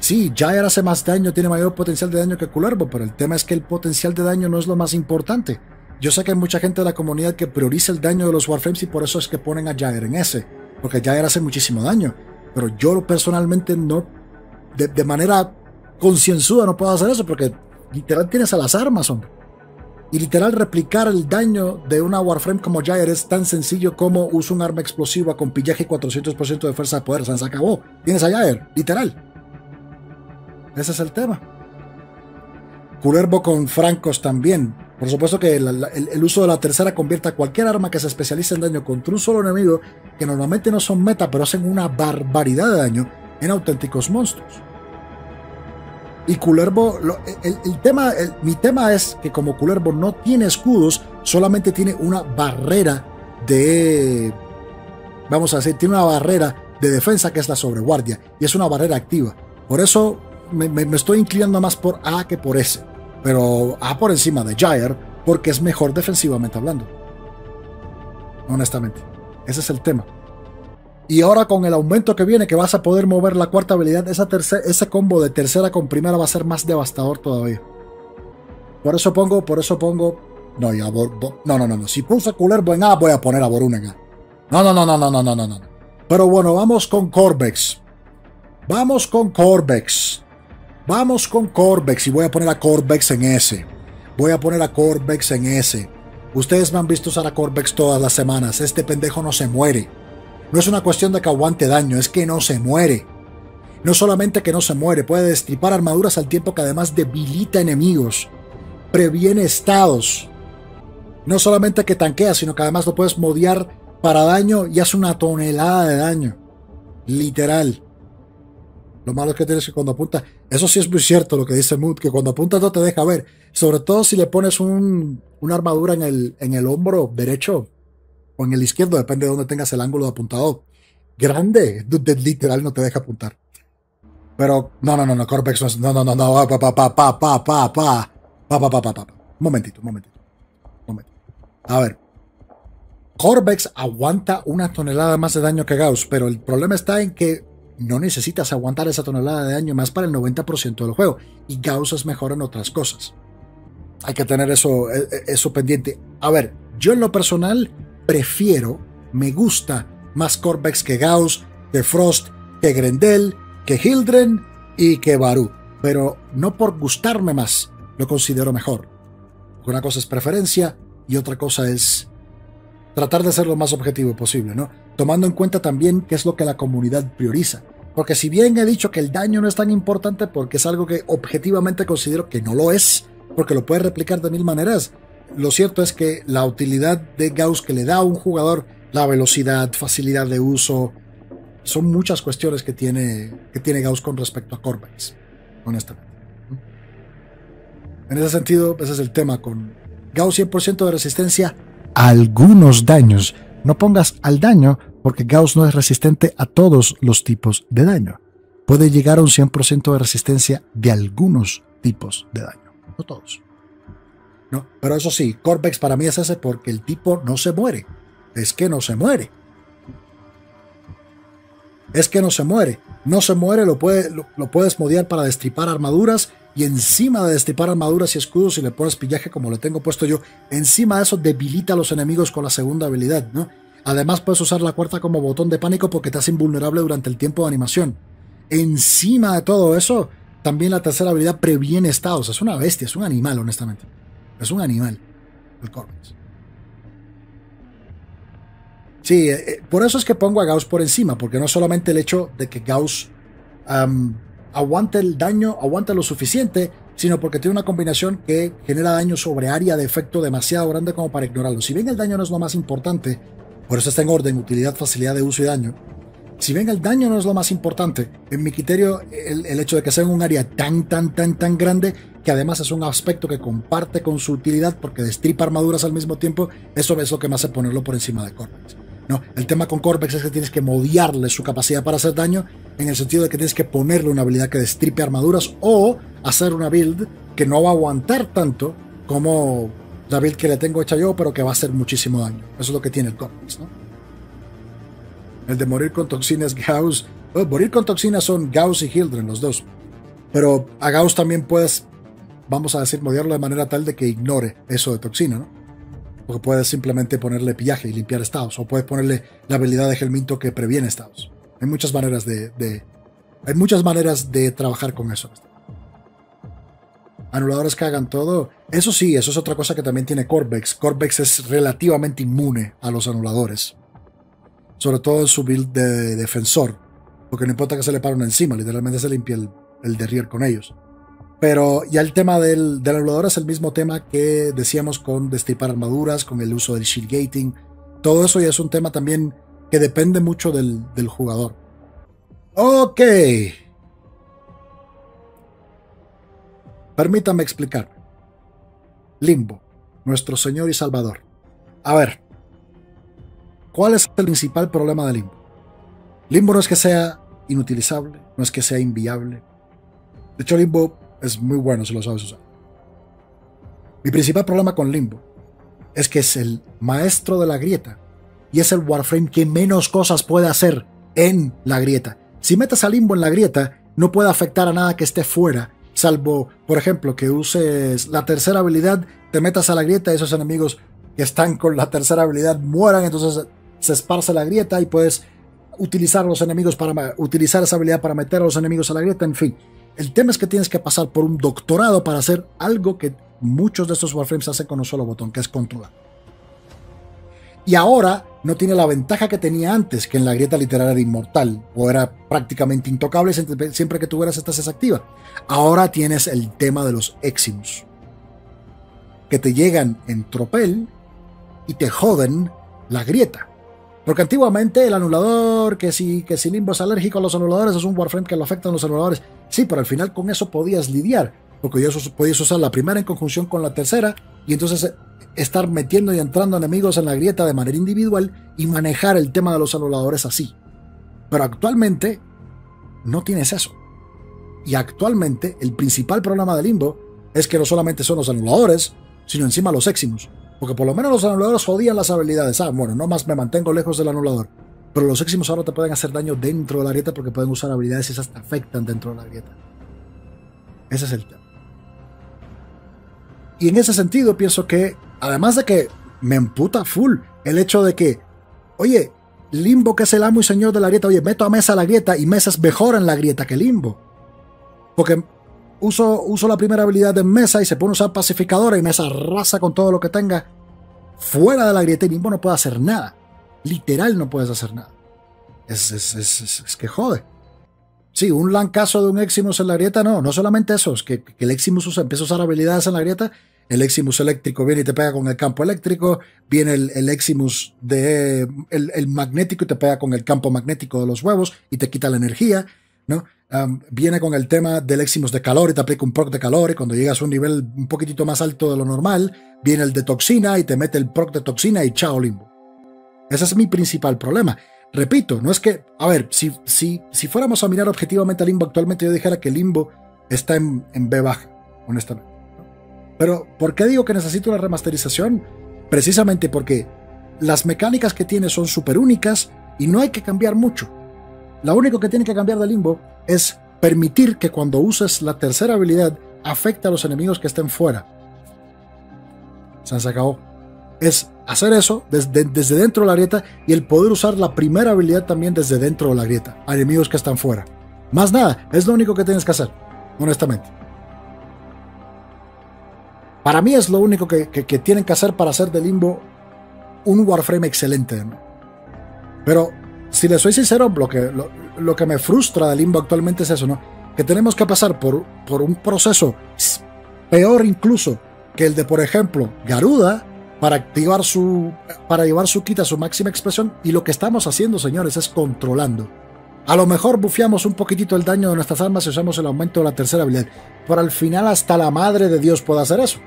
Sí, Gyre hace más daño, tiene mayor potencial de daño que Kullervo, pero el tema es que el potencial de daño no es lo más importante. Yo sé que hay mucha gente de la comunidad que prioriza el daño de los Warframes y por eso es que ponen a Gyre en ese, porque Gyre hace muchísimo daño, pero yo personalmente no, de manera concienzuda no puedo hacer eso, porque literal tienes a las armas, hombre. Y literal replicar el daño de una Warframe como Gyre es tan sencillo como usa un arma explosiva con pillaje y 400% de fuerza de poder. O sea, se acabó. Tienes a Gyre, literal. Ese es el tema. Kullervo con francos también. Por supuesto que el uso de la tercera convierte a cualquier arma que se especialice en daño contra un solo enemigo, que normalmente no son meta, pero hacen una barbaridad de daño, en auténticos monstruos. Y Kullervo, mi tema es que como Kullervo no tiene escudos, solamente tiene una barrera de, vamos a decir, tiene una barrera de defensa que es la sobreguardia, y es una barrera activa. Por eso me estoy inclinando más por A que por S, pero A por encima de Gyre, porque es mejor defensivamente hablando, honestamente. Ese es el tema. Y ahora con el aumento que viene, que vas a poder mover la cuarta habilidad, ese combo de tercera con primera va a ser más devastador todavía. Por eso pongo... No, ya, no. Si puse Kullervo en A, voy a poner a Borun en A. No. Pero bueno, vamos con Corvex. Y voy a poner a Corvex en S. Ustedes me han visto usar a Corvex todas las semanas. Este pendejo no se muere. No es una cuestión de que aguante daño, es que no se muere. No solamente que no se muere, puede destripar armaduras al tiempo que además debilita enemigos. Previene estados. No solamente que tanquea, sino que además lo puedes modear para daño y hace una tonelada de daño. Literal. Lo malo es que tienes que cuando apunta... Eso sí es muy cierto lo que dice Mood, que cuando apuntas no te deja ver. Sobre todo si le pones una armadura en el hombro derecho o en el izquierdo, depende de donde tengas el ángulo de apuntado. Grande, literal no te deja apuntar. Pero, no, Corvex no es... No, pa. Un momentito. A ver. Corvex aguanta una tonelada más de daño que Gauss, pero el problema está en que no necesitas aguantar esa tonelada de daño más para el 90% del juego, y Gauss es mejor en otras cosas. Hay que tener eso pendiente. A ver, yo en lo personal prefiero, me gusta más Corvex que Gauss, que Frost, que Grendel, que Hildren y que Baru, pero no por gustarme más lo considero mejor. Una cosa es preferencia y otra cosa es tratar de ser lo más objetivo posible, ¿no? Tomando en cuenta también qué es lo que la comunidad prioriza. Porque si bien he dicho que el daño no es tan importante porque es algo que objetivamente considero que no lo es, porque lo puedes replicar de mil maneras, lo cierto es que la utilidad de Gauss que le da a un jugador, la velocidad, facilidad de uso, son muchas cuestiones que tiene Gauss con respecto a Corvex, honestamente. En ese sentido, ese es el tema con Gauss 100% de resistencia a algunos daños. No pongas al daño porque Gauss no es resistente a todos los tipos de daño. Puede llegar a un 100% de resistencia de algunos tipos de daño, no todos. No, pero eso sí, Corvex para mí es ese porque el tipo no se muere. Es que no se muere. No se muere, lo puedes modear para destripar armaduras. Y encima de destripar armaduras y escudos, si le pones pillaje como lo tengo puesto yo, encima de eso debilita a los enemigos con la segunda habilidad, ¿no? Además puedes usar la cuarta como botón de pánico porque te hace invulnerable durante el tiempo de animación. Encima de todo eso, también la tercera habilidad previene estados. Es una bestia, es un animal, honestamente. Es un animal, el Corvex. Sí, por eso es que pongo a Gauss por encima, porque no solamente el hecho de que Gauss... aguanta el daño, aguanta lo suficiente, sino porque tiene una combinación que genera daño sobre área de efecto demasiado grande como para ignorarlo. Si bien el daño no es lo más importante, por eso está en orden, utilidad, facilidad de uso y daño. Si bien el daño no es lo más importante, en mi criterio el hecho de que sea en un área tan grande, que además es un aspecto que comparte con su utilidad porque destripa armaduras al mismo tiempo, eso es lo que me hace ponerlo por encima de Corvex. No, el tema con Corvex es que tienes que modiarle su capacidad para hacer daño, en el sentido de que tienes que ponerle una habilidad que destripe armaduras o hacer una build que no va a aguantar tanto como la build que le tengo hecha yo, pero que va a hacer muchísimo daño. Eso es lo que tiene el Corvex, ¿no? El de morir con toxinas Gauss. Morir con toxinas son Gauss y Hildren, los dos. Pero a Gauss también puedes, vamos a decir, modiarlo de manera tal de que ignore eso de toxina, ¿no? Porque puedes simplemente ponerle pillaje y limpiar estados, o puedes ponerle la habilidad de Helminto que previene estados. Hay muchas maneras de trabajar con eso. Anuladores que hagan todo. Eso sí, eso es otra cosa que también tiene Corvex. Corvex es relativamente inmune a los anuladores, sobre todo en su build de defensor, porque no importa que se le paren encima, literalmente se limpia el derrier con ellos. Pero ya el tema del anulador es el mismo tema que decíamos con destripar armaduras, con el uso del shield gating. Todo eso ya es un tema también que depende mucho del jugador. Ok. Permítame explicar. Limbo, nuestro señor y salvador. A ver, ¿cuál es el principal problema de Limbo? Limbo no es que sea inutilizable, no es que sea inviable. De hecho, Limbo es muy bueno si lo sabes usar. Mi principal problema con Limbo es que es el maestro de la grieta y es el Warframe que menos cosas puede hacer en la grieta. Si metes a Limbo en la grieta, no puede afectar a nada que esté fuera, salvo, por ejemplo, que uses la tercera habilidad, te metas a la grieta y esos enemigos que están con la tercera habilidad mueran, entonces se esparce la grieta y puedes utilizar esa habilidad para meter a los enemigos a la grieta, en fin. El tema es que tienes que pasar por un doctorado para hacer algo que muchos de estos Warframes hacen con un solo botón, que es controlar. y ahora no tiene la ventaja que tenía antes, que en la grieta literal era inmortal o era prácticamente intocable siempre que tuvieras esta ses activa. Ahora tienes el tema de los Eximus, que te llegan en tropel y te joden la grieta. Porque antiguamente el anulador, que si Limbo es alérgico a los anuladores, es un Warframe que lo afectan los anuladores. Sí, pero al final con eso podías lidiar, porque ya podías usar la primera en conjunción con la tercera, y entonces estar metiendo y entrando enemigos en la grieta de manera individual y manejar el tema de los anuladores así. Pero actualmente no tienes eso. Y actualmente el principal problema de Limbo es que no solamente son los anuladores, sino encima los Eximus. Porque por lo menos los anuladores jodían las habilidades. Ah, bueno, no más me mantengo lejos del anulador. Pero los Eximus ahora te pueden hacer daño dentro de la grieta, porque pueden usar habilidades y esas te afectan dentro de la grieta. Ese es el tema. Y en ese sentido pienso que, además de que me emputa full el hecho de que, oye, Limbo, que es el amo y señor de la grieta, oye, meto a Mesa a la grieta y Mesa es mejor en la grieta que Limbo. Porque uso la primera habilidad de Mesa y se pone a usar pacificadora y Mesa arrasa con todo lo que tenga fuera de la grieta y Limbo no puede hacer nada. Literal no puedes hacer nada. Es que jode. Sí, un lancazo de un Eximus en la grieta, no solamente eso, es que el Eximus empieza a usar habilidades en la grieta. El Eximus eléctrico viene y te pega con el campo eléctrico. Viene el Eximus de el magnético y te pega con el campo magnético de los huevos y te quita la energía, ¿no? Viene con el tema del Eximus de calor y te aplica un proc de calor, y cuando llegas a un nivel un poquitito más alto de lo normal, viene el de toxina y te mete el proc de toxina y chao Limbo. Ese es mi principal problema. Repito, no es que, a ver, si fuéramos a mirar objetivamente a Limbo actualmente, yo dijera que Limbo está en B baja, honestamente. Pero, ¿por qué digo que necesito una remasterización? Precisamente porque las mecánicas que tiene son súper únicas y no hay que cambiar mucho. Lo único que tiene que cambiar de Limbo es permitir que cuando uses la tercera habilidad afecte a los enemigos que estén fuera. Se acabó. Es hacer eso desde dentro de la grieta y el poder usar la primera habilidad también desde dentro de la grieta a enemigos que están fuera. Más nada, es lo único que tienes que hacer, honestamente. Para mí es lo único que tienen que hacer para hacer de Limbo un Warframe excelente. Pero si les soy sincero, lo que me frustra de Limbo actualmente es eso, ¿no? Que tenemos que pasar por un proceso peor incluso que el de, por ejemplo, Garuda, para llevar su kit a su máxima expresión. Y lo que estamos haciendo, señores, es controlando. A lo mejor bufiamos un poquitito el daño de nuestras armas y usamos el aumento de la tercera habilidad, pero al final hasta la madre de Dios puede hacer eso.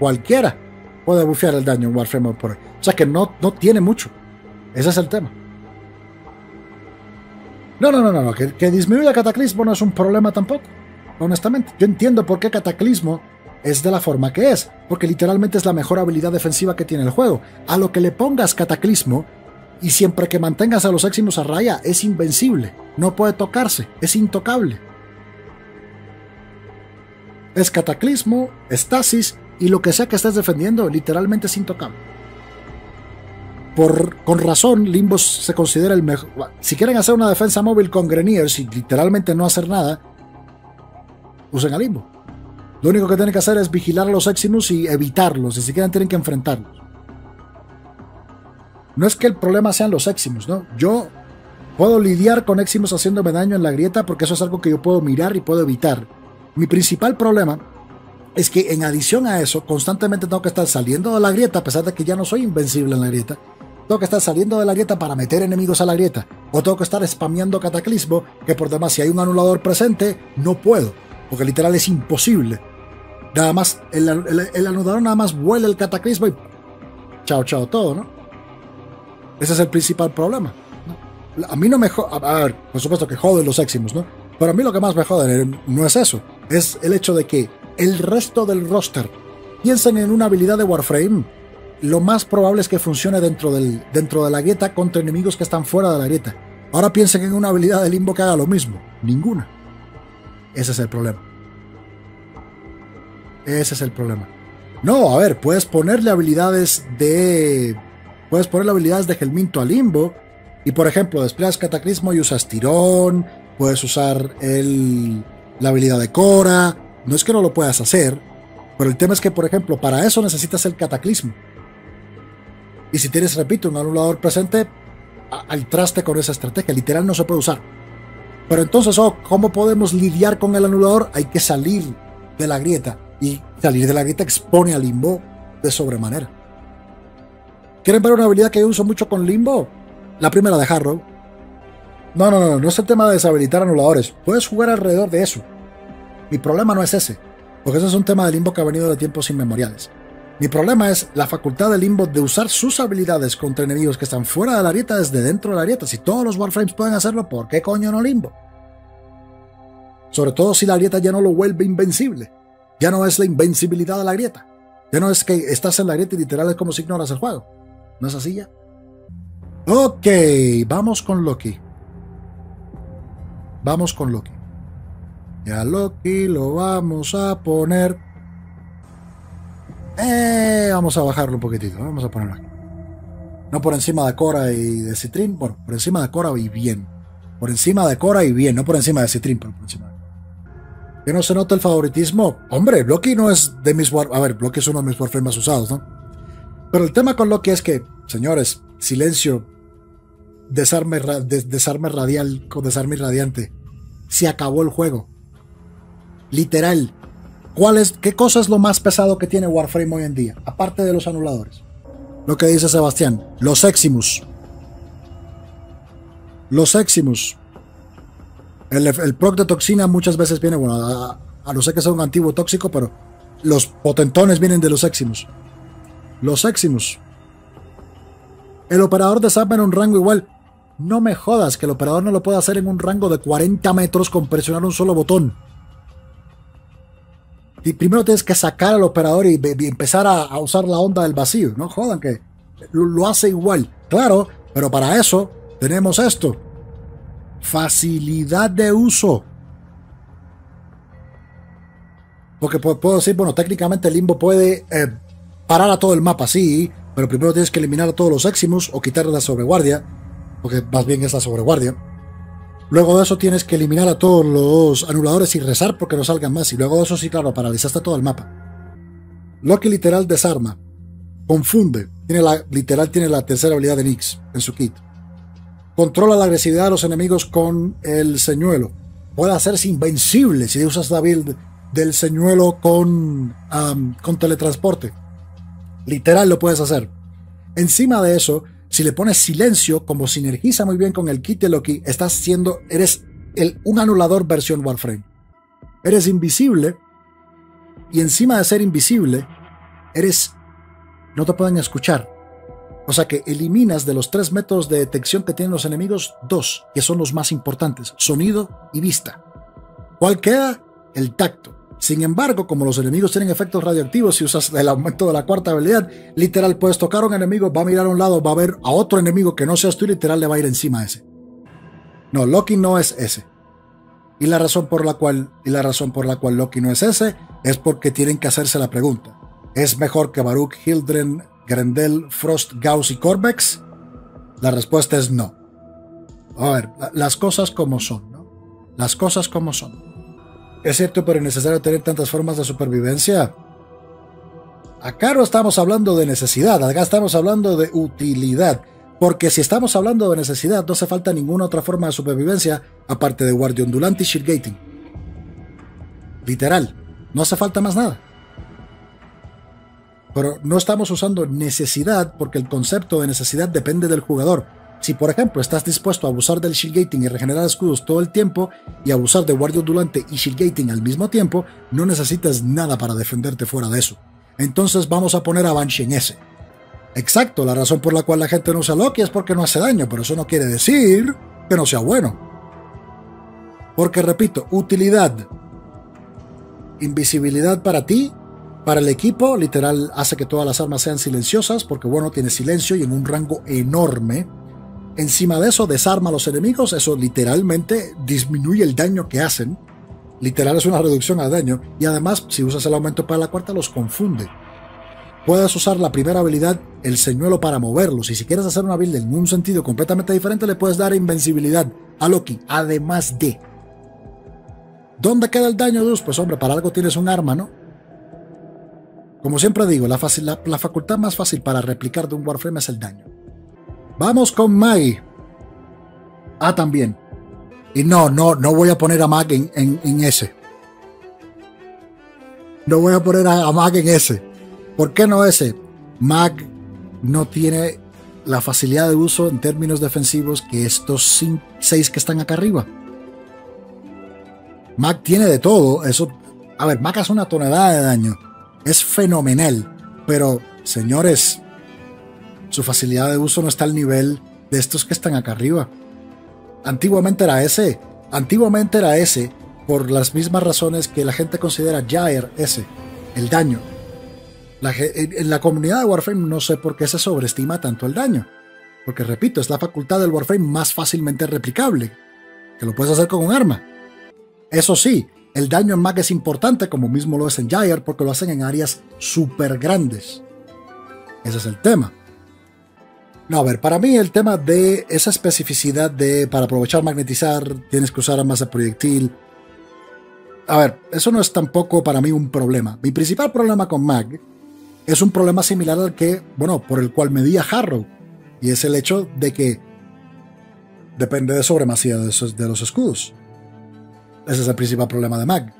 Cualquiera puede bufear el daño en Warframe por ahí. O sea que no tiene mucho. Ese es el tema. No. Que disminuya Cataclismo no es un problema tampoco, honestamente. Yo entiendo por qué Cataclismo es de la forma que es, porque literalmente es la mejor habilidad defensiva que tiene el juego. A lo que le pongas Cataclismo, y siempre que mantengas a los Eximus a raya, es invencible, no puede tocarse, es intocable. Es Cataclismo, Estasis y lo que sea que estés defendiendo, literalmente es intocable. Con razón, Limbo se considera el mejor. Si quieren hacer una defensa móvil con Greniers y literalmente no hacer nada, usen a Limbo. Lo único que tienen que hacer es vigilar a los Eximus y evitarlos, ni siquiera tienen que enfrentarlos. No es que el problema sean los Eximus, ¿no? Yo puedo lidiar con Eximus haciéndome daño en la grieta porque eso es algo que yo puedo mirar y puedo evitar. Mi principal problema es que en adición a eso, constantemente tengo que estar saliendo de la grieta, a pesar de que ya no soy invencible en la grieta. Tengo que estar saliendo de la grieta para meter enemigos a la grieta. O tengo que estar spameando Cataclismo, que por demás, si hay un anulador presente, no puedo. Porque literal es imposible. Nada más, el anulador nada más vuela el Cataclismo y chao todo, ¿no? Ese es el principal problema, ¿no? A mí no me jode, a ver, por supuesto que joden los Eximus, ¿no? Pero a mí lo que más me jode no es eso, es el hecho de que el resto del roster piensen en una habilidad de Warframe. Lo más probable es que funcione dentro de la grieta contra enemigos que están fuera de la grieta. Ahora piensen en una habilidad de Limbo que haga lo mismo. Ninguna. Ese es el problema. Ese es el problema. No, a ver, puedes ponerle habilidades de... Puedes poner habilidades de Helminto a Limbo y, por ejemplo, desplegas Cataclismo y usas Tirón. Puedes usar la habilidad de Cora. No es que no lo puedas hacer, pero el tema es que, por ejemplo, para eso necesitas el Cataclismo. Y si tienes, repito, un anulador presente, al traste con esa estrategia. Literal no se puede usar. Pero entonces, ¿cómo podemos lidiar con el anulador? Hay que salir de la grieta. Y salir de la grieta expone a Limbo de sobremanera. ¿Quieren ver una habilidad que yo uso mucho con Limbo? La primera de Harrow. No es el tema de deshabilitar anuladores. Puedes jugar alrededor de eso. Mi problema no es ese, porque ese es un tema de Limbo que ha venido de tiempos inmemoriales. Mi problema es la facultad de Limbo de usar sus habilidades contra enemigos que están fuera de la grieta desde dentro de la grieta. Si todos los Warframes pueden hacerlo, ¿por qué coño no Limbo? Sobre todo si la grieta ya no lo vuelve invencible. Ya no es la invencibilidad de la grieta. Ya no es que estás en la grieta y literal es como si ignoras el juego. ¿No es así ya? Ok, vamos con Loki. Vamos con Loki. Y a Loki lo vamos a poner... vamos a bajarlo un poquitito. Vamos a ponerlo aquí. No por encima de Cora y de Citrin. Bueno, por encima de Cora y bien. Por encima de Cora y bien. No por encima de Citrin, pero por encima de... ¿Que no se nota el favoritismo? Hombre, Loki no es de mis... A ver, Loki es uno de mis Warframes más usados, ¿no? Pero el tema con Loki es que, señores, silencio, desarme radial con desarme irradiante. Se acabó el juego. Literal. ¿Qué cosa es lo más pesado que tiene Warframe hoy en día? Aparte de los anuladores. Lo que dice Sebastián. Los Eximus. Los Eximus. El proc de toxina muchas veces viene, bueno, a no ser que sea un antiguo tóxico, pero los potentones vienen de los Eximus. Los Eximus. El operador desarma en un rango igual. No me jodas que el operador no lo puede hacer en un rango de 40 metros con presionar un solo botón. Y primero tienes que sacar al operador y empezar a usar la onda del vacío. No jodan que lo hace igual. Claro, pero para eso tenemos esto. Facilidad de uso. Porque puedo decir, bueno, técnicamente el Limbo puede parar a todo el mapa, sí, pero primero tienes que eliminar a todos los Eximus o quitarle la sobreguardia, porque más bien es la sobreguardia. Luego de eso tienes que eliminar a todos los anuladores y rezar porque no salgan más. Y luego de eso, sí, claro, paralizaste todo el mapa. Loki literal desarma, confunde, tiene la tercera habilidad de Nyx en su kit. Controla la agresividad de los enemigos con el señuelo. Puede hacerse invencible si usas la build del señuelo con teletransporte. Literal lo puedes hacer. Encima de eso, si le pones silencio, como sinergiza muy bien con el kit de Loki, eres un anulador versión Warframe. Eres invisible y encima de ser invisible, no te pueden escuchar. O sea que eliminas de los 3 métodos de detección que tienen los enemigos, 2, que son los más importantes, sonido y vista. ¿Cuál queda? El tacto. Sin embargo, como los enemigos tienen efectos radioactivos, si usas el aumento de la cuarta habilidad, literal puedes tocar a un enemigo, va a mirar a un lado, va a ver a otro enemigo que no seas tú y literal le va a ir encima a ese. No, Loki no es ese. Y la razón por la cual, Loki no es ese es porque tienen que hacerse la pregunta. ¿Es mejor que Baruch, Hildren, Grendel, Frost, Gauss y Corbex? La respuesta es no. A ver, las cosas como son, ¿no? Las cosas como son. ¿Es cierto pero necesario tener tantas formas de supervivencia? Acá no estamos hablando de necesidad, acá estamos hablando de utilidad. Porque si estamos hablando de necesidad, no hace falta ninguna otra forma de supervivencia aparte de guardia ondulante y shieldgating. Literal, no hace falta más nada. Pero no estamos usando necesidad porque el concepto de necesidad depende del jugador. Si por ejemplo estás dispuesto a abusar del shieldgating y regenerar escudos todo el tiempo y abusar de guardia ondulante y shieldgating al mismo tiempo, no necesitas nada para defenderte fuera de eso. Entonces vamos a poner a Banshee en ese. Exacto, la razón por la cual la gente no usa Loki es porque no hace daño, pero eso no quiere decir que no sea bueno. Porque repito, utilidad, invisibilidad para ti. Para el equipo, literal, hace que todas las armas sean silenciosas, porque bueno, tiene silencio y en un rango enorme. Encima de eso, desarma a los enemigos, eso literalmente disminuye el daño que hacen. Literal es una reducción al daño, y además, si usas el aumento para la cuarta, los confunde. Puedes usar la primera habilidad, el señuelo, para moverlos, y si quieres hacer una build en un sentido completamente diferente, le puedes dar invencibilidad a Loki, además de... ¿Dónde queda el daño, Duz? Pues hombre, para algo tienes un arma, ¿no? Como siempre digo, la facultad más fácil para replicar de un Warframe es el daño. Vamos con Maggie. Ah, también. Y no voy a poner a Maggie en ese. No voy a poner a Maggie en ese. ¿Por qué no ese? Maggie no tiene la facilidad de uso en términos defensivos que estos 6 que están acá arriba. Maggie tiene de todo. Eso, a ver, Maggie hace una tonelada de daño. Es fenomenal, pero señores, su facilidad de uso no está al nivel de estos que están acá arriba. Antiguamente era ese, por las mismas razones que la gente considera Jaeger ese, el daño. En la comunidad de Warframe no sé por qué se sobreestima tanto el daño, porque repito, es la facultad del Warframe más fácilmente replicable, que lo puedes hacer con un arma. Eso sí, el daño en Mag es importante, como mismo lo es en Jaeger, porque lo hacen en áreas súper grandes. Ese es el tema. No, a ver, para mí el tema de esa especificidad de para aprovechar magnetizar tienes que usar armas de proyectil. A ver, eso no es tampoco para mí un problema. Mi principal problema con Mag es un problema similar al que, bueno, por el cual me di a Harrow, y es el hecho de que depende de sobremasía de los escudos. Ese es el principal problema de Mag.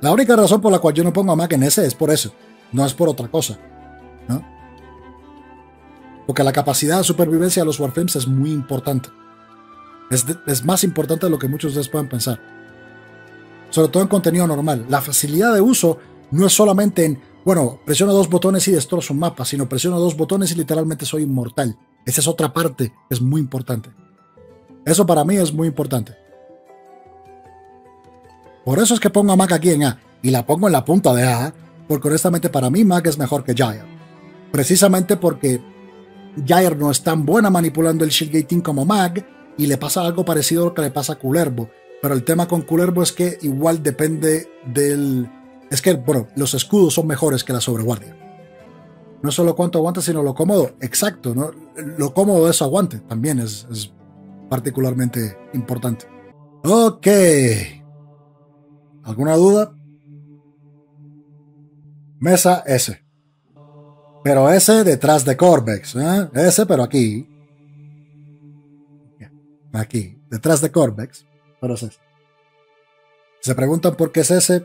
La única razón por la cual yo no pongo a Mag en ese es por eso, no es por otra cosa, ¿no? Porque la capacidad de supervivencia de los Warframes es muy importante. Es más importante de lo que muchos de ustedes pueden pensar. Sobre todo en contenido normal. La facilidad de uso no es solamente en, bueno, presiono 2 botones y destrozo un mapa, sino presiono 2 botones y literalmente soy inmortal. Esa es otra parte que es muy importante. Eso para mí es muy importante. Por eso es que pongo a Mag aquí en A, y la pongo en la punta de A, porque honestamente para mí Mag es mejor que Jaeger. Precisamente porque Jaeger no es tan buena manipulando el shield gating como Mag, y le pasa algo parecido a lo que le pasa a Kullervo. Pero el tema con Kullervo es que igual depende del... Es que, bueno, los escudos son mejores que la sobreguardia. No solo cuánto aguanta, sino lo cómodo. Exacto, ¿no? Lo cómodo de eso aguante también es particularmente importante. Ok. ¿Alguna duda? Mesa S. Pero S detrás de Corvex. ¿Eh? S, pero aquí. Aquí, detrás de Corvex. Pero es S. Se preguntan por qué es S.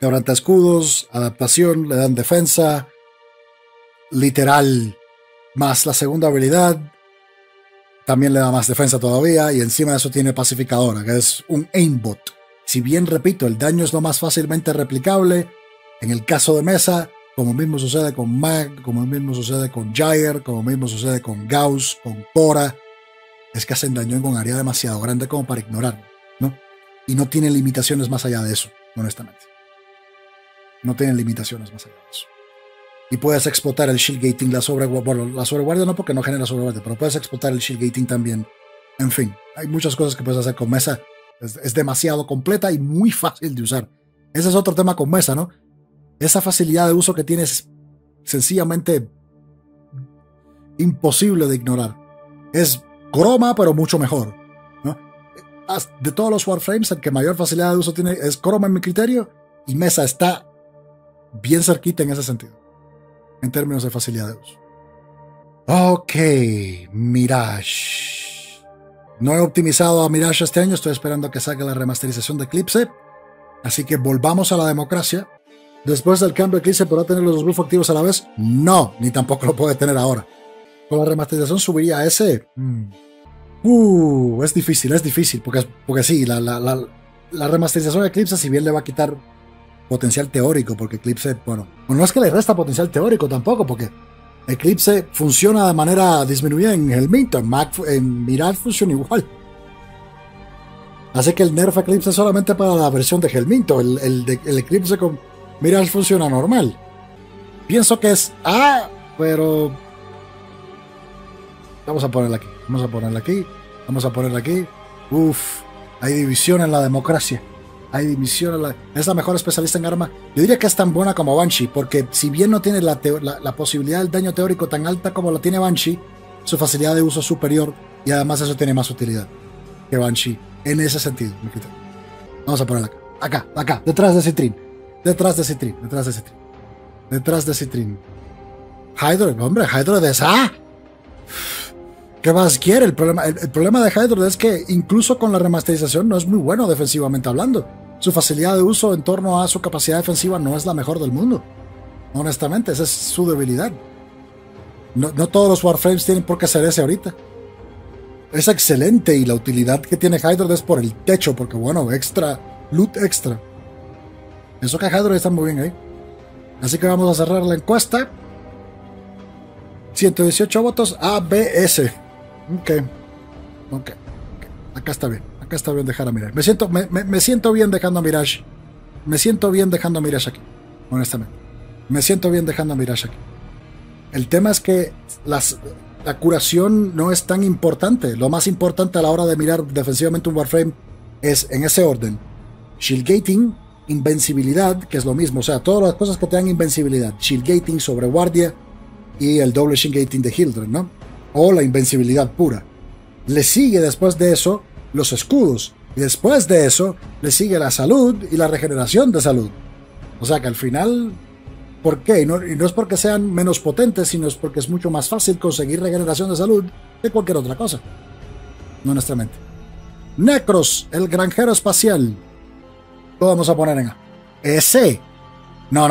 Quebranta escudos, adaptación, le dan defensa. Literal. Más la segunda habilidad. También le da más defensa todavía. Y encima de eso tiene pacificadora, que es un aimbot. Si bien, repito, el daño es lo más fácilmente replicable, en el caso de Mesa, como mismo sucede con Mag, como mismo sucede con Jaeger, como mismo sucede con Gauss, con Cora, es que hacen daño en un área demasiado grande como para ignorarlo, ¿no? Y no tiene limitaciones más allá de eso, honestamente. No tienen limitaciones más allá de eso. Y puedes explotar el shield gating, la sobreguardia, bueno, la sobreguardia no porque no genera sobreguardia, pero puedes explotar el shield gating también. En fin, hay muchas cosas que puedes hacer con Mesa. Es demasiado completa y muy fácil de usar. Ese es otro tema con Mesa, ¿no? Esa facilidad de uso que tienes es sencillamente imposible de ignorar. Es Chroma, pero mucho mejor, ¿no? De todos los Warframes, el que mayor facilidad de uso tiene es Chroma en mi criterio, y Mesa está bien cerquita en ese sentido, en términos de facilidad de uso. Ok, Mirage. No he optimizado a Mirage este año, estoy esperando a que salga la remasterización de Eclipse. Así que volvamos a la democracia. Después del cambio de Eclipse, ¿podrá tener los dos buffs activos a la vez? No, ni tampoco lo puede tener ahora. Con la remasterización subiría a ese. Es difícil, porque sí, la remasterización de Eclipse, si bien le va a quitar potencial teórico, porque Eclipse, bueno, no es que le resta potencial teórico tampoco, porque Eclipse funciona de manera disminuida en el Minto, en Mirage funciona igual. Así que el nerf Eclipse es solamente para la versión de Helminto. El Eclipse con Mirage funciona normal. Pienso que es A, pero vamos a ponerla aquí. Uff, hay división en la democracia. Hay división en la... Es la mejor especialista en arma. Yo diría que es tan buena como Banshee, porque si bien no tiene la posibilidad del daño teórico tan alta como la tiene Banshee, su facilidad de uso es superior y además eso tiene más utilidad que Banshee. En ese sentido, me quito. Vamos a ponerla acá. Acá, detrás de Citrin. detrás de Citrin. Hydro, hombre, Hydro de esa. ¿Qué más quiere? El problema de Hydro es que incluso con la remasterización no es muy bueno defensivamente hablando. Su facilidad de uso en torno a su capacidad defensiva no es la mejor del mundo. Honestamente, esa es su debilidad. No todos los Warframes tienen por qué ser ese ahorita. Es excelente y la utilidad que tiene Hydro es por el techo, porque bueno, extra, loot extra. Eso que Hydro está muy bien ahí. Así que vamos a cerrar la encuesta. 118 votos ABS. Ok. Acá está bien. Acá está bien dejar a Mirage. Me siento bien dejando a Mirage. Me siento bien dejando a Mirage aquí. Honestamente. Me siento bien dejando a Mirage aquí. El tema es que la curación no es tan importante. Lo más importante a la hora de mirar defensivamente un Warframe es en ese orden: shield gating, invencibilidad, que es lo mismo, o sea, todas las cosas que te dan invencibilidad, shield gating, sobreguardia y el doble shield gating de Hildren, ¿no? O la invencibilidad pura. Le sigue después de eso los escudos, y después de eso le sigue la salud y la regeneración de salud. O sea que al final, ¿por qué? Y no es porque sean menos potentes, sino es porque es mucho más fácil conseguir regeneración de salud que cualquier otra cosa, honestamente. Necros, el granjero espacial. Lo vamos a poner en A. S. No,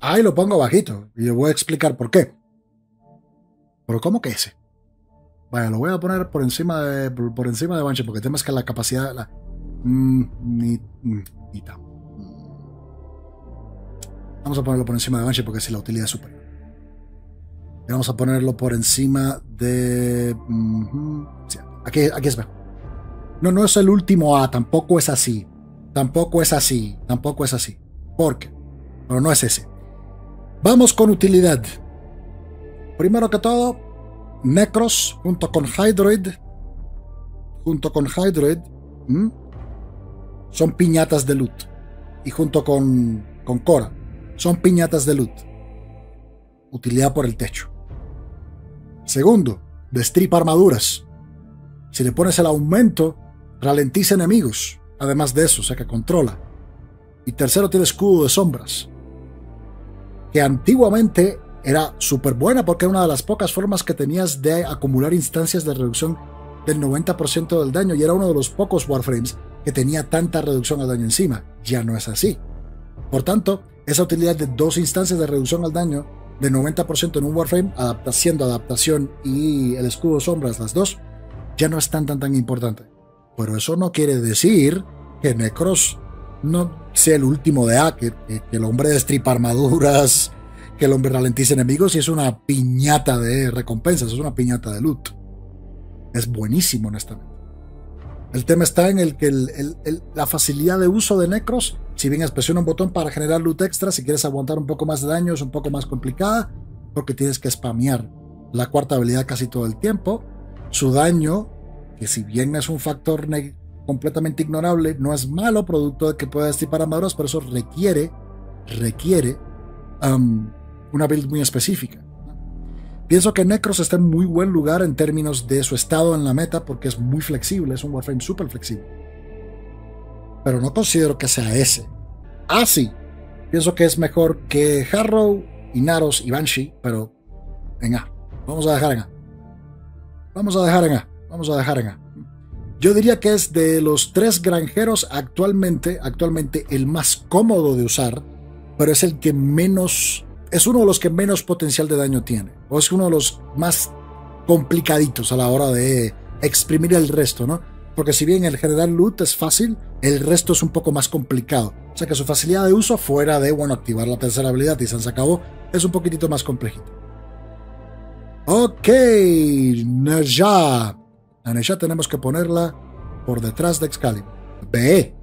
ahí lo pongo bajito y yo voy a explicar por qué. Pero ¿cómo que ese? Vaya, lo voy a poner por encima de Banshee, porque el tema es que la capacidad... Vamos a ponerlo por encima de Banshee porque si la utilidad es superior. Y vamos a ponerlo por encima de... Aquí es mejor. No es el último A, tampoco es así. ¿Por qué? Pero no es ese. Vamos con utilidad. Primero que todo... Necros junto con Hydroid son piñatas de loot, y junto con Cora son piñatas de loot. Utilidad por el techo. Segundo, destripa armaduras. Si le pones el aumento, ralentiza enemigos, además de eso, o sea que controla. Y tercero, tiene escudo de sombras, que antiguamente era súper buena porque era una de las pocas formas que tenías de acumular instancias de reducción del 90% del daño, y era uno de los pocos Warframes que tenía tanta reducción al daño encima. Ya no es así. Por tanto, esa utilidad de dos instancias de reducción al daño de 90% en un Warframe, siendo adaptación y el escudo de sombras las dos, ya no es tan importante. Pero eso no quiere decir que Necros no sea el último de A, que el hombre destripa armaduras, que el hombre ralentiza enemigos, y es una piñata de recompensas, es una piñata de loot. Es buenísimo, honestamente. El tema está en el que la facilidad de uso de Necros, si bien presiona un botón para generar loot extra, si quieres aguantar un poco más de daño es un poco más complicada, porque tienes que spamear la cuarta habilidad casi todo el tiempo. Su daño, que si bien es un factor completamente ignorable, no es malo, producto de que pueda destripar armaduras, pero eso requiere una build muy específica. Pienso que Necros está en muy buen lugar en términos de su estado en la meta, porque es muy flexible, es un Warframe súper flexible, pero no considero que sea ese. Sí, pienso que es mejor que Harrow, y Naros y Banshee, pero en A. Vamos a dejar en A. Yo diría que es de los tres granjeros actualmente el más cómodo de usar, pero es el que menos... es uno de los que menos potencial de daño tiene, o es uno de los más complicaditos a la hora de exprimir el resto, ¿no? Porque si bien el generar loot es fácil, el resto es un poco más complicado. O sea que su facilidad de uso, fuera de, bueno, activar la tercera habilidad y se acabó, es un poquitito más complejito. Ok, Nerja. A Nerja tenemos que ponerla por detrás de Excalibur. B.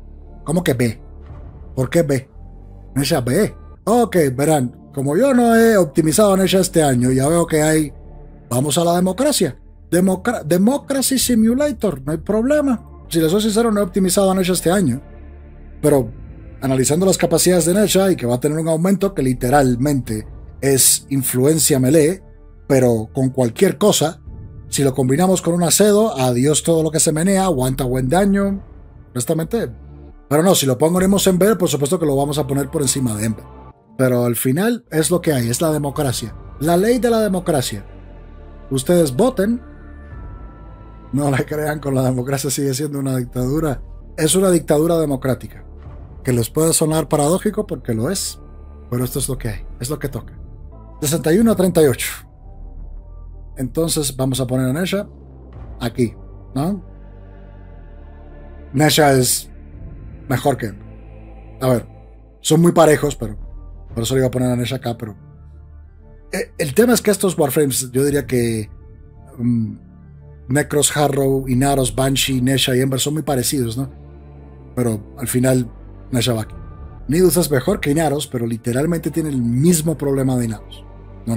¿Cómo que B? ¿Por qué B? Nerja B. Ok, verán. Como yo no he optimizado a Nerja este año, ya veo que hay... Vamos a la democracia. Democracy Simulator, no hay problema. Si les soy sincero, no he optimizado a Nerja este año. Pero analizando las capacidades de Nesha y que va a tener un aumento que literalmente es influencia melee, pero con cualquier cosa, si lo combinamos con un acedo, adiós todo lo que se menea, aguanta buen daño, honestamente. Pero no, si lo ponemos en Ember, por supuesto que lo vamos a poner por encima de Ember. Pero al final es lo que hay, es la democracia. La ley de la democracia. Ustedes voten. No la crean, con la democracia sigue siendo una dictadura. Es una dictadura democrática. Que les puede sonar paradójico porque lo es. Pero esto es lo que hay, es lo que toca. 61 a 38. Entonces vamos a poner a Nesha aquí, ¿no? Nesha es mejor que... A ver, son muy parejos, pero... Por eso le iba a poner a Nesha acá, pero... El tema es que estos Warframes, yo diría que... Necros, Harrow, Inaros, Banshee, Nesha y Ember son muy parecidos, ¿no? Pero al final, Nesha va aquí. Nidus es mejor que Inaros, pero literalmente tiene el mismo problema de Inaros. No.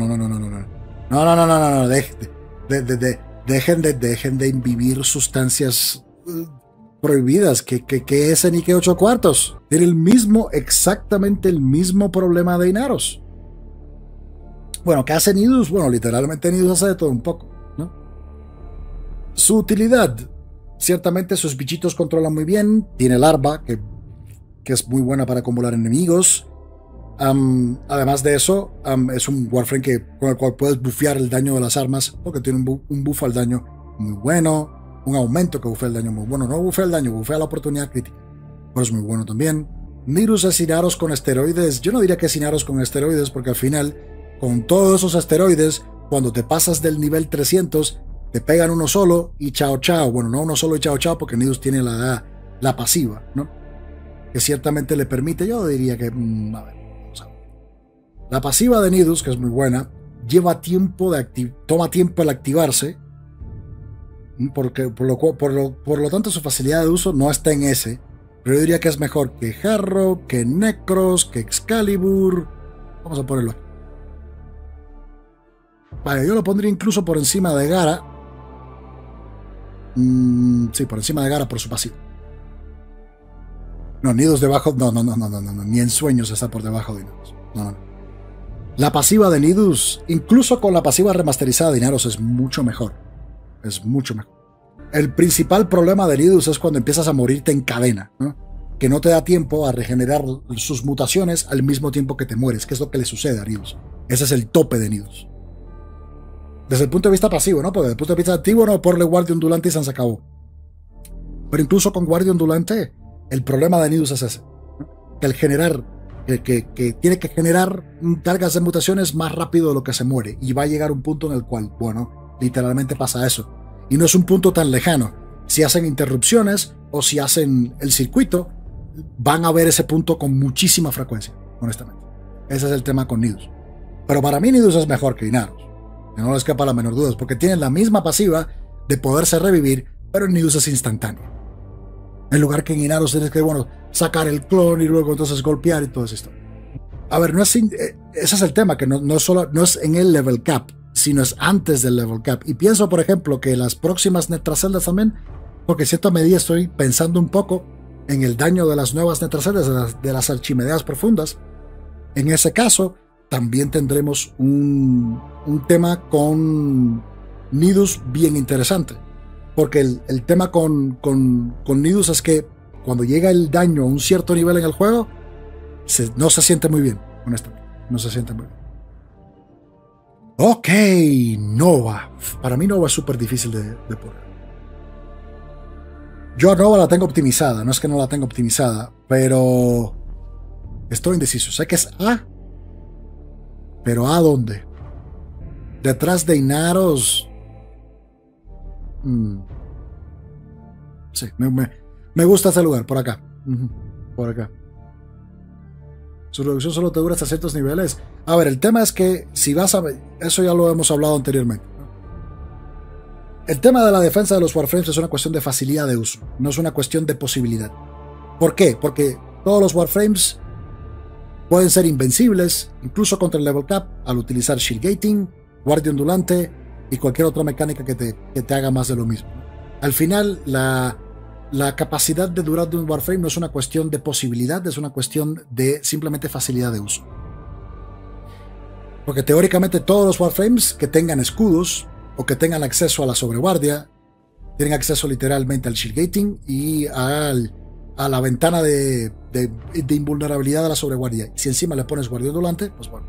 Dejen de invivir sustancias prohibidas. Que es ni que 8/4. Tiene el mismo, exactamente el mismo problema de Inaros. Bueno, ¿qué hace Nidus? Bueno, literalmente Nidus hace de todo un poco, ¿no? Su utilidad. Ciertamente sus bichitos controlan muy bien. Tiene larva, que es muy buena para acumular enemigos. Además de eso, es un Warframe con el cual puedes bufear el daño de las armas, porque tiene un buff al daño muy bueno, un aumento que bufea el daño muy bueno, no bufea el daño, bufea la oportunidad crítica, pero es muy bueno también. Nidus es Inaros con esteroides. Yo no diría que es Inaros con esteroides, porque al final, con todos esos esteroides, cuando te pasas del nivel 300, te pegan uno solo y chao chao. Bueno, no uno solo y chao chao, porque Nidus tiene la pasiva, ¿no? Que ciertamente le permite, yo diría que... a ver. La pasiva de Nidus, que es muy buena, lleva tiempo toma tiempo al activarse, porque por lo tanto su facilidad de uso no está en ese, pero yo diría que es mejor que Harrow, que Necros, que Excalibur. Vamos a ponerlo aquí. Vale, yo lo pondría incluso por encima de Gara. Sí, por encima de Gara por su pasiva. No, Nidus debajo, no, ni en sueños está por debajo de Nidus. No. La pasiva de Nidus, incluso con la pasiva remasterizada de Inaros, es mucho mejor. Es mucho mejor. El principal problema de Nidus es cuando empiezas a morirte en cadena, ¿no? Que no te da tiempo a regenerar sus mutaciones al mismo tiempo que te mueres, que es lo que le sucede a Nidus. Ese es el tope de Nidus. Desde el punto de vista pasivo, ¿no? Porque desde el punto de vista activo, no, porle guardia ondulante y se acabó. Pero incluso con guardia ondulante, el problema de Nidus es ese, ¿no? Que al generar... Que tiene que generar cargas de mutaciones más rápido de lo que se muere, y va a llegar un punto en el cual, bueno, literalmente pasa eso, y no es un punto tan lejano. Si hacen interrupciones o si hacen el circuito, van a ver ese punto con muchísima frecuencia, honestamente. Ese es el tema con Nidus. Pero para mí Nidus es mejor que Inaros, que no les quepa la menor duda, porque tienen la misma pasiva de poderse revivir, pero Nidus es instantáneo. En lugar que en Inaros tienes que, bueno, sacar el clon y luego entonces golpear y todo eso. A ver, no es ese es el tema, que no es en el level cap, sino es antes del level cap. Y pienso, por ejemplo, que las próximas Netraceldas también, porque en cierta medida estoy pensando un poco en el daño de las nuevas Netraceldas, de las Archimedeas profundas. En ese caso, también tendremos un tema con Nidus bien interesante. Porque el tema con Nidus es que cuando llega el daño a un cierto nivel en el juego, no se siente muy bien, honestamente. No se siente muy bien. Ok, Nova. Para mí Nova es súper difícil de poner. Yo a Nova la tengo optimizada. No es que no la tenga optimizada, pero estoy indeciso. Sé que es A, pero ¿A dónde? Detrás de Inaros... Sí, me gusta ese lugar, por acá. Por acá. Su reducción solo te dura hasta ciertos niveles. A ver, el tema es que si vas a... Eso ya lo hemos hablado anteriormente, ¿no? El tema de la defensa de los Warframes es una cuestión de facilidad de uso, no es una cuestión de posibilidad. ¿Por qué? Porque todos los Warframes pueden ser invencibles, incluso contra el level cap, al utilizar shield gating, guardia ondulante y cualquier otra mecánica que te haga más de lo mismo. Al final, la La capacidad de durar de un Warframe no es una cuestión de posibilidad, es una cuestión de simplemente facilidad de uso. Porque teóricamente todos los Warframes que tengan escudos o que tengan acceso a la sobreguardia tienen acceso literalmente al shieldgating y a la ventana de invulnerabilidad de la sobreguardia. Si encima le pones guardián ondulante, pues bueno,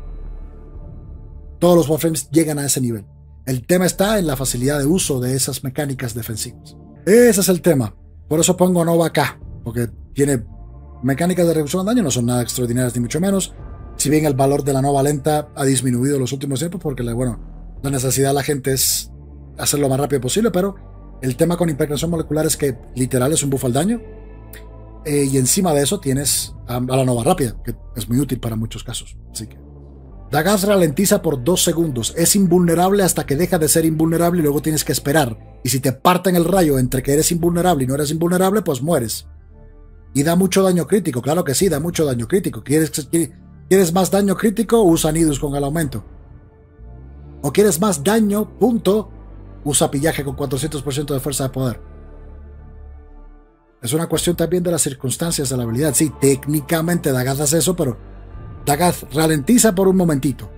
todos los Warframes llegan a ese nivel. El tema está en la facilidad de uso de esas mecánicas defensivas. Ese es el tema. Por eso pongo Nova acá, porque tiene mecánicas de reducción de daño, no son nada extraordinarias ni mucho menos. Si bien el valor de la Nova lenta ha disminuido en los últimos tiempos, porque la necesidad de la gente es hacerlo lo más rápido posible, pero el tema con impregnación molecular es que literal es un buff al daño, y encima de eso tienes a la Nova rápida, que es muy útil para muchos casos. Así que Dagas ralentiza por 2 segundos, es invulnerable hasta que deja de ser invulnerable y luego tienes que esperar. Y si te parten el rayo entre que eres invulnerable y no eres invulnerable, pues mueres. Y da mucho daño crítico, claro que sí, da mucho daño crítico. ¿Quieres más daño crítico? Usa Nidus con el aumento. ¿O quieres más daño? Punto. Usa pillaje con 400% de fuerza de poder. Es una cuestión también de las circunstancias de la habilidad. Sí, técnicamente Dagaz hace eso, pero Dagaz ralentiza por un momentito.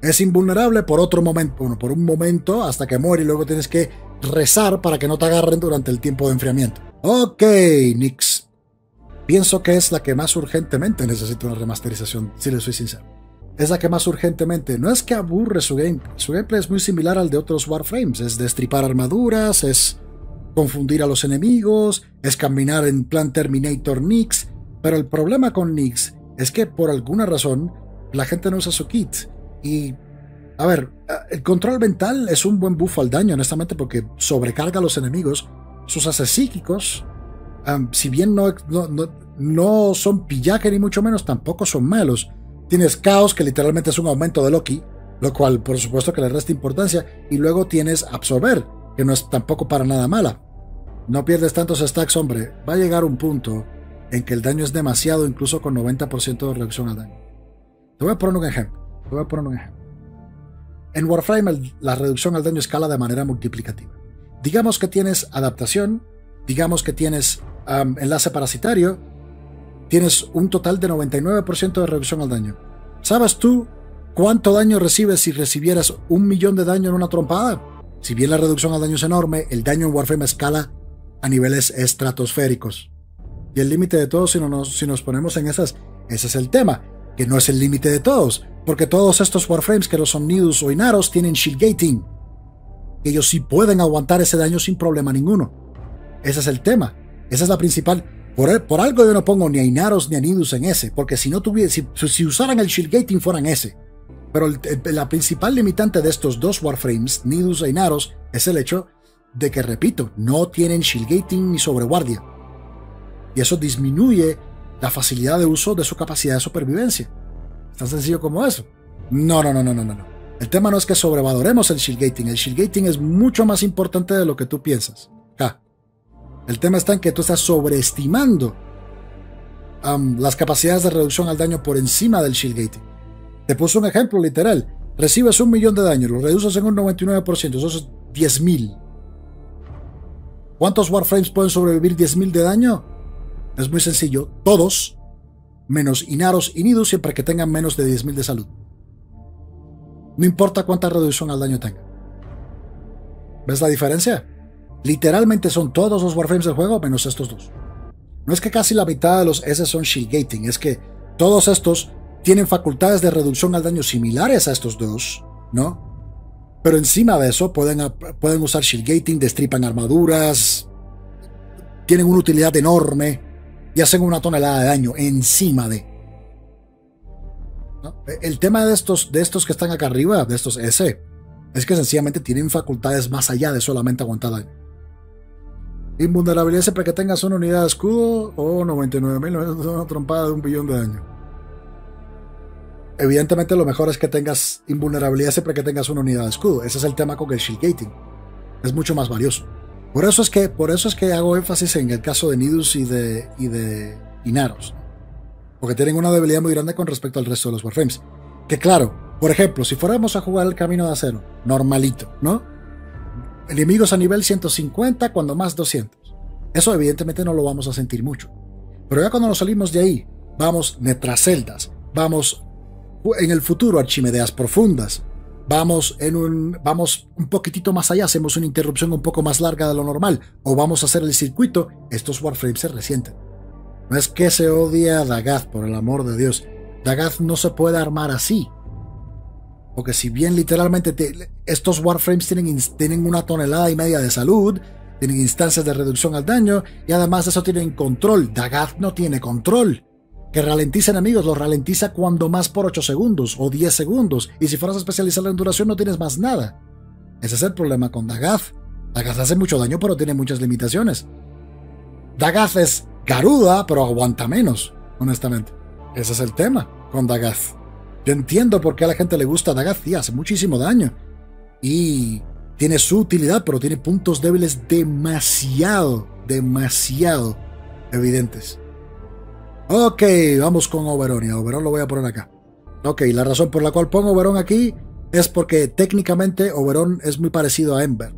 Es invulnerable por otro momento, bueno, por un momento hasta que muere y luego tienes que rezar para que no te agarren durante el tiempo de enfriamiento. Ok, Nyx. Pienso que es la que más urgentemente necesita una remasterización, si les soy sincero. Es la que más urgentemente. No es que aburre su gameplay. Su gameplay es muy similar al de otros Warframes. Es destripar armaduras, es confundir a los enemigos, es caminar en plan Terminator Nyx. Pero el problema con Nyx es que por alguna razón la gente no usa su kit. Y, a ver, el control mental es un buen buff al daño, honestamente, porque sobrecarga a los enemigos. Sus haces psíquicos, si bien no son pillaje ni mucho menos, tampoco son malos. Tienes caos, que literalmente es un aumento de Loki, lo cual, por supuesto, que le resta importancia. Y luego tienes absorber, que no es tampoco para nada mala. No pierdes tantos stacks, hombre. Va a llegar un punto en que el daño es demasiado, incluso con 90% de reducción al daño. Te voy a poner un ejemplo. En Warframe la reducción al daño escala de manera multiplicativa. Digamos que tienes adaptación, digamos que tienes enlace parasitario, tienes un total de 99% de reducción al daño. ¿Sabes tú cuánto daño recibes si recibieras 1.000.000 de daño en una trompada? Si bien la reducción al daño es enorme, el daño en Warframe escala a niveles estratosféricos. Y el límite de todos, si nos ponemos en esas, ese es el tema, que no es el límite de todos. Porque todos estos Warframes que no son Nidus o Inaros tienen Shield Gating. Ellos sí pueden aguantar ese daño sin problema ninguno. Ese es el tema. Esa es la principal. Por algo yo no pongo ni a Inaros ni a Nidus en ese. Porque si no tuviese, si usaran el Shield Gating fueran ese. Pero la principal limitante de estos dos Warframes, Nidus e Inaros, es el hecho de que, repito, no tienen Shield Gating ni sobreguardia. Y eso disminuye la facilidad de uso de su capacidad de supervivencia. Tan sencillo como eso. No. El tema no es que sobrevaloremos el shield gating. El shield gating es mucho más importante de lo que tú piensas. Ja. El tema está en que tú estás sobreestimando las capacidades de reducción al daño por encima del shield gating. Te puse un ejemplo literal. Recibes 1.000.000 de daño, lo reduces en un 99%, eso es 10.000. ¿Cuántos Warframes pueden sobrevivir 10.000 de daño? Es muy sencillo, todos. Menos Inaros y Nidus, siempre que tengan menos de 10.000 de salud. No importa cuánta reducción al daño tengan. ¿Ves la diferencia? Literalmente son todos los Warframes del juego menos estos dos. No es que casi la mitad de los S son Shield Gating, es que todos estos tienen facultades de reducción al daño similares a estos dos, ¿no? Pero encima de eso pueden usar Shield Gating, destripan armaduras, tienen una utilidad enorme. Y hacen una tonelada de daño encima de, ¿no? El tema de estos que están acá arriba, de estos S, es que sencillamente tienen facultades más allá de solamente aguantar daño. Invulnerabilidad siempre que tengas una unidad de escudo o 99.000, una trompada de 1.000.000 de daño. Evidentemente lo mejor es que tengas invulnerabilidad siempre que tengas una unidad de escudo. Ese es el tema con el shield gating. Es mucho más valioso. Por eso es que hago énfasis en el caso de Nidus y de Inaros. Porque tienen una debilidad muy grande con respecto al resto de los Warframes. Que claro, por ejemplo, si fuéramos a jugar el Camino de Acero, normalito, ¿no? Enemigos a nivel 150, cuando más 200. Eso evidentemente no lo vamos a sentir mucho. Pero ya cuando nos salimos de ahí, vamos nuestras celdas, vamos en el futuro Archimedeas profundas, vamos un poquitito más allá, hacemos una interrupción un poco más larga de lo normal, o vamos a hacer el circuito, estos Warframes se resienten. No es que se odie a Dagaz, por el amor de Dios. Dagaz no se puede armar así. Porque si bien literalmente estos Warframes tienen 1,5 toneladas de salud, tienen instancias de reducción al daño, y además de eso tienen control. Dagaz no tiene control. Que ralentiza enemigos, los ralentiza cuando más por 8 segundos o 10 segundos. Y si fueras a especializar en duración no tienes más nada. Ese es el problema con Dagaz. Dagaz hace mucho daño pero tiene muchas limitaciones. Dagaz es caruda pero aguanta menos, honestamente. Ese es el tema con Dagaz. Yo entiendo por qué a la gente le gusta Dagaz, y hace muchísimo daño. Y tiene su utilidad, pero tiene puntos débiles demasiado evidentes. Ok, vamos con Oberon, y a Oberon lo voy a poner acá. Ok, la razón por la cual pongo Oberon aquí es porque técnicamente Oberon es muy parecido a Ember.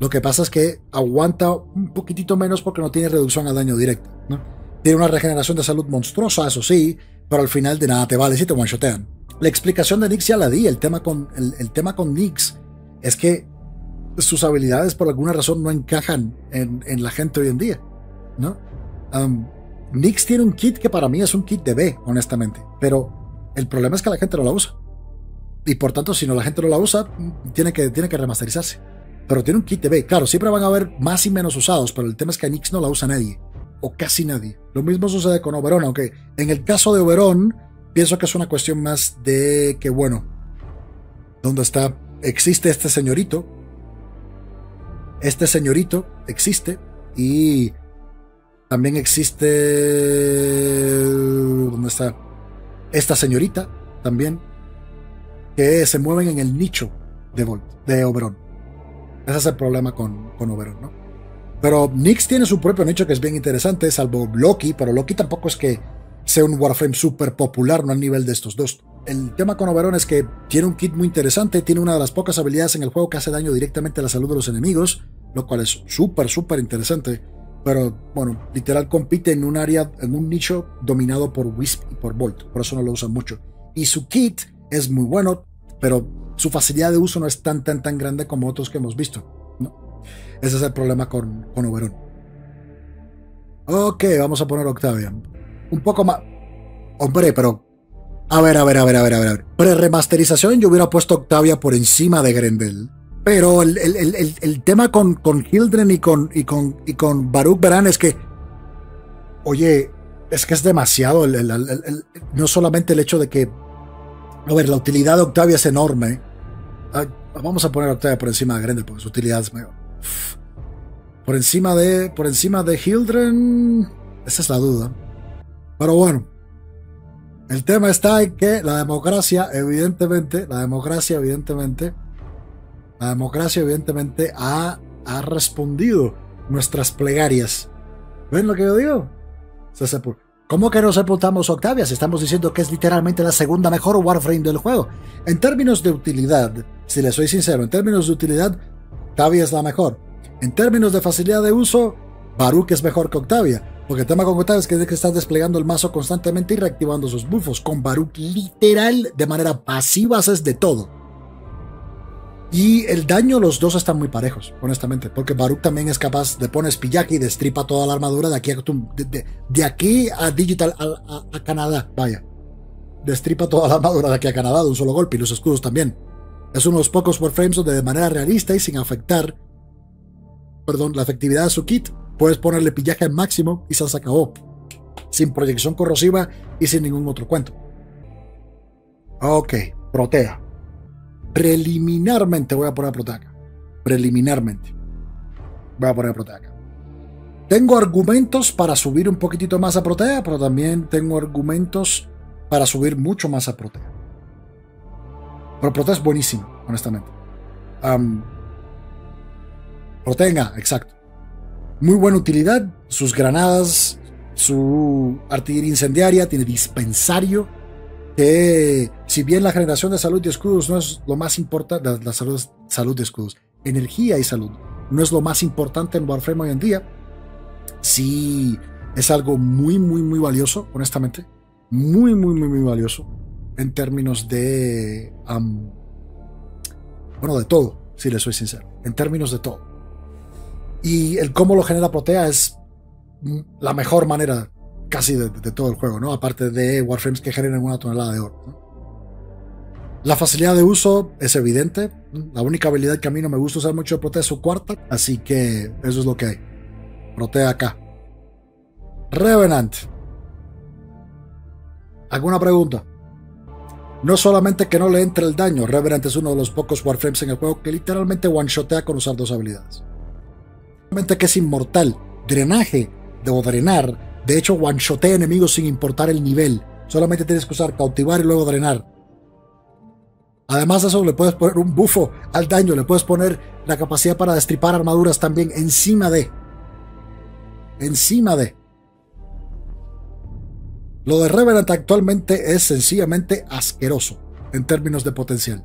Lo que pasa es que aguanta un poquitito menos porque no tiene reducción al daño directo, ¿no? Tiene una regeneración de salud monstruosa, eso sí, pero al final de nada te vale si te one-shotean. La explicación de Nyx ya la di. El tema con Nyx es que sus habilidades por alguna razón no encajan en la gente hoy en día, ¿no? Nyx tiene un kit que para mí es un kit de B, honestamente, pero el problema es que la gente no la usa, y por tanto si no la gente no la usa tiene que remasterizarse, pero tiene un kit de B. Claro, siempre van a haber más y menos usados, pero el tema es que a Nyx no la usa nadie o casi nadie. Lo mismo sucede con Oberon, aunque en el caso de Oberon pienso que es una cuestión más de que, bueno, ¿dónde está? Existe este señorito existe, y también existe, ¿dónde está? Esta señorita también, que se mueven en el nicho de Oberon. Ese es el problema con Oberon, ¿no? Pero Nyx tiene su propio nicho que es bien interesante, salvo Loki, pero Loki tampoco es que sea un Warframe súper popular, no al nivel de estos dos. El tema con Oberon es que tiene un kit muy interesante, tiene una de las pocas habilidades en el juego que hace daño directamente a la salud de los enemigos, lo cual es súper interesante. Pero bueno, literal compite en un área, en un nicho dominado por Wisp y por Volt, por eso no lo usan mucho. Y su kit es muy bueno, pero su facilidad de uso no es tan grande como otros que hemos visto, ¿no? Ese es el problema con Oberon. Ok, vamos a poner Octavian. Un poco más... Hombre, pero... A ver. Pre-remasterización yo hubiera puesto Octavia por encima de Grendel. Pero el tema con Hildren y con Baruch Beran es que, oye, es que es demasiado. No solamente el hecho de que, a ver, la utilidad de Octavia es enorme. Vamos a poner a Octavia por encima de Grendel, porque su utilidad es mayor. Por encima de Hildren, esa es la duda. Pero bueno, el tema está en que la democracia evidentemente ha respondido nuestras plegarias. ¿Ven lo que yo digo? ¿Cómo que no sepultamos Octavia si estamos diciendo que es literalmente la segunda mejor Warframe del juego? En términos de utilidad, si les soy sincero, en términos de utilidad, Octavia es la mejor. En términos de facilidad de uso, Baruch es mejor que Octavia. Porque el tema con Octavia es que estás desplegando el mazo constantemente y reactivando sus buffos. Con Baruch, literal, de manera pasiva haces de todo. Y el daño, los dos están muy parejos, honestamente, porque Baruch también es capaz de poner pillaje y destripa toda la armadura de aquí a Digital, a Canadá, vaya. Destripa toda la armadura de aquí a Canadá de un solo golpe, y los escudos también. Es uno de los pocos Warframes donde de manera realista y sin afectar, perdón, la efectividad de su kit, puedes ponerle pillaje al máximo y se acabó, sin proyección corrosiva y sin ningún otro cuento. Ok, Protea. Preliminarmente voy a poner a Protea acá. Tengo argumentos para subir un poquitito más a Protea, pero también tengo argumentos para subir mucho más a Protea. Pero Protea es buenísimo, honestamente. Protea, exacto. Muy buena utilidad. Sus granadas, su artillería incendiaria, tiene dispensario. Que si bien la generación de salud y escudos no es lo más importante, la salud de escudos, energía y salud, no es lo más importante en Warframe hoy en día, sí es algo muy, muy, muy valioso, honestamente. Muy, muy, muy, muy valioso en términos de... bueno, de todo, si les soy sincero. En términos de todo. Y el cómo lo genera Protea es la mejor manera casi de todo el juego, ¿no? Aparte de Warframes que generan una tonelada de oro, ¿no? La facilidad de uso es evidente. La única habilidad que a mí no me gusta usar mucho de Protea es su cuarta, así que eso es lo que hay. Protea acá. Revenant. ¿Alguna pregunta? No solamente que no le entre el daño, Revenant es uno de los pocos Warframes en el juego que literalmente one-shotea con usar dos habilidades. Solamente que es inmortal. Drenaje, debo drenar. De hecho, one-shotea enemigos sin importar el nivel. Solamente tienes que usar cautivar y luego drenar. Además de eso, le puedes poner un bufo al daño, le puedes poner la capacidad para destripar armaduras también encima de. Encima de. Lo de Revenant actualmente es sencillamente asqueroso en términos de potencial.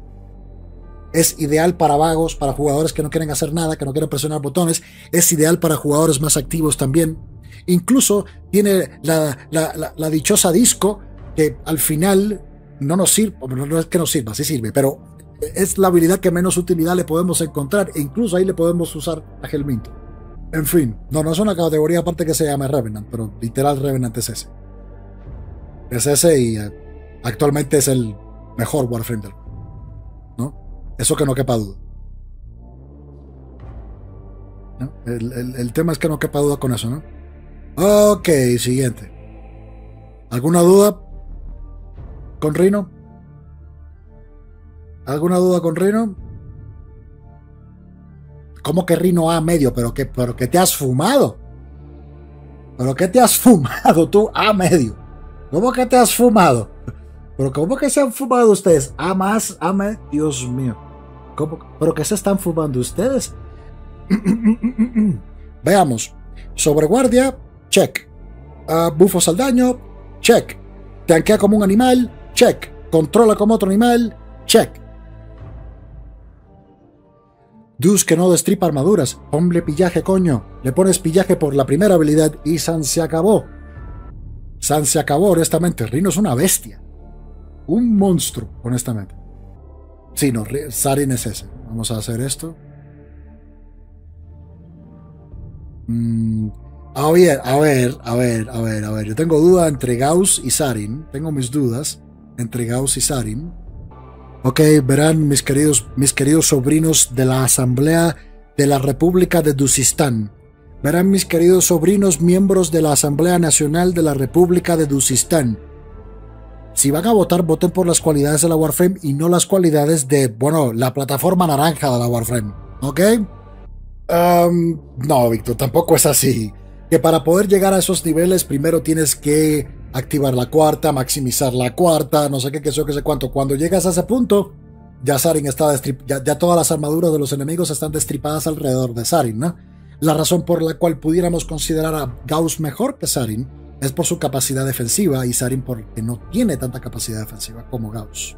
Es ideal para vagos, para jugadores que no quieren hacer nada, que no quieren presionar botones. Es ideal para jugadores más activos también. Incluso tiene la dichosa disco que al final... no nos sirve, no es que nos sirva, sí sirve, pero es la habilidad que menos utilidad le podemos encontrar, e incluso ahí le podemos usar a Helminto. En fin, no es una categoría aparte que se llama Revenant, pero literal Revenant es ese. Es ese y actualmente es el mejor Warframe del mundo, ¿no? Eso que no quepa duda. ¿No? El tema es que no quepa duda con eso, ¿no? Ok, siguiente. ¿Alguna duda? ¿Con Rhino? ¿Alguna duda con Rhino? ¿Cómo que Rhino A medio? ¿Pero que te has fumado? ¿Pero qué te has fumado tú A medio? ¿Cómo que te has fumado? ¿Pero cómo que se han fumado ustedes? A más, A medio. Dios mío. ¿Cómo? ¿Pero qué se están fumando ustedes? Veamos. Sobreguardia, check. Bufos al daño, check. Tanquea como un animal, check. Controla como otro animal, check. Deuce que no destripa armaduras. Ponle pillaje, coño. Le pones pillaje por la primera habilidad y San se acabó. San se acabó, honestamente. Rhino es una bestia. Un monstruo, honestamente. Sí, no, Sarin es ese. Vamos a hacer esto. A ver. Yo tengo duda entre Gauss y Sarin. Tengo mis dudas entre Gauss y Sarin. Ok, verán, mis queridos sobrinos de la Asamblea de la República de Duzistán. Verán, mis queridos sobrinos miembros de la Asamblea Nacional de la República de Duzistán. Si van a votar, voten por las cualidades de la Warframe y no las cualidades de, bueno, la plataforma naranja de la Warframe. ¿Ok? No, Víctor, tampoco es así. Que para poder llegar a esos niveles primero tienes que activar la cuarta, maximizar la cuarta, no sé qué, qué sé cuánto. Cuando llegas a ese punto, ya Sarin está ya todas las armaduras de los enemigos están destripadas alrededor de Sarin, ¿no? La razón por la cual pudiéramos considerar a Gauss mejor que Sarin es por su capacidad defensiva y Sarin porque no tiene tanta capacidad defensiva como Gauss.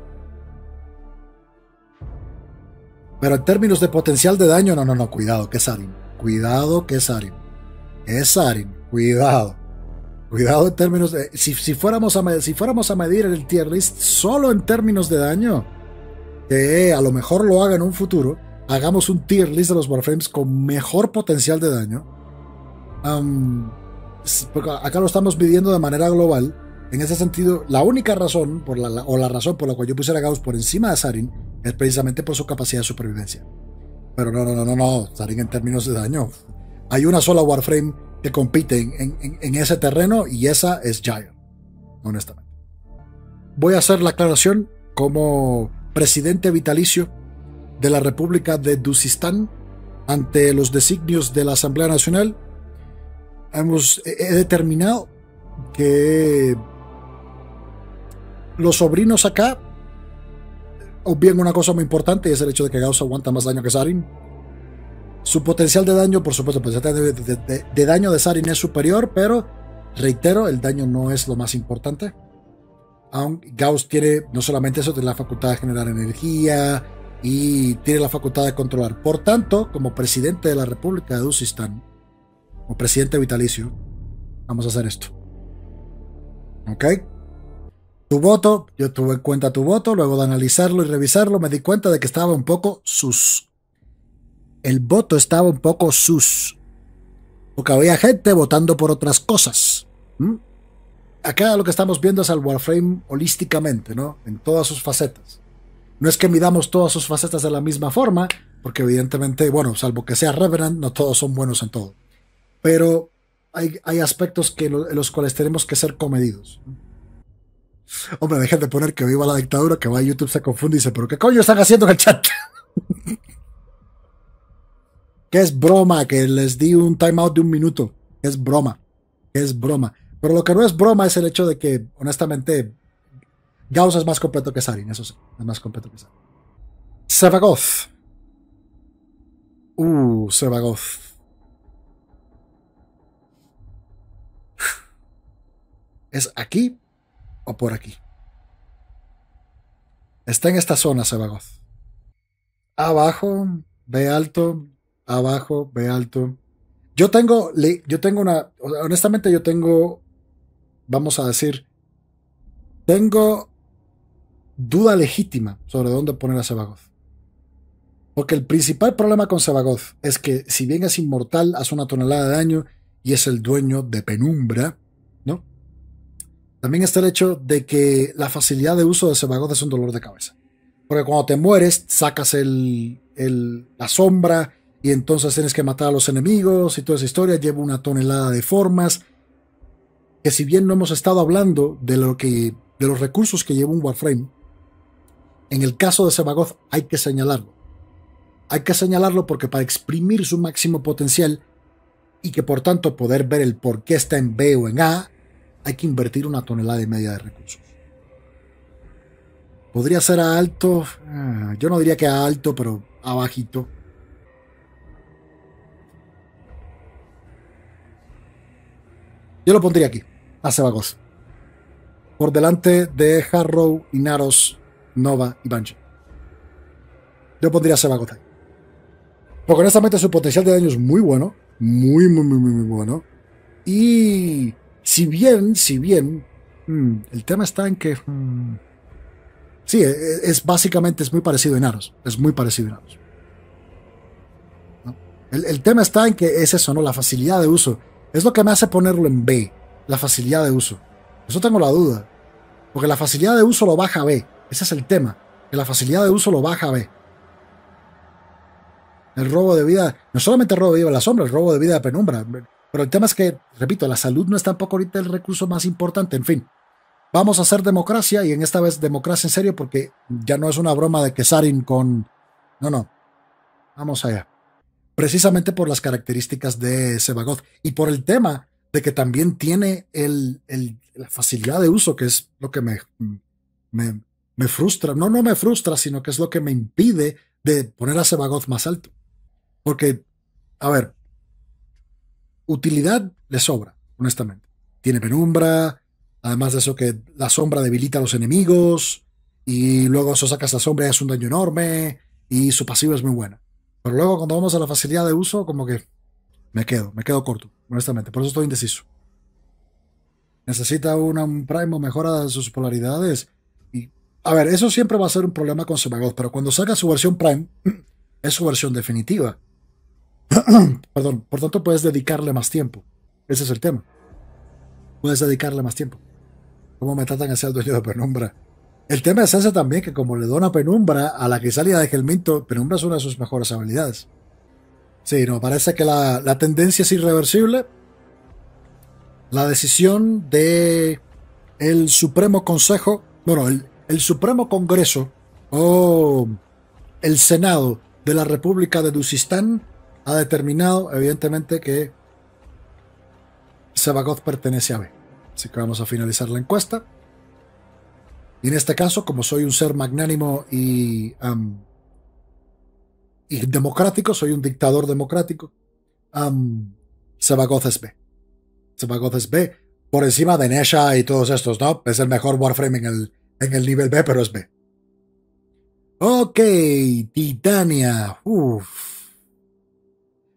Pero en términos de potencial de daño, no, cuidado que Sarin. Cuidado que Sarin. Es Sarin, cuidado en términos de... Si fuéramos a medir el tier list solo en términos de daño, que a lo mejor lo haga en un futuro, hagamos un tier list de los Warframes con mejor potencial de daño. Acá lo estamos midiendo de manera global. En ese sentido, la única razón por la razón por la cual yo pusiera a Gauss por encima de Sarin es precisamente por su capacidad de supervivencia. Pero no, Sarin en términos de daño... Hay una sola Warframe que compite en ese terreno y esa es Gyre, honestamente. Voy a hacer la aclaración como presidente vitalicio de la República de Duzistán ante los designios de la Asamblea Nacional. He determinado que los sobrinos acá obvian una cosa muy importante y es el hecho de que Gauss aguanta más daño que Sarin. Su potencial de daño, por supuesto, el potencial de daño de Sarin es superior, pero reitero, el daño no es lo más importante. Aunque Gauss tiene no solamente eso, tiene la facultad de generar energía y tiene la facultad de controlar. Por tanto, como presidente de la República de Duzistán, o presidente vitalicio, vamos a hacer esto. ¿Ok? Tu voto, yo tuve en cuenta tu voto, luego de analizarlo y revisarlo, me di cuenta de que estaba un poco sus. El voto estaba un poco sus. Porque había gente votando por otras cosas. ¿Mm? Acá lo que estamos viendo es al Warframe holísticamente, ¿no? En todas sus facetas. No es que midamos todas sus facetas de la misma forma, porque evidentemente, bueno, salvo que sea Revenant, no todos son buenos en todo. Pero hay aspectos que en los cuales tenemos que ser comedidos. Hombre, dejen de poner que viva la dictadura, que va a YouTube, se confunde y dice, pero ¿qué coño están haciendo en el chat? Que es broma, que les di un timeout de 1 minuto. Es broma, es broma. Pero lo que no es broma es el hecho de que, honestamente, Gauss es más completo que Sarin, eso sí, es más completo que Sarin. Sevagoth. Sevagoth. ¿Es aquí o por aquí? Está en esta zona, Sevagoth. Abajo, ve alto. Abajo, ve alto. Yo tengo una... Honestamente yo tengo... Vamos a decir... Tengo duda legítima sobre dónde poner a Sevagoth. Porque el principal problema con Sevagoth es que si bien es inmortal, hace una tonelada de daño y es el dueño de Penumbra, ¿no? También está el hecho de que la facilidad de uso de Sevagoth es un dolor de cabeza. Porque cuando te mueres, sacas la sombra... Y entonces tienes que matar a los enemigos y toda esa historia. Lleva una tonelada de formas. Que si bien no hemos estado hablando de los recursos que lleva un Warframe, en el caso de Sevagoth hay que señalarlo. Hay que señalarlo porque para exprimir su máximo potencial y que por tanto poder ver el por qué está en B o en A, hay que invertir una tonelada y media de recursos. Podría ser a alto. Yo no diría que a alto, pero a bajito. Yo lo pondría aquí, a Sevagoth. Por delante de Harrow, Inaros, Nova y Banshee. Yo pondría a Sevagoth ahí. Porque honestamente su potencial de daño es muy bueno. Muy, muy, muy, muy bueno. Y si bien... el tema está en que... sí, básicamente es muy parecido a Inaros. Es muy parecido a Inaros. ¿No? El tema está en que es eso, ¿no? La facilidad de uso. Es lo que me hace ponerlo en B, la facilidad de uso. Eso tengo la duda. Porque la facilidad de uso lo baja a B. Ese es el tema. Que la facilidad de uso lo baja a B. El robo de vida. No solamente el robo de vida de la sombra, el robo de vida de Penumbra. Pero el tema es que, repito, la salud no es tampoco ahorita el recurso más importante. En fin. Vamos a hacer democracia. Y en esta vez democracia en serio. Porque ya no es una broma de que Sarin con... No, no. Vamos allá. Precisamente por las características de Sevagoth y por el tema de que también tiene la facilidad de uso, que es lo que me frustra. No me frustra, sino que es lo que me impide de poner a Sevagoth más alto. Porque, a ver, utilidad le sobra, honestamente. Tiene penumbra, además de eso que la sombra debilita a los enemigos, y luego eso sacas la sombra y es un daño enorme, y su pasiva es muy buena. Pero luego cuando vamos a la facilidad de uso, como que me quedo corto, honestamente. Por eso estoy indeciso. Necesita un primo, mejora de sus polaridades. Y, a ver, eso siempre va a ser un problema con Sevagoth, pero cuando saca su versión prime, es su versión definitiva. Perdón, por tanto puedes dedicarle más tiempo. Ese es el tema. Puedes dedicarle más tiempo. ¿Cómo me tratan hacia el dueño de Penumbra? El tema es ese también, que como le dona Penumbra a la crisálida de Helminto, Penumbra es una de sus mejores habilidades. Sí, no, parece que la tendencia es irreversible. La decisión de el Supremo Consejo, bueno, el Supremo Congreso o el Senado de la República de Dusistán ha determinado, evidentemente, que Sevagoth pertenece a B. Así que vamos a finalizar la encuesta. Y en este caso, como soy un ser magnánimo y democrático, soy un dictador democrático, Sevagoth es B. Sevagoth es B, por encima de Nesha y todos estos, ¿no? Es el mejor Warframe en el nivel B, pero es B. Ok, Titania. Uf.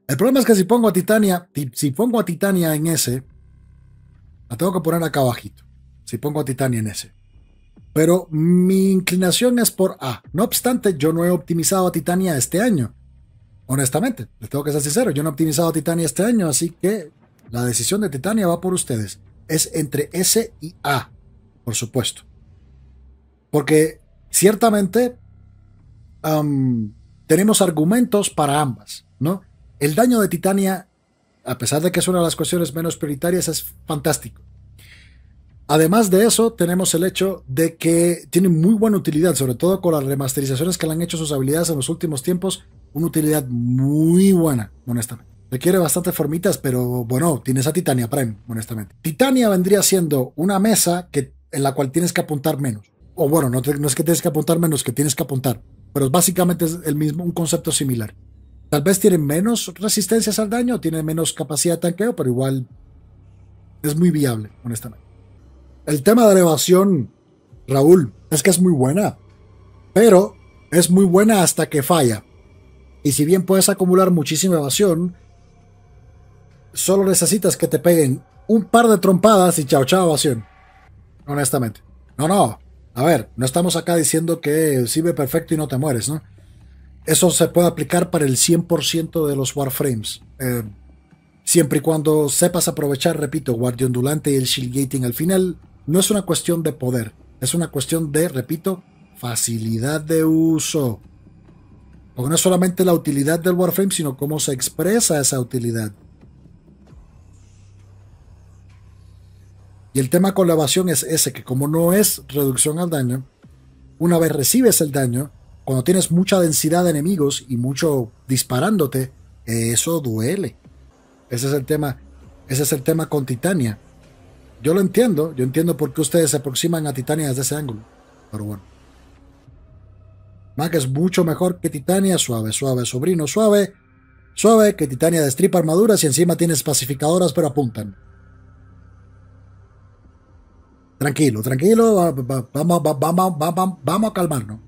El problema es que si pongo a Titania en ese, la tengo que poner acá abajito. Si pongo a Titania en ese. Pero mi inclinación es por A. No obstante, yo no he optimizado a Titania este año. Honestamente, les tengo que ser sincero. Yo no he optimizado a Titania este año, así que la decisión de Titania va por ustedes. Es entre S y A, por supuesto. Porque ciertamente tenemos argumentos para ambas, ¿no? El daño de Titania, a pesar de que es una de las cuestiones menos prioritarias, es fantástico. Además de eso, tenemos el hecho de que tiene muy buena utilidad, sobre todo con las remasterizaciones que le han hecho sus habilidades en los últimos tiempos, una utilidad muy buena, honestamente. Requiere bastantes formitas, pero bueno, tienes a Titania Prime, honestamente. Titania vendría siendo una mesa en la cual tienes que apuntar menos. O bueno, no es que tienes que apuntar menos, que tienes que apuntar. Pero básicamente es un concepto similar. Tal vez tienen menos resistencias al daño, tienen menos capacidad de tanqueo, pero igual es muy viable, honestamente. El tema de la evasión, Raúl, es que es muy buena, pero es muy buena hasta que falla. Y si bien puedes acumular muchísima evasión, solo necesitas que te peguen un par de trompadas y chao chao evasión, honestamente. No, a ver, no estamos acá diciendo que sirve perfecto y no te mueres, ¿no? Eso se puede aplicar para el 100% de los Warframes, siempre y cuando sepas aprovechar, repito, Guardia Ondulante y el Shield Gating al final. No es una cuestión de poder, es una cuestión de, repito, facilidad de uso. Porque no es solamente la utilidad del Warframe, sino cómo se expresa esa utilidad. Y el tema con la evasión es ese, que como no es reducción al daño, una vez recibes el daño, cuando tienes mucha densidad de enemigos y mucho disparándote, eso duele. Ese es el tema con Titania. Yo lo entiendo, yo entiendo por qué ustedes se aproximan a Titania desde ese ángulo, pero bueno. Mac es mucho mejor que Titania, suave, suave, sobrino, suave, suave, que Titania destripa armaduras y encima tienes pacificadoras pero apuntan. Tranquilo, tranquilo, vamos a calmarnos.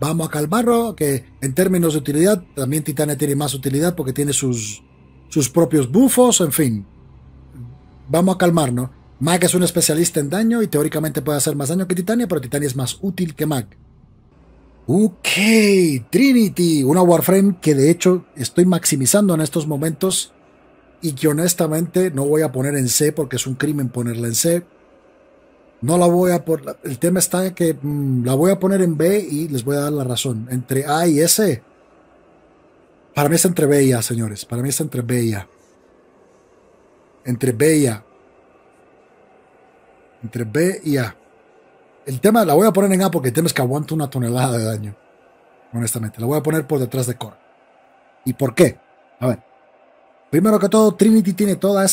Vamos a calmarlo, que en términos de utilidad, también Titania tiene más utilidad porque tiene sus propios bufos, en fin. Vamos a calmarnos. Mac es un especialista en daño y teóricamente puede hacer más daño que Titania, pero Titania es más útil que Mac. Ok, Trinity, una Warframe que de hecho estoy maximizando en estos momentos y que honestamente no voy a poner en C porque es un crimen ponerla en C. No la voy a poner. El tema está que la voy a poner en B y les voy a dar la razón. Entre A y S. Para mí es entre B y A, señores. Para mí es entre B y A. Entre B y A. Entre B y A. El tema la voy a poner en A porque el tema es que aguanto una tonelada de daño. Honestamente. La voy a poner por detrás de Cora. ¿Y por qué? A ver. Primero que todo, Trinity tiene toda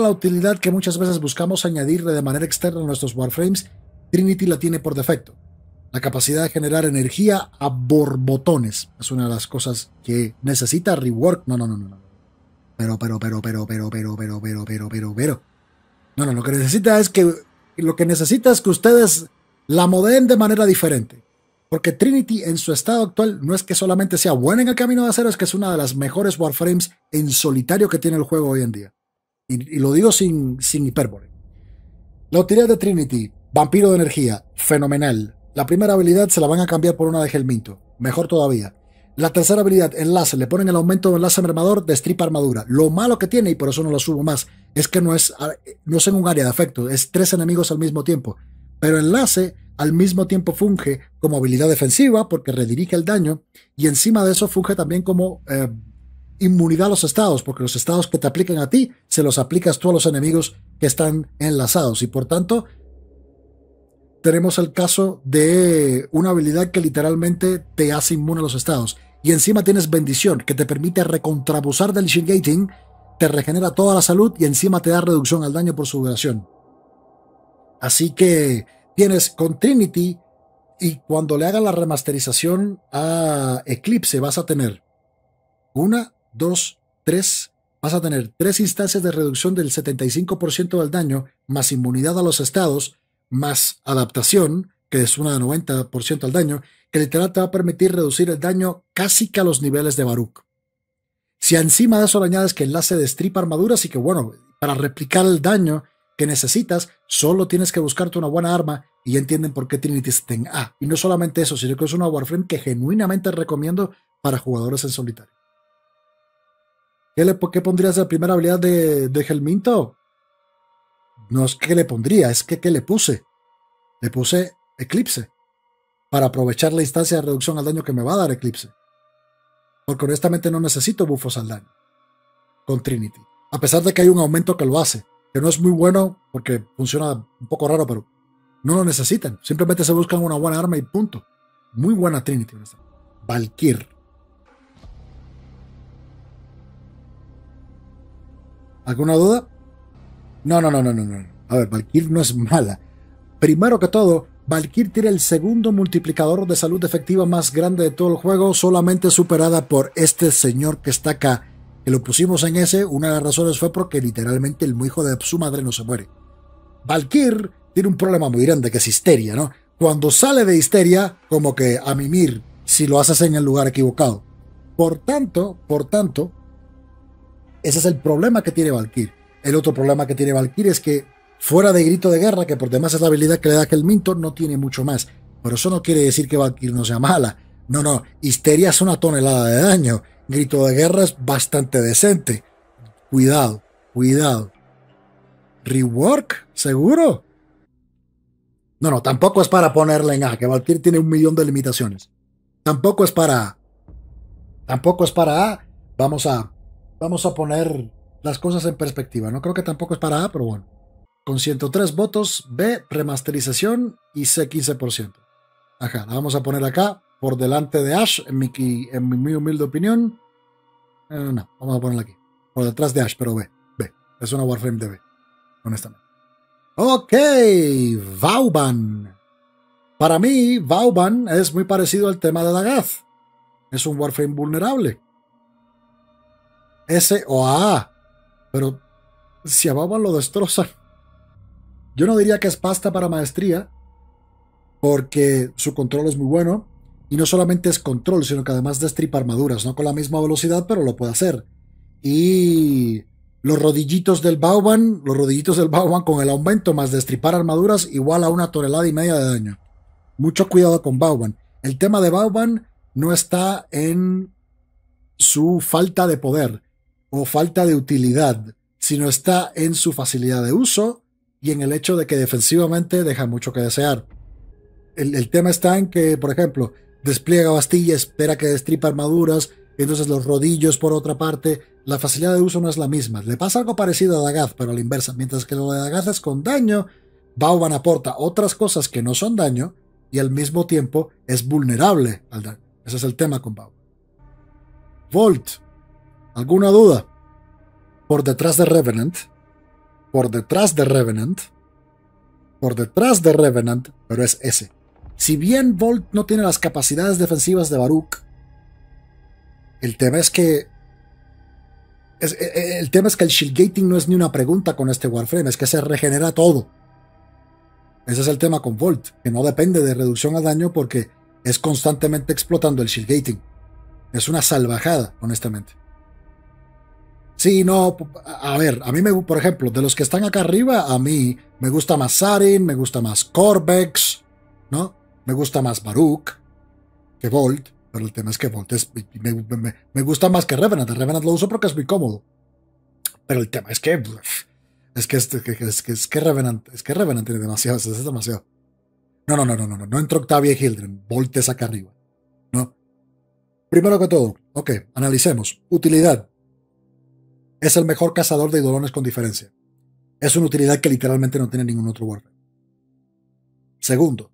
la utilidad que muchas veces buscamos añadirle de manera externa a nuestros Warframes. Trinity la tiene por defecto. La capacidad de generar energía a borbotones. Es una de las cosas que necesita rework. No. Pero. No, lo que necesita es que... Lo que necesita es que ustedes la modeen de manera diferente. Porque Trinity en su estado actual no es que solamente sea buena en el camino de acero, es que es una de las mejores Warframes en solitario que tiene el juego hoy en día. Y lo digo sin hipérbole. La utilidad de Trinity, vampiro de energía, fenomenal. La primera habilidad se la van a cambiar por una de Gelminto, mejor todavía. La tercera habilidad, enlace, le ponen el aumento de enlace mermador, destripa armadura. Lo malo que tiene, y por eso no lo subo más, es que no es en un área de efecto, es 3 enemigos al mismo tiempo. Pero enlace... Al mismo tiempo funge como habilidad defensiva porque redirige el daño y encima de eso funge también como inmunidad a los estados, porque los estados que te aplican a ti se los aplicas tú a los enemigos que están enlazados y por tanto tenemos el caso de una habilidad que literalmente te hace inmune a los estados y encima tienes bendición que te permite recontrabusar del shield gating, te regenera toda la salud y encima te da reducción al daño por su duración. Así que tienes con Trinity y cuando le hagan la remasterización a Eclipse vas a tener 1, 2, 3, vas a tener 3 instancias de reducción del 75% del daño, más inmunidad a los estados, más adaptación, que es una de 90% al daño, que literal te va a permitir reducir el daño casi que a los niveles de Baruch. Si encima de eso le añades que enlace destripa armaduras y que bueno, para replicar el daño que necesitas, solo tienes que buscarte una buena arma y ya entienden por qué Trinity está en A. Y no solamente eso, sino que es una Warframe que genuinamente recomiendo para jugadores en solitario. ¿Qué pondrías de la primera habilidad de Helminto? No es que le pondría, es que le puse. Le puse Eclipse, para aprovechar la instancia de reducción al daño que me va a dar Eclipse. Porque honestamente no necesito buffos al daño con Trinity. A pesar de que hay un aumento que lo hace, que no es muy bueno porque funciona un poco raro, pero no lo necesitan. Simplemente se buscan una buena arma y punto. Muy buena Trinity. Valkyr. ¿Alguna duda? No. A ver, Valkyr no es mala. Primero que todo, Valkyr tiene el segundo multiplicador de salud efectiva más grande de todo el juego, solamente superada por este señor que está acá, que lo pusimos en ese. Una de las razones fue porque literalmente el muy hijo de su madre no se muere. Valkyr tiene un problema muy grande, que es Histeria, ¿no? Cuando sale de Histeria, como que a mimir, si lo haces en el lugar equivocado. Por tanto, ese es el problema que tiene Valkyr. El otro problema que tiene Valkyr es que, fuera de Grito de Guerra, que por demás es la habilidad que le da Helminto, no tiene mucho más. Pero eso no quiere decir que Valkyr no sea mala. No, Histeria es una tonelada de daño. Grito de Guerra es bastante decente. Cuidado. ¿Rework? ¿Seguro? No, tampoco es para ponerle en A, que Valkyr tiene 1.000.000 de limitaciones. Tampoco es para A. Vamos a poner las cosas en perspectiva. No creo que tampoco es para A, pero bueno. Con 103 votos, B, remasterización y C, 15%. Ajá, la vamos a poner acá, por delante de Ash, en mi muy humilde opinión. No, vamos a ponerla aquí. Por detrás de Ash, pero B. Es una Warframe de B, honestamente. Ok, Vauban. Para mí, Vauban es muy parecido al tema de Dagath. Es un Warframe vulnerable. S o A. Pero si a Vauban lo destrozan, yo no diría que es pasta para maestría, porque su control es muy bueno, y no solamente es control, sino que además destripa armaduras, no con la misma velocidad, pero lo puede hacer. Y los rodillitos del Vauban con el aumento más destripar armaduras igual a 1,5 toneladas de daño. Mucho cuidado con Vauban. El tema de Vauban no está en su falta de poder o falta de utilidad, sino está en su facilidad de uso y en el hecho de que defensivamente deja mucho que desear. El tema está en que, por ejemplo, despliega Bastilla, espera que destripa armaduras, entonces los rodillos, por otra parte, la facilidad de uso no es la misma. Le pasa algo parecido a Dagath, pero a la inversa. Mientras que lo de Dagath es con daño, Vauban aporta otras cosas que no son daño, y al mismo tiempo es vulnerable al daño. Ese es el tema con Vauban. Volt, ¿alguna duda? Por detrás de Revenant, pero es ese. Si bien Volt no tiene las capacidades defensivas de Baruch, el tema es que el shield gating no es ni una pregunta con este Warframe, es que se regenera todo. Ese es el tema con Volt, que no depende de reducción a daño porque es constantemente explotando el shield gating. Es una salvajada, honestamente. Sí, no, a ver, a mí por ejemplo, de los que están acá arriba, a mí me gusta más Zarin, me gusta más Corvex, ¿no? Me gusta más Baruch que Volt, pero el tema es que Volt me gusta más que Revenant. Revenant lo uso porque es muy cómodo, pero el tema es que Revenant tiene demasiado, es demasiado. No entró Octavia y Hildren, Volt es acá arriba, ¿no? Primero que todo, ok, analicemos, utilidad. Es el mejor cazador de idolones con diferencia. Es una utilidad que literalmente no tiene ningún otro Warframe. Segundo,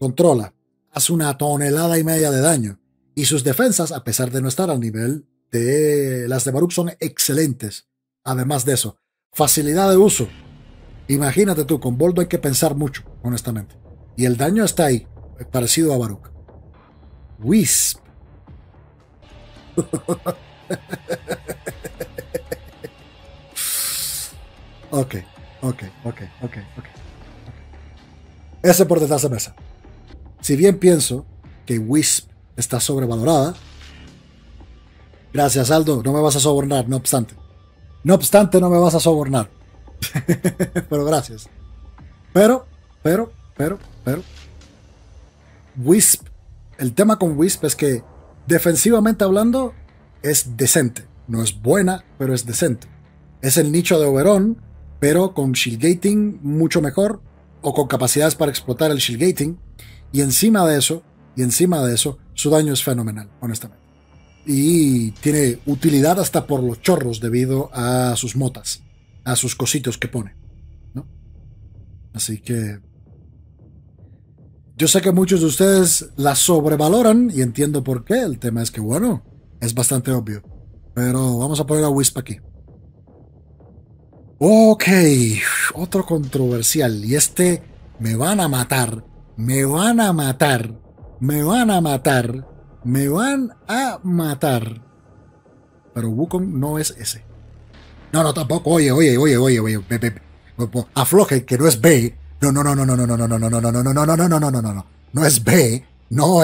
controla. Hace 1,5 toneladas de daño. Y sus defensas, a pesar de no estar al nivel de las de Baruch, son excelentes. Además de eso, facilidad de uso. Imagínate tú, con Boldo hay que pensar mucho, honestamente. Y el daño está ahí, parecido a Baruch. Wisp. Ok. Ese por detrás de mesa. Si bien pienso que Wisp está sobrevalorada, Gracias, Aldo. No me vas a sobornar, no obstante. No obstante, no me vas a sobornar. Pero gracias. Pero. Wisp. El tema con Wisp es que, defensivamente hablando, es decente. No es buena, pero es decente. Es el nicho de Oberon, pero con shield gating mucho mejor, o con capacidades para explotar el shield gating. Y encima de eso, su daño es fenomenal, honestamente. Y tiene utilidad hasta por los chorros debido a sus motas, a sus cositos que pone, ¿no? Así que yo sé que muchos de ustedes la sobrevaloran y entiendo por qué. El tema es que, bueno, es bastante obvio. Pero vamos a poner a Wisp aquí. Ok, otro controversial. Y este me van a matar. Me van a matar. Pero Wukong no es ese. No, tampoco. Oye. Afloje, que no es B. No. No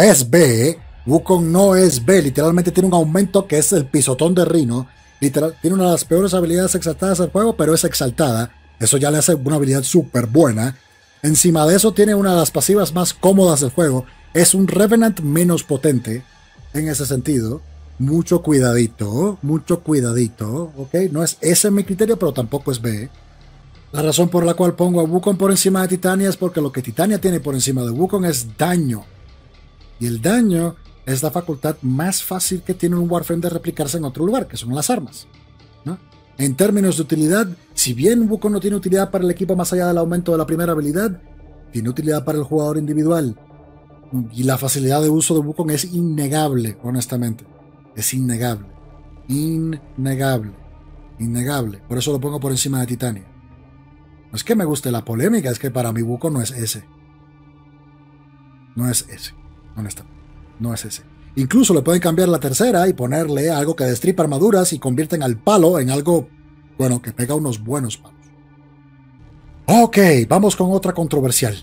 es B. Wukong no es B. Literalmente tiene un aumento que es el pisotón de Rhino. Literal, tiene una de las peores habilidades exaltadas del juego, pero es exaltada. Eso ya le hace una habilidad súper buena. Encima de eso tiene una de las pasivas más cómodas del juego. Es un Revenant menos potente en ese sentido. Mucho cuidadito. Ok, no es ese mi criterio, pero tampoco es B. La razón por la cual pongo a Wukong por encima de Titania es porque lo que Titania tiene por encima de Wukong es daño. Y el daño es la facultad más fácil que tiene un Warframe de replicarse en otro lugar, que son las armas, ¿no? En términos de utilidad, si bien Wukong no tiene utilidad para el equipo más allá del aumento de la primera habilidad, tiene utilidad para el jugador individual. Y la facilidad de uso de Wukong es innegable, honestamente. Es innegable. Innegable. Por eso lo pongo por encima de Titania. No es que me guste la polémica, es que para mí Wukong no es ese. Honestamente. No es ese. Incluso le pueden cambiar la tercera y ponerle algo que destripa armaduras y convierten al palo en algo, bueno, que pega unos buenos palos. Ok, vamos con otra controversial.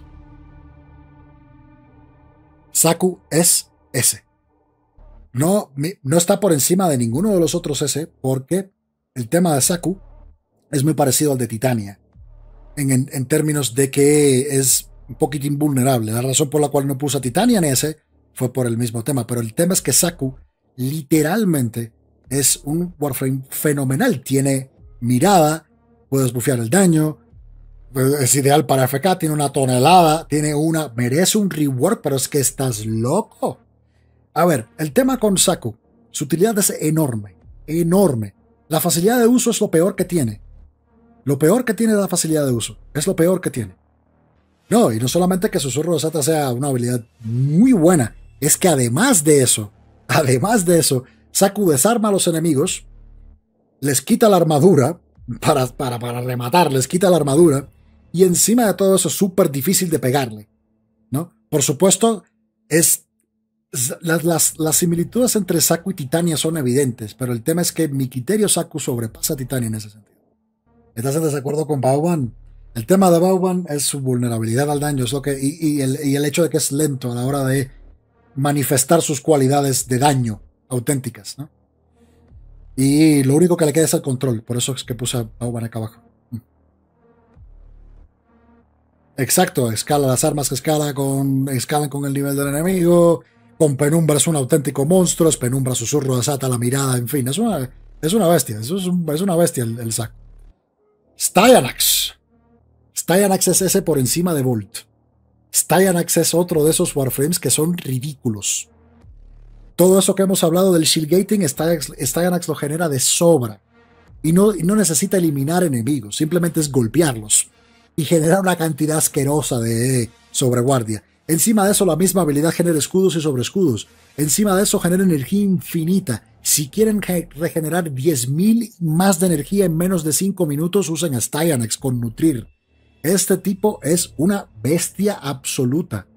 Saku es S. No está por encima de ninguno de los otros S, porque el tema de Saku es muy parecido al de Titania. En términos de que es un poquitín vulnerable. La razón por la cual no puse a Titania en S fue por el mismo tema, pero el tema es que Saku literalmente es un Warframe fenomenal. Tiene mirada, puedes bufear el daño, es ideal para FK, tiene una tonelada, merece un reward, pero es que estás loco. A ver, el tema con Saku, su utilidad es enorme. La facilidad de uso es lo peor que tiene. No, y no solamente que Susurro de Sata sea una habilidad muy buena, es que además de eso, Saku desarma a los enemigos, les quita la armadura, para rematar, les quita la armadura, y encima de todo eso es súper difícil de pegarle, ¿no? Por supuesto, las similitudes entre Saku y Titania son evidentes, pero el tema es que mi criterio Saku sobrepasa a Titania en ese sentido. ¿Estás en desacuerdo con Bauban? El tema de Bauban es su vulnerabilidad al daño, es lo que, y el hecho de que es lento a la hora de manifestar sus cualidades de daño auténticas, ¿no? Y lo único que le queda es el control, por eso es que puse a Bauban acá abajo. Exacto, escala las armas que escalan con el nivel del enemigo, con Penumbra es un auténtico monstruo, es Penumbra, Susurro de Sata, la mirada, en fin, es una bestia el saco. Styanax es ese por encima de Volt. Styanax es otro de esos Warframes que son ridículos. Todo eso que hemos hablado del shield gating, Styanax lo genera de sobra. Y no necesita eliminar enemigos, simplemente es golpearlos. Y genera una cantidad asquerosa de sobreguardia. Encima de eso, la misma habilidad genera escudos y sobreescudos. Encima de eso, genera energía infinita. Si quieren regenerar 10.000 más de energía en menos de 5 minutos, usen a Styanax con Nutrir. Este tipo es una bestia absoluta.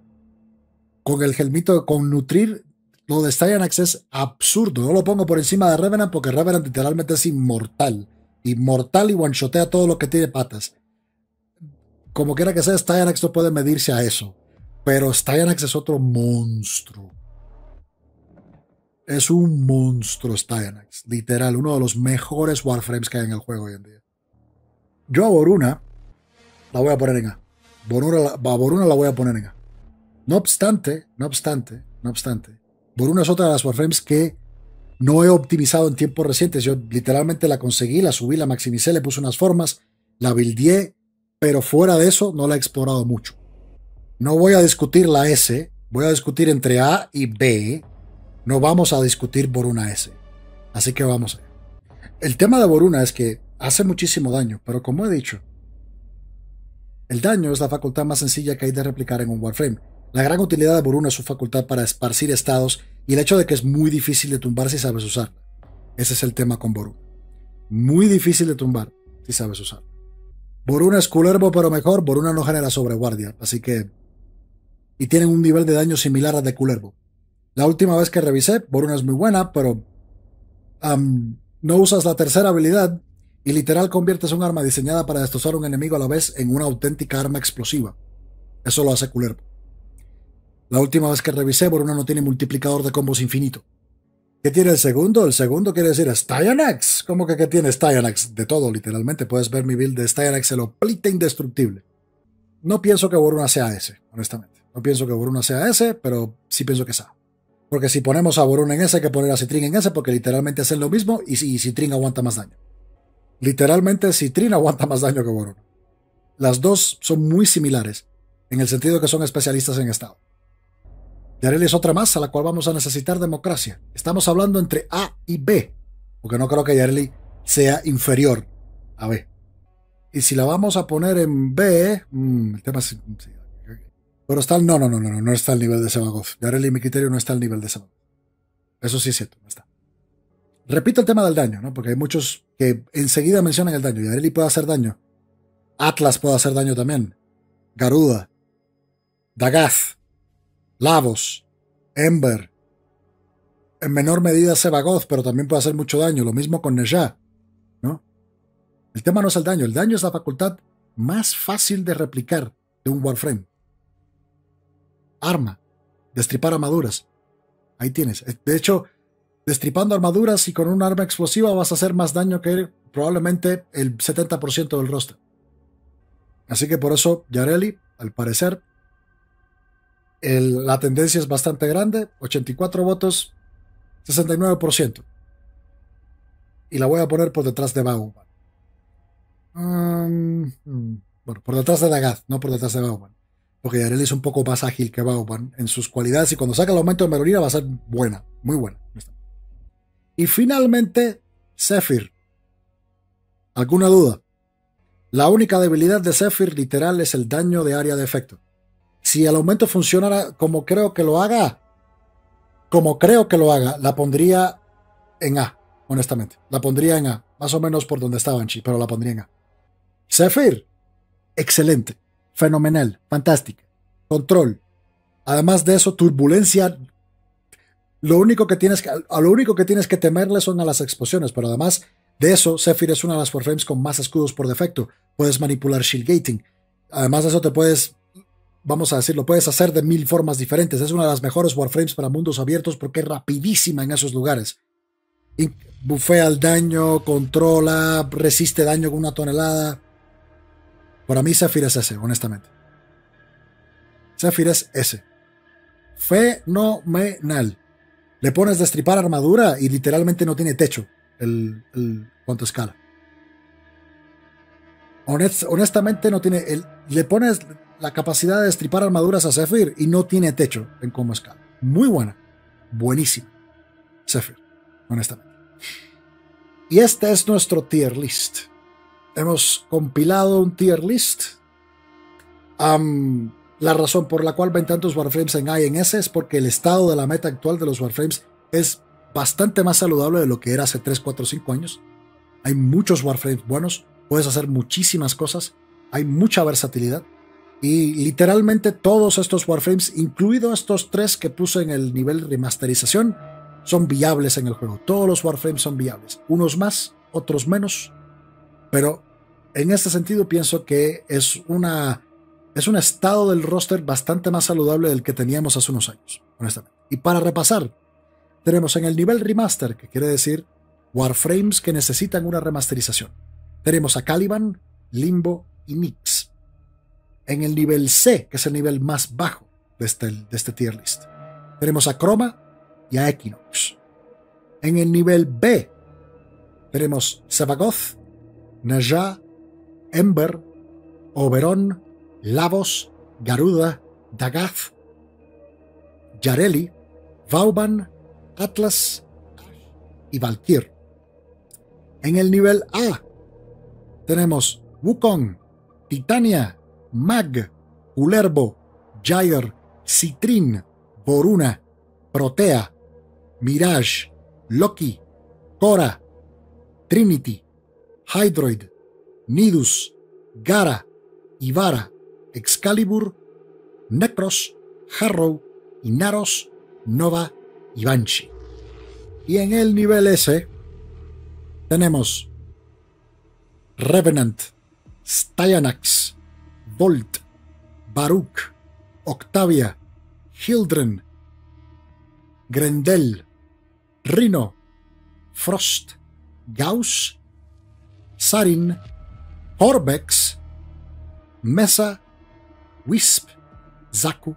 Con el gelmito, con Nutrir, lo de Styanax es absurdo. No lo pongo por encima de Revenant porque Revenant literalmente es inmortal. Inmortal y one-shotea todo lo que tiene patas. Como quiera que sea, Styanax no puede medirse a eso. Pero Styanax es otro monstruo. Es un monstruo Styanax, literal, uno de los mejores Warframes que hay en el juego hoy en día. Yo a Boruna la voy a poner en A. A Boruna la voy a poner en A. No obstante, Boruna es otra de las Warframes que no he optimizado en tiempos recientes. Yo literalmente la conseguí, la subí, la maximicé, le puse unas formas, la buildeé, pero fuera de eso no la he explorado mucho. No voy a discutir la S, voy a discutir entre A y B. No vamos a discutir Boruna S. Así que vamos allá. El tema de Boruna es que hace muchísimo daño, pero como he dicho, el daño es la facultad más sencilla que hay de replicar en un Warframe. La gran utilidad de Boruna es su facultad para esparcir estados y el hecho de que es muy difícil de tumbar si sabes usarla. Ese es el tema con Boruna. Muy difícil de tumbar si sabes usarla. Boruna es culervo pero mejor. Boruna no genera sobreguardia, así que... y tienen un nivel de daño similar al de Kullervo. La última vez que revisé, Boruna es muy buena, pero no usas la tercera habilidad y literal conviertes un arma diseñada para destrozar a un enemigo a la vez en una auténtica arma explosiva. Eso lo hace Kullervo. La última vez que revisé, Boruna no tiene multiplicador de combos infinito. ¿Qué tiene el segundo? El segundo quiere decir Styanax. ¿Cómo que qué tiene Styanax? De todo, literalmente. Puedes ver mi build de Styanax, se lo plita indestructible. No pienso que Boruna sea ese, honestamente. No pienso que Boruna sea ese, pero sí pienso que sea. Porque si ponemos a Boruna en ese, hay que poner a Citrin en ese, porque literalmente hacen lo mismo y Citrin aguanta más daño. Literalmente Citrin aguanta más daño que Boruna. Las dos son muy similares, en el sentido que son especialistas en estado. Yareli es otra más a la cual vamos a necesitar democracia. Estamos hablando entre A y B, porque no creo que Yareli sea inferior a B. Y si la vamos a poner en B, el tema es... sí. Pero está... No está al nivel de Sevagov. Yareli, mi criterio, no está al nivel de Sevagov. Eso sí es cierto, no está. Repito el tema del daño, ¿no? Porque hay muchos que enseguida mencionan el daño. Yareli puede hacer daño. Atlas puede hacer daño también. Garuda. Dagaz. Lavos. Ember. En menor medida Sevagov, pero también puede hacer mucho daño. Lo mismo con Nejah, ¿no? El tema no es el daño. El daño es la facultad más fácil de replicar de un Warframe. Arma, destripar armaduras. Ahí tienes. De hecho, destripando armaduras y con un arma explosiva vas a hacer más daño que probablemente el 70% del roster. Así que por eso, Yareli, al parecer, la tendencia es bastante grande. 84 votos, 69%. Y la voy a poner por detrás de Bauman. Bueno, por detrás de Dagaz, no por detrás de Bauman. Porque Yareli es un poco más ágil que Bauman en sus cualidades y cuando saca el aumento de Melorina va a ser buena, muy buena. Y finalmente, Zephyr. ¿Alguna duda? La única debilidad de Zephyr literal es el daño de área de efecto. Si el aumento funcionara como creo que lo haga, la pondría en A, honestamente. La pondría en A, más o menos por donde estaba Banshee, pero la pondría en A. Zephyr, excelente. Fenomenal, fantástica, control. Además de eso, turbulencia. Lo único que tienes que temerle son a las explosiones, pero además de eso, Zephyr es una de las Warframes con más escudos por defecto. Puedes manipular shield gating. Además de eso, te puedes, vamos a decirlo, puedes hacer de 1000 formas diferentes. Es una de las mejores Warframes para mundos abiertos porque es rapidísima en esos lugares. Bufea el daño, controla, resiste daño con 1 tonelada. Para mí Zephyr es ese, honestamente. Zephyr es ese. Fenomenal. Le pones destripar armadura y literalmente no tiene techo el cuanto escala. Honestamente no tiene... le pones la capacidad de destripar armaduras a Zephyr y no tiene techo en cómo escala. Muy buena. Buenísima. Zephyr, honestamente. Y este es nuestro tier list. Hemos compilado un tier list. La razón por la cual ven tantos Warframes en A y en S es porque el estado de la meta actual de los Warframes es bastante más saludable de lo que era hace 3, 4, 5 años. Hay muchos Warframes buenos. Puedes hacer muchísimas cosas. Hay mucha versatilidad. Y literalmente todos estos Warframes, incluidos estos 3 que puse en el nivel remasterización, son viables en el juego. Todos los Warframes son viables. Unos más, otros menos. Pero en este sentido pienso que es un estado del roster bastante más saludable del que teníamos hace unos años, honestamente. Y para repasar, Tenemos en el nivel remaster, que quiere decir Warframes que necesitan una remasterización. Tenemos a Caliban, Limbo y Nyx. En el nivel C, que es el nivel más bajo de este tier list, tenemos a Chroma y a Equinox. En el nivel B, tenemos Sabagoth, Najah, Ember, Oberon, Lavos, Garuda, Dagath, Yareli, Vauban, Atlas y Valkyr. En el nivel A tenemos Wukong, Titania, Mag, Ulervo, Jair, Citrin, Boruna, Protea, Mirage, Loki, Cora, Trinity, Hydroid, Nidus, Gara, Ivara, Excalibur, Necros, Harrow, Inaros, Nova y Banshee. Y en el nivel S tenemos Revenant, Styanax, Volt, Baruch, Octavia, Hildren, Grendel, Rhino, Frost, Gauss, Sarin, Horbex, Mesa, Wisp, Zaku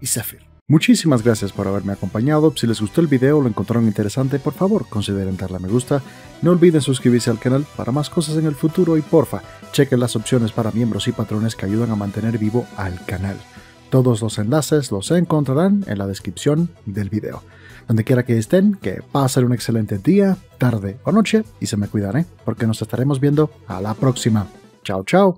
y Zephyr. Muchísimas gracias por haberme acompañado. Si les gustó el video o lo encontraron interesante, por favor consideren darle a me gusta. No olviden suscribirse al canal para más cosas en el futuro y porfa, chequen las opciones para miembros y patrones que ayudan a mantener vivo al canal. Todos los enlaces los encontrarán en la descripción del video. Donde quiera que estén, que pasen un excelente día, tarde o noche y se me cuidan, porque nos estaremos viendo a la próxima. Chao, chao.